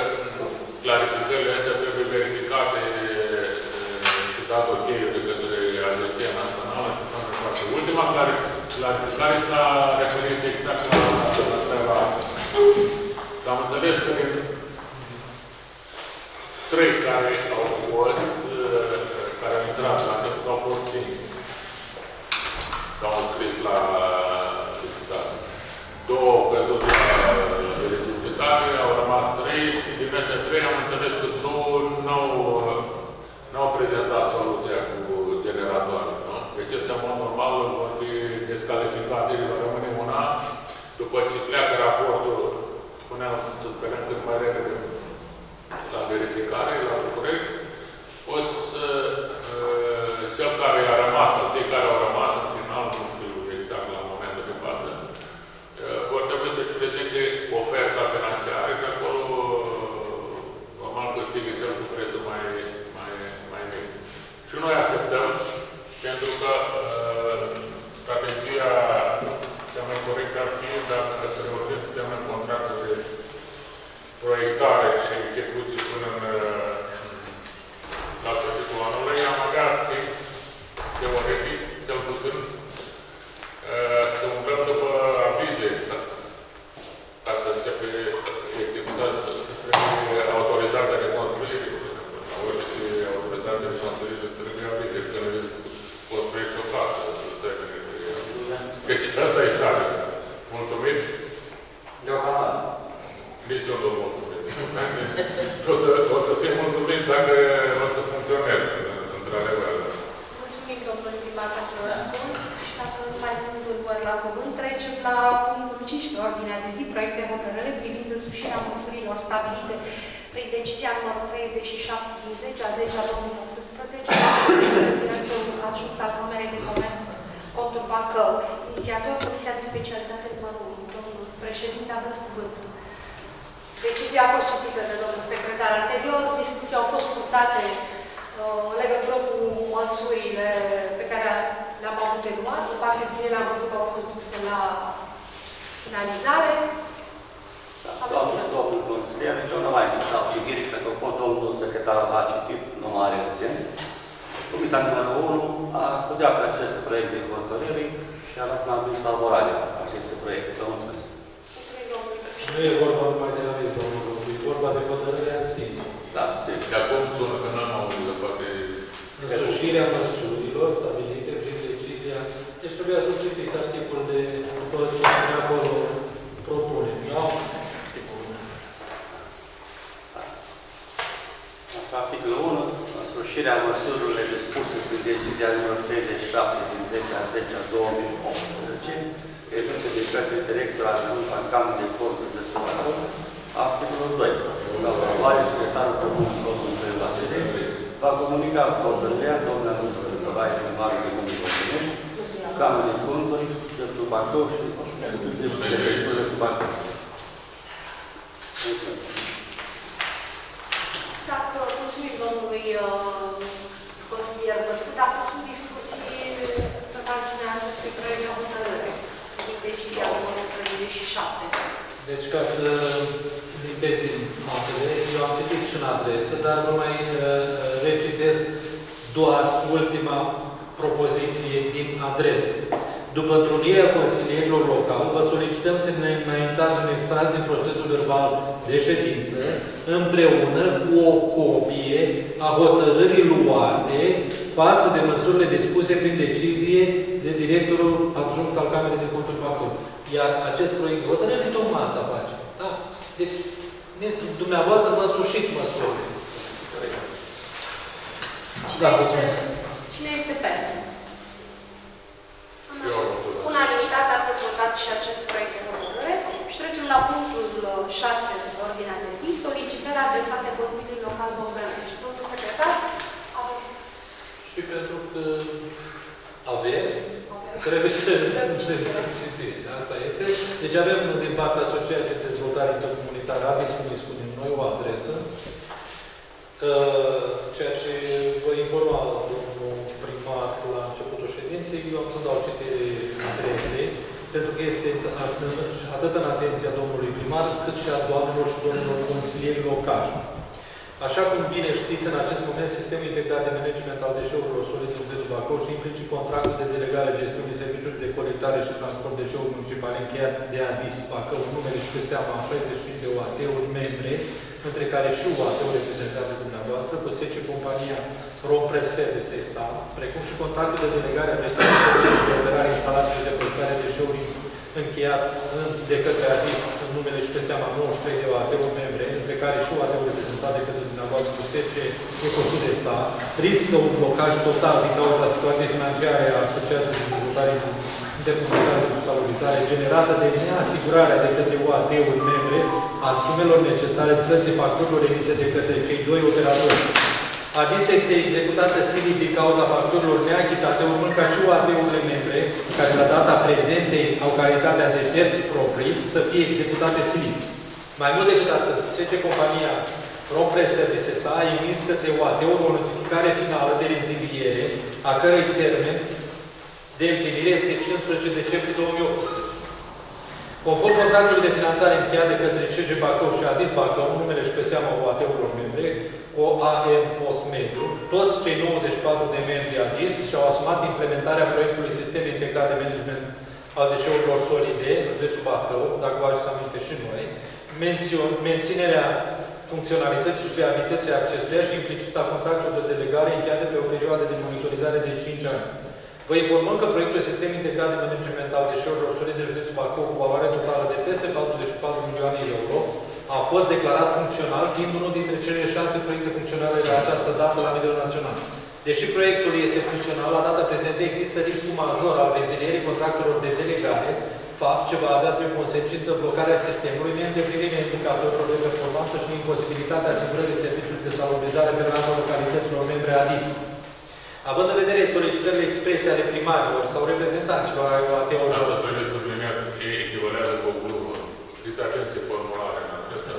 clarificările astea trebuie verificate și dat ok de către Agenția Națională și așa mai departe. Ultima clarificare s-a referit exact la treaba. Am înțeles că din 3 care au fost, care au intrat, la început au fost 5. S-au înscris la licitație. 2 au căzut la licitație, au rămas 3 și din aceste 3 am înțeles că 2 n-au prezentat soluția cu generatoare. Nu? Deci este în mod normal, vor fi descalificate, rămâne un an. După ce pleacă raportul, spuneam să sperăm cât mai repede la verificare, la București, o să cel care a rămas, cei care au rămas, oferta financiară și acolo normal câștigă cel cu prețul mai mic. Și noi așteptăm, pentru că strategia cea mai corectă ar fi dacă se reușește să semnăm contracte de proiectare și execuții până în întâmplat acel răspuns și dacă nu mai sunt întâmplări la cuvânt, trecem la punctul 15, ordinea de zi, proiect de hotărâre privind însușirea măsurilor stabilite prin decizia nr. 37 din 10 a 10 a 2018, directorul adjunct al Camerei de Comerț, contul Bacău, inițiator Comisia de Specialitate nr. 1. Domnul președinte, aveți cuvântul. Decizia a fost citită de domnul secretar anterior, discuții au fost purtate în legătură cu măsurile pe care le-am avut în urmă. După aceea, bine le-am văzut că au fost duse la finalizare. Totuși, domnul consilier, eu nu mai am citire, pentru că domnul secretar l-a citit, nu mai are sens. Comisia numărul 1 a studiat acest proiect de hotărâre și a dat la vizit laborarea acestui proiect. Nu e vorba numai de aviz, domnul, e vorba de hotărârea în sine. Da, sigur. Că acum sună că n-am auzit, dar poate... Însușirea măsurilor stabilite prin decizia... Deci trebuia să citiți articol de... după ce acolo propunem, da? Articul 1. Însușirea măsurilor dispuse prin decizia nr. 37 din 10 a 10 a 2018. Evidență de către directorul adjunct al Camerei de Comerț de Săuțean, articolul 2. La următoare, secretarul comunului Rompresa Services va comunica hotărârea domnului Andrei Vasile, primarul comunei Bogdănești, Camerei de Comerț de Zupacau și directorul de Zupacau. Dacă mulțumim domnului consilier, dacă sunt discuții pe marginea acestui proiect de hotărâre, decizia nr. 37. Deci, ca să limpezim notele, eu am citit și în adresă, dar vă mai recitesc doar ultima propoziție din adresă. După întrunirea consilierilor locali, vă solicităm să ne înaintați un extras din procesul verbal de ședință, împreună cu o copie a hotărârii luate față de măsurile dispuse prin decizie de directorul adjunct al Camerei de Conturi Bacău. Iar acest proiect de hotărâri, tocmai asta face. Da? Deci, dumneavoastră vă însușiți măsurile. Cine este pentru? Unanimitate a fost votat și acest proiect de hotărâre. Și trecem la punctul 6 din ordinea de zi, solicitări adresate Consiliului Local Bogdănești. Domnul secretar, și pentru că avem, trebuie să citim. Asta este. Deci avem din partea Asociației de Dezvoltare Intercomunitară ADIS, cum îi spunem noi, o adresă. Ceea ce vă informa domnul primar la începutul ședinței, eu am să dau citire adresei, pentru că este atât în atenția domnului primar, cât și a doamnelor și domnilor consilieri locali. Așa cum bine știți, în acest moment, sistemul integrat de management al deșeurilor solide din județul Bacău și implicit contractul de delegare gestiunii serviciului de colectare și transport deșeurilor municipale încheiat de ADIS Bacău, numele și pe seama a 65 de OAT-uri membre, între care și OAT-ul reprezentat de dumneavoastră, cu SECI compania Rompresa Services, precum și contractul de delegare a gestiunii serviciului de operare instalațiilor de depozitare deșeuri încheiat de către ADIS în numele și pe seama 93 de OAT-uri membre, între care și OAT-ul reprezentat de către dumneavoastră cu SECI Ecosud S.A. riscă un blocaj total din cauza situației financiare a Asociației de Dezvoltare Intercomunitară de Mutualizare generată de neasigurarea de către OAT-uri membre a sumelor necesare plății facturilor emise de către cei doi operatori. ADIS este executată silii din cauza facturilor neachitate, urmând ca și OAT-urile membre, care la data prezentei au calitatea de terți proprii, să fie executate silii. Mai mult decât atât, SECE compania Rompresa Services a emis către OAT-uri o notificare finală de reziliere, a cărei termen de împlinire este 15 decembrie 2018. Conform contractului de finanțare încheiat de către CJ Bacău și ADIS Bacău, numele și pe seama OAT-urilor membre, OAM POS Mediu, toți cei 94 de membri ADIS și-au asumat implementarea proiectului Sistem Integrat de Management al Deșeurilor Solide, în județul Bacău, dacă vă aduceți aminte și noi, menținerea funcționalității și viabilității accestuia și implicit a contractului de delegare încheiat pe o perioadă de monitorizare de 5 ani. Vă informăm că proiectul Sistem Integrat de Management al Deșeurilor Solide de județul Bacău, cu valoare totală de peste 44 milioane euro, a fost declarat funcțional fiind unul dintre cele 6 proiecte funcționale la această dată la nivel național. Deși proiectul este funcțional, la data prezentă există riscul major al rezilierii contractelor de delegare, fapt ce va avea drept consecință blocarea sistemului, neîndeplinirea indicatorilor de performanță și imposibilitatea asigurării serviciului de salubrizare pe rândul localităților membre ADIS. Având în vedere solicitările exprese ale primarilor sau reprezentanților ATO-ului... Da, dar trebuie subliniat că ei echivolează copulul. Știți atenție formularea mea, cred că...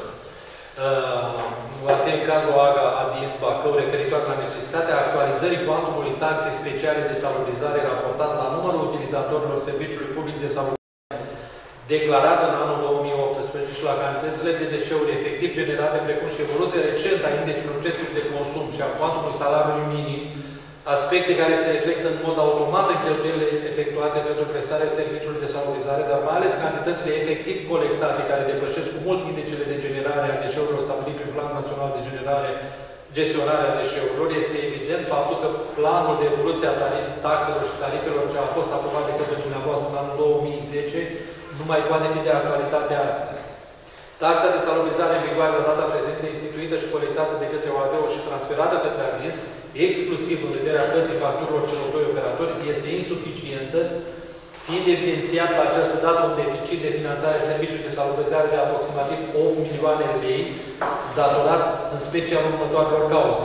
ATO-AGA ADIS Bacău, referitor la necesitatea actualizării cuantumului taxei speciale de salubrizare raportat la numărul utilizatorilor serviciului public de salubrizare declarat în anul 2018 și la cantitățile de deșeuri efectiv generate, precum și evoluția recentă a indicilor prețului de consum și a cuantumului salariului minim, aspecte care se reflectă în mod automat în cheltuielile efectuate pentru prestarea serviciului de salubrizare, dar mai ales cantitățile efectiv colectate, care depășesc cu mult indicele de generare a deșeurilor stabilit prin Plan Național de Gestionare a Deșeurilor, este evident faptul că planul de evoluție a taxelor și tarifelor ce a fost aprobat de către dumneavoastră în anul 2010 nu mai poate fi de actualitate astăzi. Taxa de salubrizare în vigoare la data prezentă instituită și colectată de către OAD-ul și transferată către ADIS, exclusiv în vederea plății facturilor celor doi operatori, este insuficientă, fiind evidențiat la această dată un deficit de finanțare a serviciului de salubrizare de aproximativ 8 milioane de lei, datorat în special următoarelor cauze.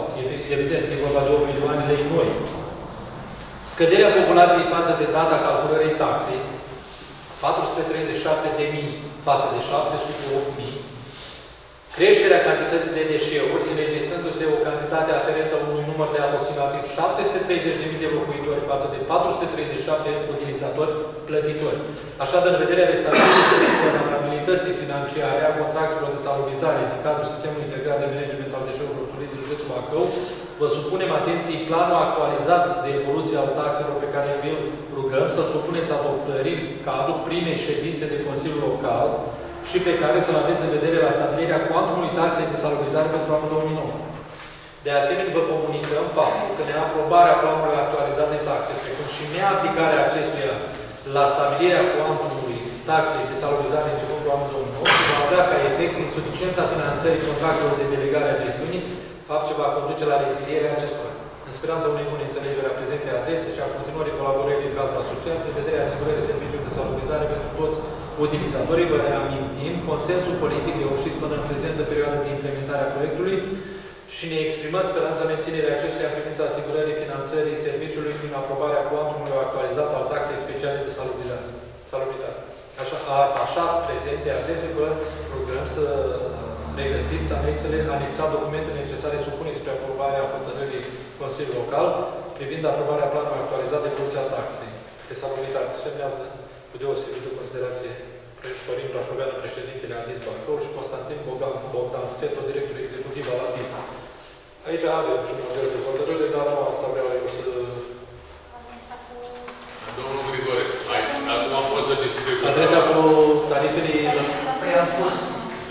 Evident, e vorba de 8 milioane de lei noi. Scăderea populației față de data calculării taxei, 437.000 față de 708.000, creșterea cantității de deșeuri, înregistrându-se o cantitate aferentă unui număr de aproximativ 730.000 de locuitori față de 437 de utilizatori plătitori. Așadar, în vederea restabilirii sustenabilității financiare a contractelor de salubrizare din cadrul Sistemului Integrat de Management al Deșeurilor Solide din județul Bacău, vă supunem atenției planul actualizat de evoluție al taxelor pe care vi-l rugăm să-l supuneți adoptării în cadrul primei ședințe de Consiliul Local, și pe care să-l aveți în vedere la stabilirea cuantumului taxei de salubrizare pentru anul 2019. De asemenea, vă comunicăm faptul că neaprobarea planului actualizat de taxe, precum și neaplicarea acestuia la stabilirea cuantumului taxei de salubrizare începutul anului 2019, va avea ca efect insuficiența finanțării contractelor de delegare a gestiunii, fapt ce va conduce la rezilierea acestora. În speranța unei bune înțelegeri a prezentei adrese și a continuării colaborării în cadrul asociației, în vederea asigurării serviciului de salubrizare pentru toți utilizatorii, vă reamintim, consensul politic reușit până în prezentă perioadă de implementare a proiectului și ne exprimăm speranța menținerii acestuia în privința asigurării finanțării serviciului prin aprobarea cuantumului actualizat al taxei speciale de salubrizare. Așa prezente adrese, vă rugăm să regăsiți anexele, anexat documentele necesare supune spre aprobarea hotărârii Consiliului Local privind aprobarea planului actualizat de evoluția taxei de salubrizare. Semnează cu deosebită considerație Florin Brașoveanu, președintele ADIS Bacău și Constantin Bogdan Seto, director executiv al ADIS. Aici avem și un model de hotărâre, dar nu asta vreau eu să... Domnul Grigore, acum am fost să discutăm... Adresa cu tarifele... Păi am fost...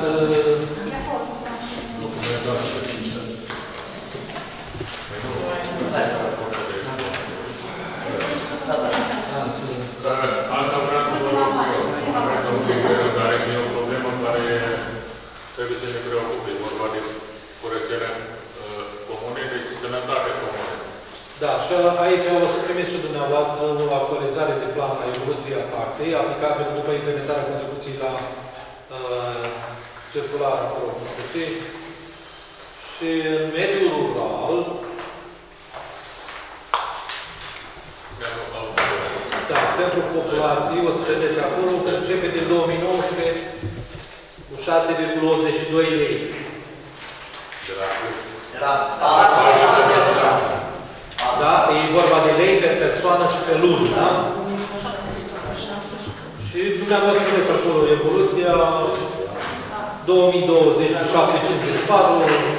să... Nu, cum e doar așa și să... Păi nu, asta... Asta vreau să vă rog eu. Dar e o problemă care trebuie să ne preocupe. Vorba de curățenia comune, deci sănătatea comune. Da, și aici o să primiți și dumneavoastră o actualizare de plan la evoluția taxei, aplicabilă după implementarea contribuției la circular propriu. Și în mediul rural, da, pentru populații, o să vedeți acolo că începe din 2019 cu 6,82 lei. Da. Da, e vorba de lei pe persoană și pe lună, da? Și dumneavoastră vedeți acolo evoluția 2020 7,54,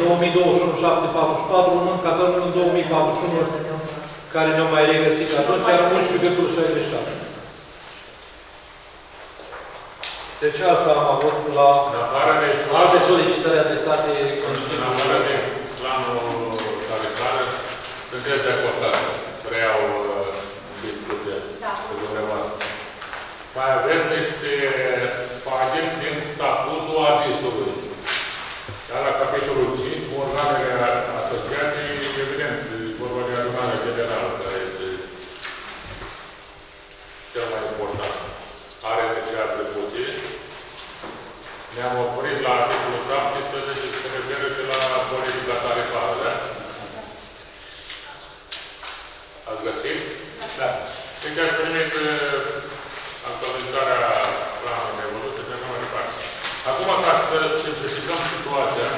2021 7,44, în cazul în 2041 care ne-au mai regăsit atunci, era 11,67. Deci asta am avut la alte solicitări adresate Consiliului. În afară de planul tarifare, sunteți de acord, preiau discuție cu dumneavoastră. Mai avem niște pagini din statutul ADIS-ului. Dar soluții cu organele asociate, evident, vorba de adunare generală, care este cel mai important. Are necesară putere. Ne-am oprit la articolul 17 și se referă și la politica tarifară, da? Ați găsit? Da. Deci ați primit actualizarea planului evoluție de nouă reparte. Acum, ca să simplificăm situația,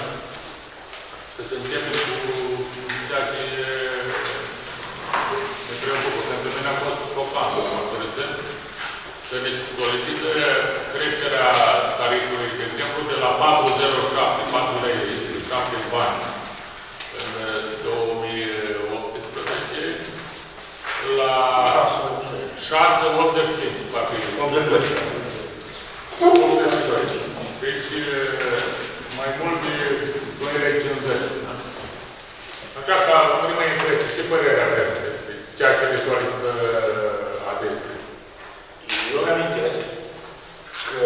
să se începe cu ceea ce ne preocupă, pentru mine a fost copanul autorității, să ne solicită creșterea tarifului, de exemplu, de la 4,07, 4,07 bani în 2018 la 6,85 va fi. 82. Deci mai mult de 2,50. Așa ca prima impresie, ce părere aveți despre ceea ce ne solicită ADIS? Eu am inteles că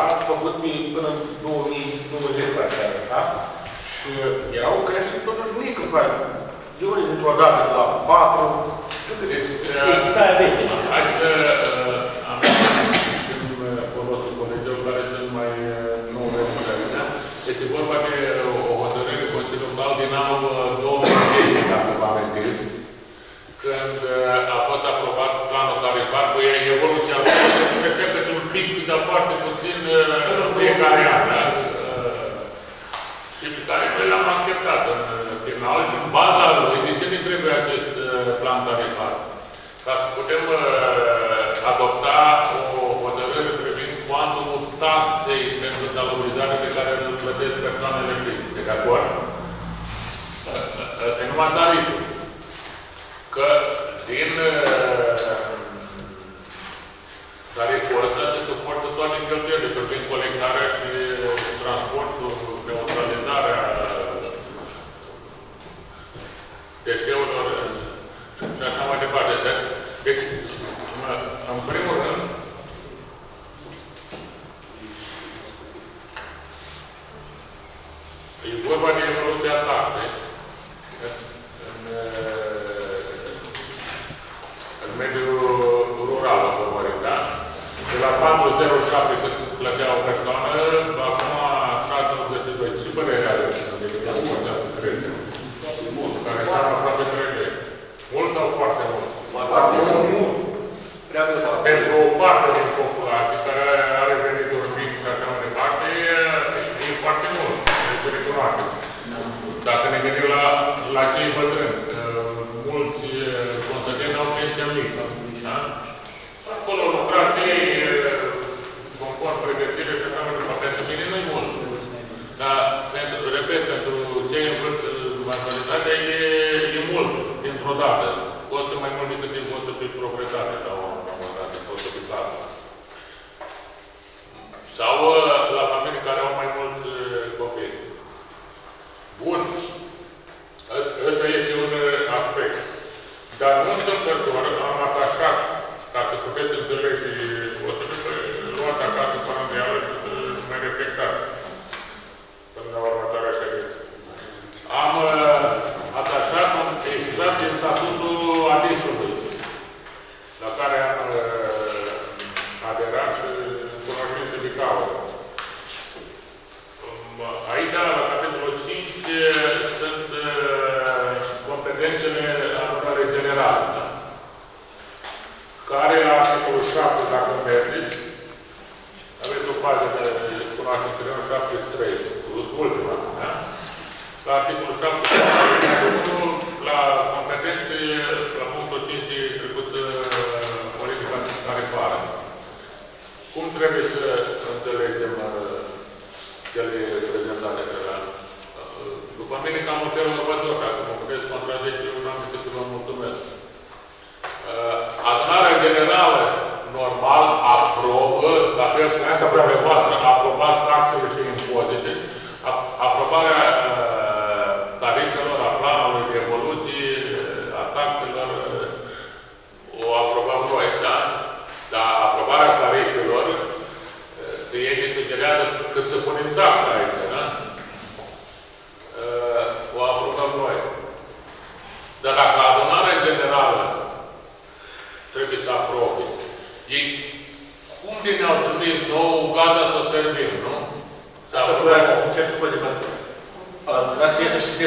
am făcut până în 2020 partea, așa? Și erau creșteri totuși mică, facă. De ori într-o dată la 4, știu cât de stai vechi. Hai să am folosit colegilor care sunt mai nou remunerați. Este vorba de o hotărâre constituțională din anul 2010, dacă vă amintiți, când a fost aprobat planul tarifar, cu evoluția lui, cred că pentru un pic, dar foarte puțin fiecare an. Și pe care noi l-am acceptat în final și în baza lui, de ce ne trebuie acest plan tarifar? Ca să putem adopta o hotărâre privind cuantumul taxei pentru salarizare pe care îl plătesc persoanele fizice, de acord? Asta e numai tariful. Că din tariful ăsta se suportă toate cheltuielile, privind colectarea și transportul, neutralizarea deșeurilor și așa mai departe. Deci, în primul rând, e vorba de evoluția taxei în mediul rural, da? De la 4,07 cât plătea o persoană, acum 6,82. Ce părere are această creștere? Care înseamnă aproape 3 lei. Mult sau foarte mult? Foarte mult. Pentru o parte din populație care are venituri mici și așa mai departe, e foarte mult. Deci recunoașteți. Dacă ne gândim la cei bătrâni, mulți consăteni au pensia mică. Acolo lucrate, conform pregătire și așa mai departe. Pentru mine nu-i mult. Dar, repet, pentru cei în vârstă, mentalitatea e mult, dintr-o dată. Costă mai mult decât din costă pe proprietate sau de costă pe plată. Sau la familii care au mai mulți copii. Bun. Ăsta este un aspect. Dar nu întâmplător am atașat, ca să puteți înțelege, o să luați acasă până de iară și mai reflectați. Până la următoarea ședință. Am atașat un exact din statutul ADIS-ului, la care am aderat și cunoștință de cauză. Aici, la capitolul 5, sunt competențele anulare generale.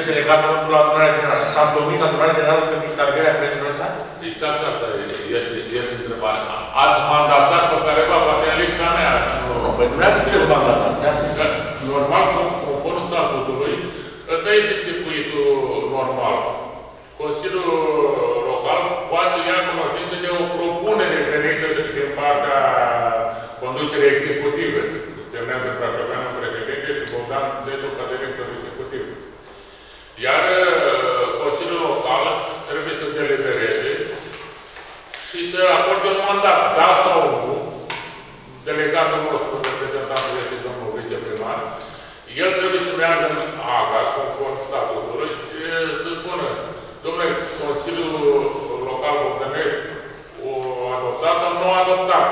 delegat nostru la adunarea generală. S-a domnit adunarea generală pe miștargărea prețului ăsta? Exact, asta este întrebarea. Ați mandatat pe careva, poate în lecția mea. Păi dumneavoastră trebuie mandatat. Normal, conform statutului, ăsta este circuitul normal. Consiliul local poate ia cunoștință de o propunere venită din partea conducerii executive. Semnează Brașoveanu, președinte, și Bogdan Zetul ca director executiv. Iar Consiliul Local trebuie să delibereze și să acorde un mandat, da sau nu, delegatul nostru, reprezentantul este domnul viceprimar, el trebuie să meargă în AGA, conform statutului, și să spună, domnule, Consiliul Local Bogdănești a adoptat sau nu a adoptat.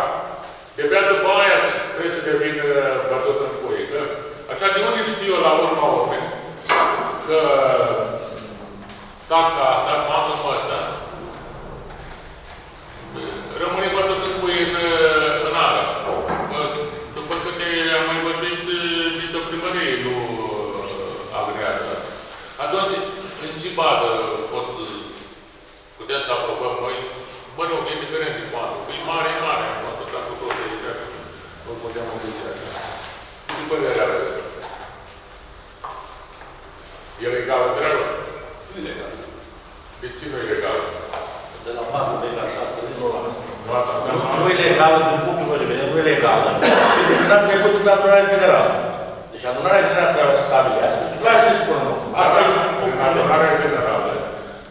De-abia după aia trebuie să devină bătut în puică. Așa de unde știu eu la urma urmei că taxa asta, mamă asta, rămâne bătut în puică în ală. După când am mai vorbit nicio primărie nu agrează. Atunci, în ce bază putem să aprobăm noi? Bă, nu, indiferent de bani, că e mare, mare. Nu putem obiția aceasta. Și părerea aceasta. E legală treabă? Nu e legală. De ce nu e legală? De la 4, de la 6, nu la 6. Nu e legală, din punctul meu de vedere, nu e legală. Pentru că n-a trecut în adunarea generală. Deci adunarea generală trebuie să stabilească și trebuie să-i spună nu. Asta e punctul meu. În adunarea generală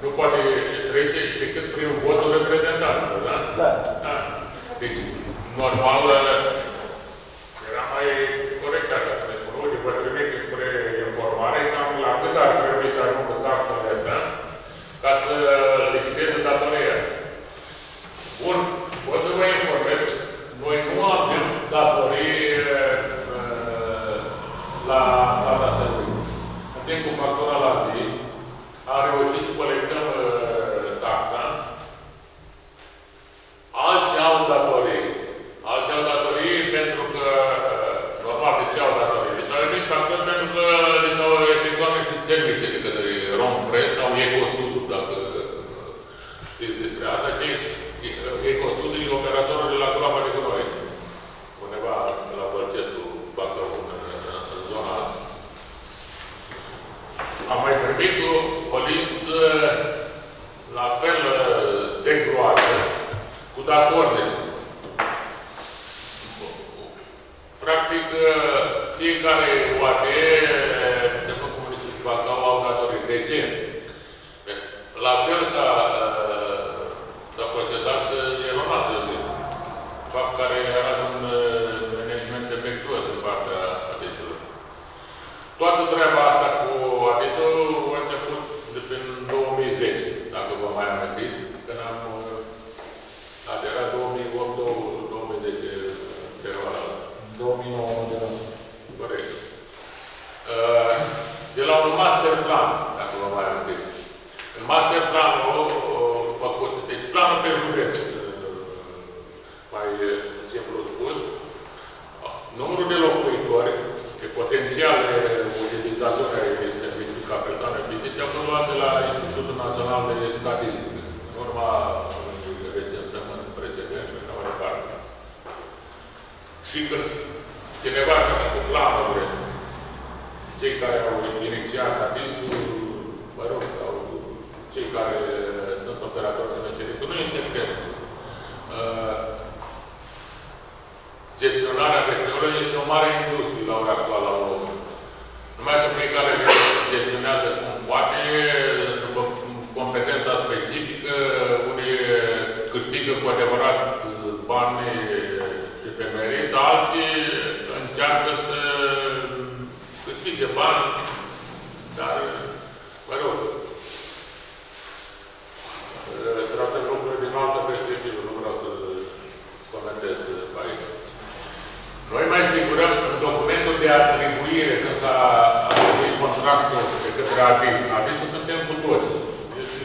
nu poate trece decât prin votul reprezentanților, da? Da. Deci, normal, mai corect, dacă se spun, unii vă trimite spre informare, cam la cât ar trebui să ajungă taxele astea, ca să lichideze datoria. Bun, pot să vă informez că noi nu avem datorii la plata serviciului. Suntem cu factura la zi, am reușit să colectăm taxa, alții au datorii. Alții au datorii pentru că ce au datorii? Deci au remis factori pentru că li s-au efectuat servicii de către Rompresa sau Ecosudul, dacă știți despre asta. Ecosudul e operatorul de la groapa de gunoi, undeva la Bălcestul, Bacău, în zona asta. Am mai primit o listă la fel de groază, cu datorii. Practic, fiecare UATE, se mă comunică și Bacău, au datorii. De ce? La fel s-a procedat eronat, să zic. Fapt care era un management defectuos din partea ADIS-ului. Toată treaba asta cu ADIS-ul a început de prin 2010, dacă vă mai amintiți, când am aderat 2008-2010 perioada asta. 2009. Corect. De la un master plan, dacă vă mai amintiți. În master planul făcut, deci planul pe județ, mai simplu spus, numărul de locuitori, de potențiale utilizatori care este serviciul ca persoane fizice, au fost luat de la Institutul Național de Statistică, în urma unui recensământ precedent și așa mai departe. Și când cineva și-a făcut planul, cei care au inițiat ADIS-ul, mă rog, sau cei care sunt operatori de meserie, nu înțeleg. Gestionarea regiunilor este o mare industrie la ora actuală a omului. Numai că fiecare gestionează cum face, după competența specifică, unii câștigă cu adevărat banii pe merit, alții încearcă să câștige bani, dar, mă rog, trată lucruri din altă perspectivă, nu vreau să comentez aici. Noi mai figurăm în documentul de atribuire, când s-a atribuit contractul de către ADIS. ADIS-ul suntem cu toți. Deci,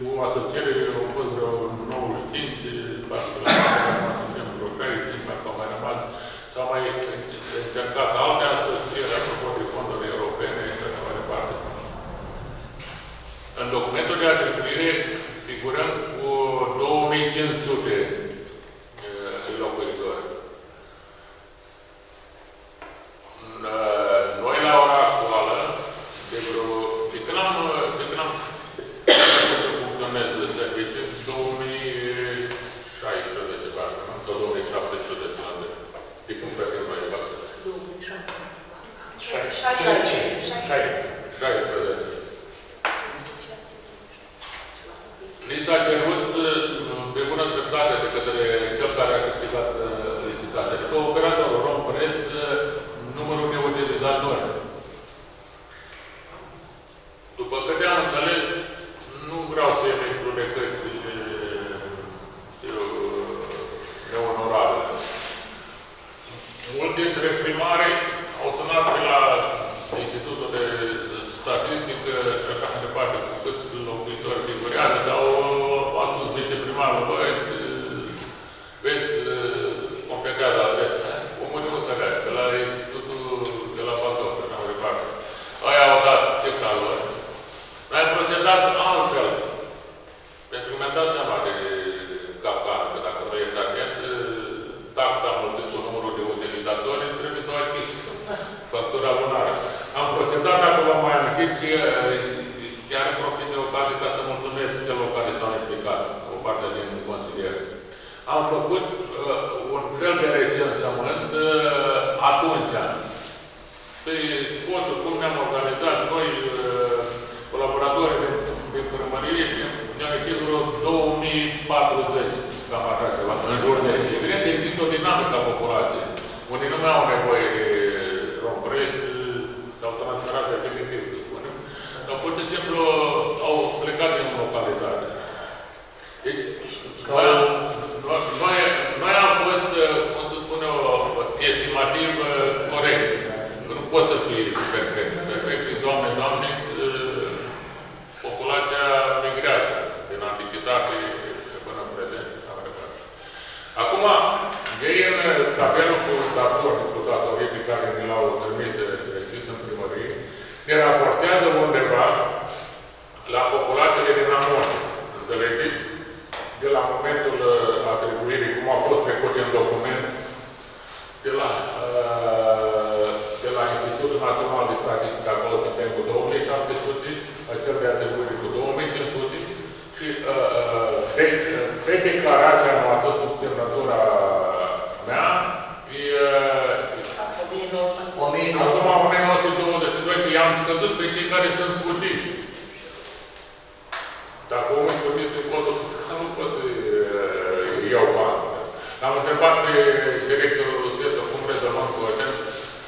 cu asociere, au fost vreo 95, s-au mai încercat alte asocieri, apropo de fonduri europene, și așa mai departe. dat altfel. Pentru că mi-am dat seama de capcană, că dacă nu ești atent, taxa multit cu numărul de utilizatori trebuie să o achis. Factura lunară. Am procedat, dacă v-am mai amintit, și chiar profit de ocazie ca să mulțumesc celor care s-au implicat, o parte din consiliere. Am făcut un fel de recensământ atunci. Păi, cum ne-am organizat noi, colaboratorii din primărie, și ne-am ieșit vreo 2040, cam așa ceva, în jur de aici. Evident, există o dinamică a populației. Unii nu mai au nevoie de romprești, s-au transferat definitiv, să spunem, dar pur și simplu au plecat din localitate. Deci, noi am fost, cum să spun eu, estimativ corect. Nu pot să fie perfect. Perfect, Doamne, Doamne, populația migrează din antichitate și până în prezent. Acum, ei în tabelul cu datorii, pe care ne l-au trimis în primărie, ne raportează undeva la populațiile din amonii. Înțelegeți? De la momentul atribuirii, cum a fost trecut în document, de la Institutul Național de Statistică, acolo suntem cu 2700 studii, acel de atribuirii cu 2500 studii, și pe declarația noastră, sub semnătura mea, acum, în 1922, i-am scăzut pe cei care sunt scutiți. Dacă omul e scurtit din codul fiscal, nu pot să-i iau bani. L-am întrebat pe directorul Luțetă cum rezolvăm cu ăștia.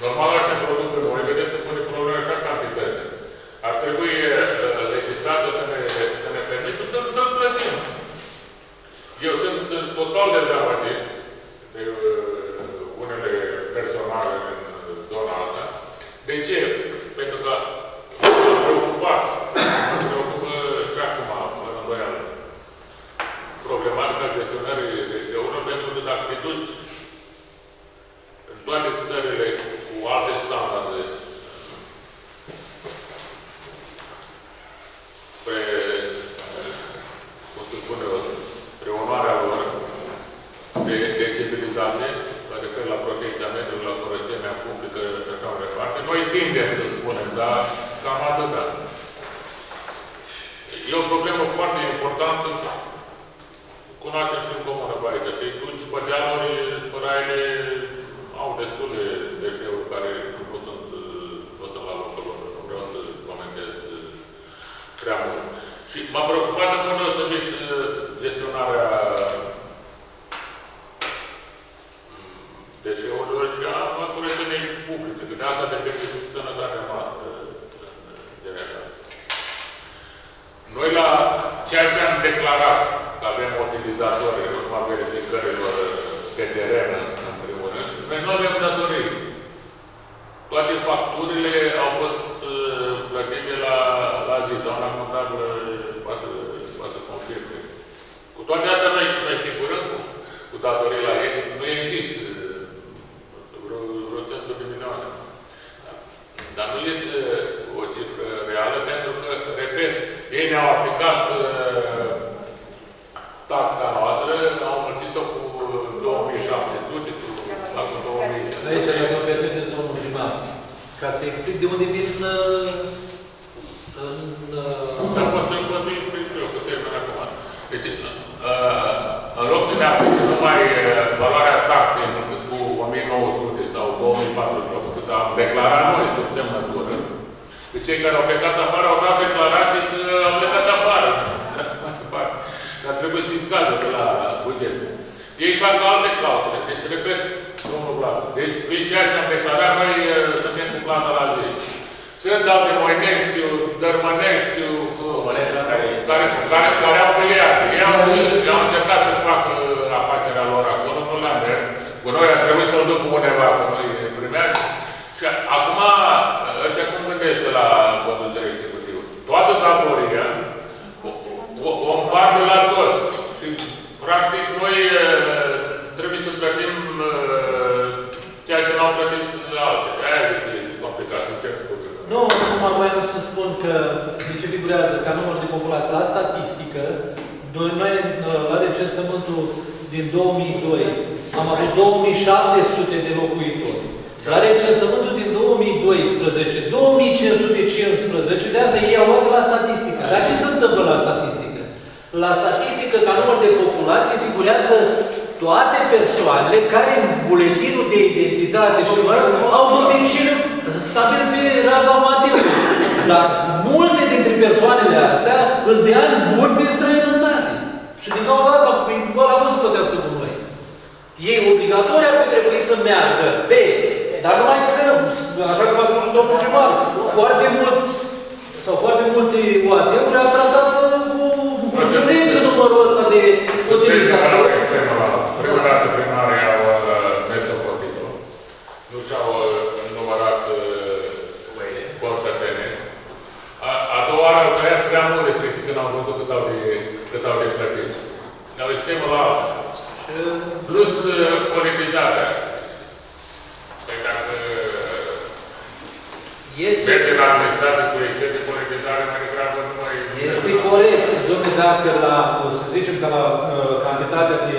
Normal, așa produs pe voi, vedeți, se pune probleme așa cantități. Ar trebui legislația să ne permită să-l plătim. Eu sunt total dezamăgit de unele personale în zona asta. De ce? Pentru că sunt preocupați. Problematica gestionării este una, pentru că dacă te duci în toate țările cu alte standarde pe, cum se spune, pe onoarea lor de civilitate, mă refer la protecția mediului, la curățenia publică, pe care o reparte, noi tindem să spunem, dar cam atâta. E o problemă foarte importantă. Cunoaștem și în comună, pare că cei duci pe dealuri, păraile, au destul de deșeuri care nu sunt tot la locul lor. Nu vreau să comentez prea mult. Și m-a preocupat în modul să vezi gestionarea deșeurilor și a curățeniei publice, că de asta depinde și sănătatea noastră. Noi la ceea ce am declarat că avem utilizatori în urma verificărilor pe teren, în primul rând, noi nu avem datorii. Toate facturile au fost plătite la zi, doamna contabilă poate confirme. Cu toate astea noi figurăm cu datorii la ei, nu există vreo 500 de milioane. Dar nu este o cifră reală, pentru că, repet, ei ne-au aplicat taxa noastră, au înmulțit-o cu 2700, cu 2500. De aici, dacă îmi permiteți, domnul primar, ca să explic de unde vin Dar poate îmi poți explic eu, că trebuie acum. Deci, în loc să ne aplice numai valoarea taxei cu 1900 sau 2400, cât am declarat noi, sub semnătură, de cei care au plecat afară au dat declarații că au plecat afară. Dar trebuie să-i scadă de la buget. Ei fac alte calcule. Deci, repet, domnul Vlad. Deci, prin ceea ce am declarat, noi suntem cu plata la zi. Sunt alte moinești, dărmănești, care au păliat. Ei au încercat să facă afacerea lor acolo, nu le-am mers. Cu noi a trebuit să-l duc undeva, că noi primeați. Și acum, ăștia cum gândesc de la conducerea executivă? Toată datoria o împarte la toți. Și, practic, noi trebuie să plătim ceea ce n-au plătit la alte. Aia e complicat, nu cer scuze. Nu, numai voiam să spun că, de ce figurează ca număr de populație la statistică, noi la recensământul din 2002 am avut 2700 de locuitori. La recensământul din 2012, 2515, de asta ei au luat la statistică. Dar ce se întâmplă la statistică? La statistică, ca număr de populație, figurează toate persoanele care în buletinul de identitate și au domiciliu stabil pe raza materiei. Dar multe dintre persoanele astea îți de ani buni pe străinătate. Și din cauza asta, bă, la nu se plătească cu noi. Ei obligatorii ar trebui să meargă pe, dar numai că, așa cum a spus și domnul primar, foarte mulți, sau foarte multe OAT-uri au tratat cu ușurință numărul ăsta de utilizatori. Prima primarii au mers să vorbitul. Nu și-au numărat constatele. A doua oară au trăiat prea mult de frică când au văzut cât au de plătit. Dar își temă la altă. Plus politizarea. Păi dacă vede la administrație cu exces de politizare, mai gravă nu mai... Este corect, domnule, dacă la, să zicem, că la cantitatea de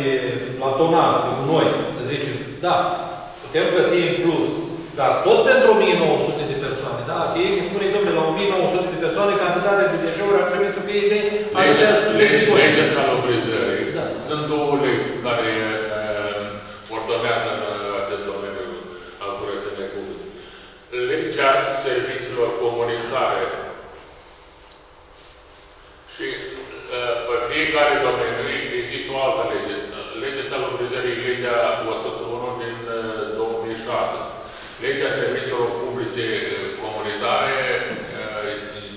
la tonaj, de noi, să zicem, da, putem plăti în plus, dar tot pentru 1900 de persoane, da? Ei îi spune, domnule, la 1900 de persoane, cantitatea de deșeuri ar trebui să fie de atâtea subiectori. Legea salubrizării. Sunt două legi care ordonează în acest domeniu al curățeniei publice. Legea serviciilor comunitare și pe fiecare domeniu există o altă lege. Legea salubrizării, legea 101 din 2007. Legea serviciilor publice comunitare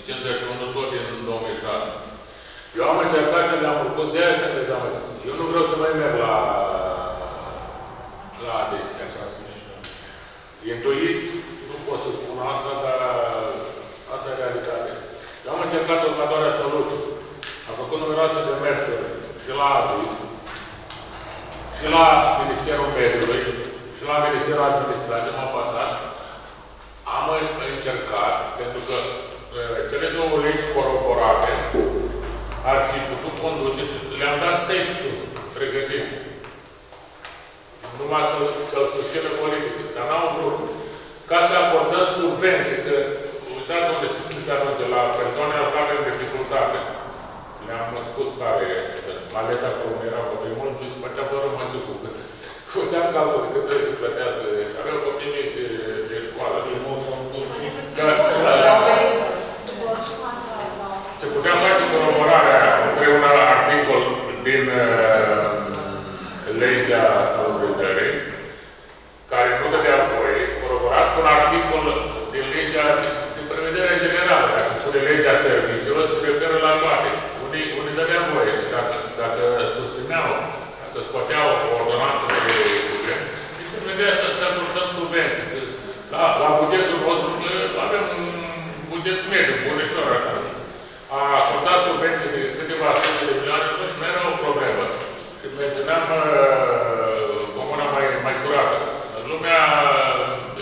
51 tot din 2007. Eu am încercat și le-am urcut, de aia sunt dezamăsit. Eu nu vreau să mai merg la ADIS. Intuiți, nu pot să spun asta, dar asta e realitatea. Eu am încercat următoarea soluție. Am făcut numeroase demersuri și la ADIS, și la Ministerul Mediului, și la Ministerul Administrației, m-am pasat. Am încercat, pentru că cele două legi coroborate ar fi putut conduce și le-am dat textul pregătit. Numai să-l susțină politic. Dar n-au vrut. Ca să acordăm subvenții, că uitați unde se ajunge la persoane aflate în dificultate. Le-am spus care, ales acolo nu erau copii mult, îi spătea bără măciu cu cât. Făceam cazul de cât trebuie să plătească. Aveau copii mici de școală. Se putea face colaborarea împreună la articol din legea salubrizării, care nu dădea voie, colaborat cu un articol din legea, din prevederea generală, dacă spune legea serviciilor, se referă la toate. Unii dădea voie, dacă susțineau, dacă scoteau o ordonanță de buget, îi prevedea să anunțăm subvenții. La bugetul vostru, avem un buget mediu, bunișor acolo. A acordat subvenții de câteva sute de milioane, nu era o problemă. Când menționam comuna mai curată, lumea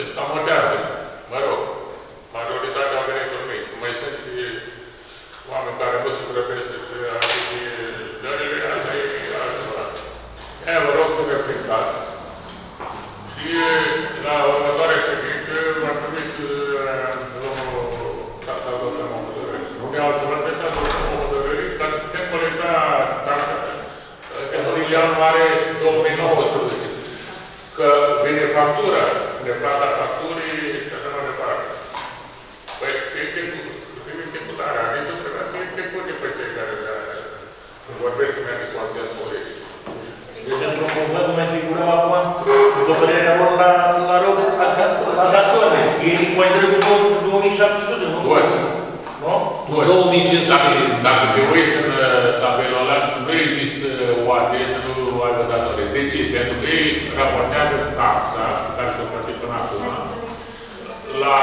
este moderată. Mă rog, majoritatea au venit în mici. Mai sunt și oameni care nu se grăbesc și asigurările, asta e altceva. Aia vă rog să reflectați. Și la următoarea ședință, m-ar trebui să domnul Cartazor de Montezări. Lumea altceva pe statul de Montezări, dar putem colecta taxa. Că nu ianuarie 2019. Că vine factura, ne plata facturii și așa mai departe. Păi, ce executarea? Deci, trebuie să execute pe cei care vorbesc cu mea de conținut politic. Deci, într-un moment, nu mai figurăm acum, după părerea lor, la rog, la datorne. Ei mai trebuie cu 2700, nu? Toți. Nu? 2500. Dacă te uiți în tabelul ăla, nu există o adresă, nu aibă datorie. De ce? Pentru că ei raportează taxa, care se plătește până acum, la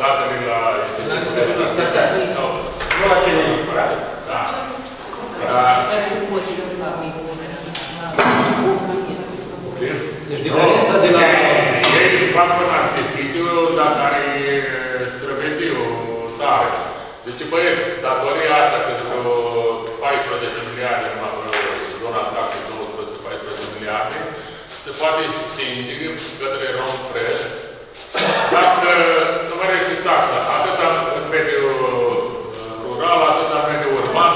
datele la... Nu la cele neapărat. Da. Deci diferența de la... Ei își fac un artificiu, dar care trebuie o tare. Deci Băieți, datoria asta pentru 14 miliarde, în zona taxă, 14 miliarde, se poate ține către Rompres, dacă se va reduce taxa, atâta în mediul rural, atâta în mediul urban,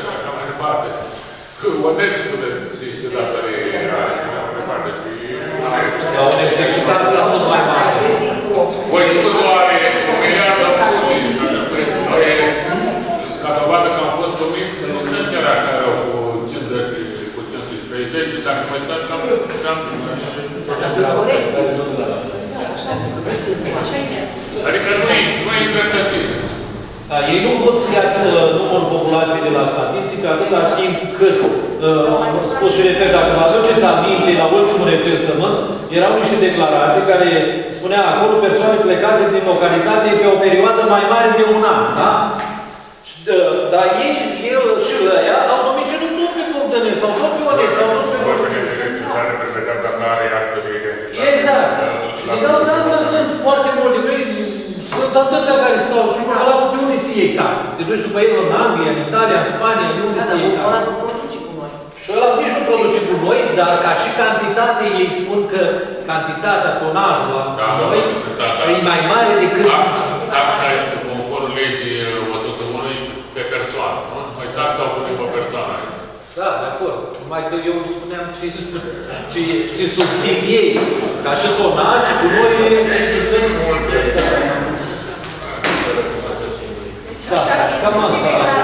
și așa mai departe. O nezitul de datorie are, și așa mai departe. La o nezitanță tot mai mare. Voi nu doare o miliardă, ca dovadă că am fost numit, nu cred că era rău cu 50, cu 50, dacă mă uitat, că am vrut, că am vrut. Adică nu e infracțiune. Da, ei nu pot să ia numărul populației de la statistică atâta timp cât, spus și repet, dacă vă aduceți aminte, la ultimul recensământ, erau niște declarații care spunea acolo persoane plecate din localitate pe o perioadă mai mare de un an, da? Dar ei și ăia au domiciliu tot pe Bogdănești, sau tot pe Orei, sau tot pe Bogdănești. Exact. Din cauza asta sunt foarte multe, sunt atâția care stau și la pe unde se iei casă. Te duci după el în Anglia, în Italia, în Spania, de unde se iei casă. Ăla nu produce cu noi. Și ăla nici nu produce cu noi, dar ca și cantitate, ei spun că cantitatea, tonajul la noi, e mai mare decât... Taxa e conform legii 101 pe persoană, nu? Mai taxa o pune pe persoană. Da, de acord. Numai că eu îmi spuneam ce susțin ei. Ca și tonaj, cu noi este diferit. Da, cam asta.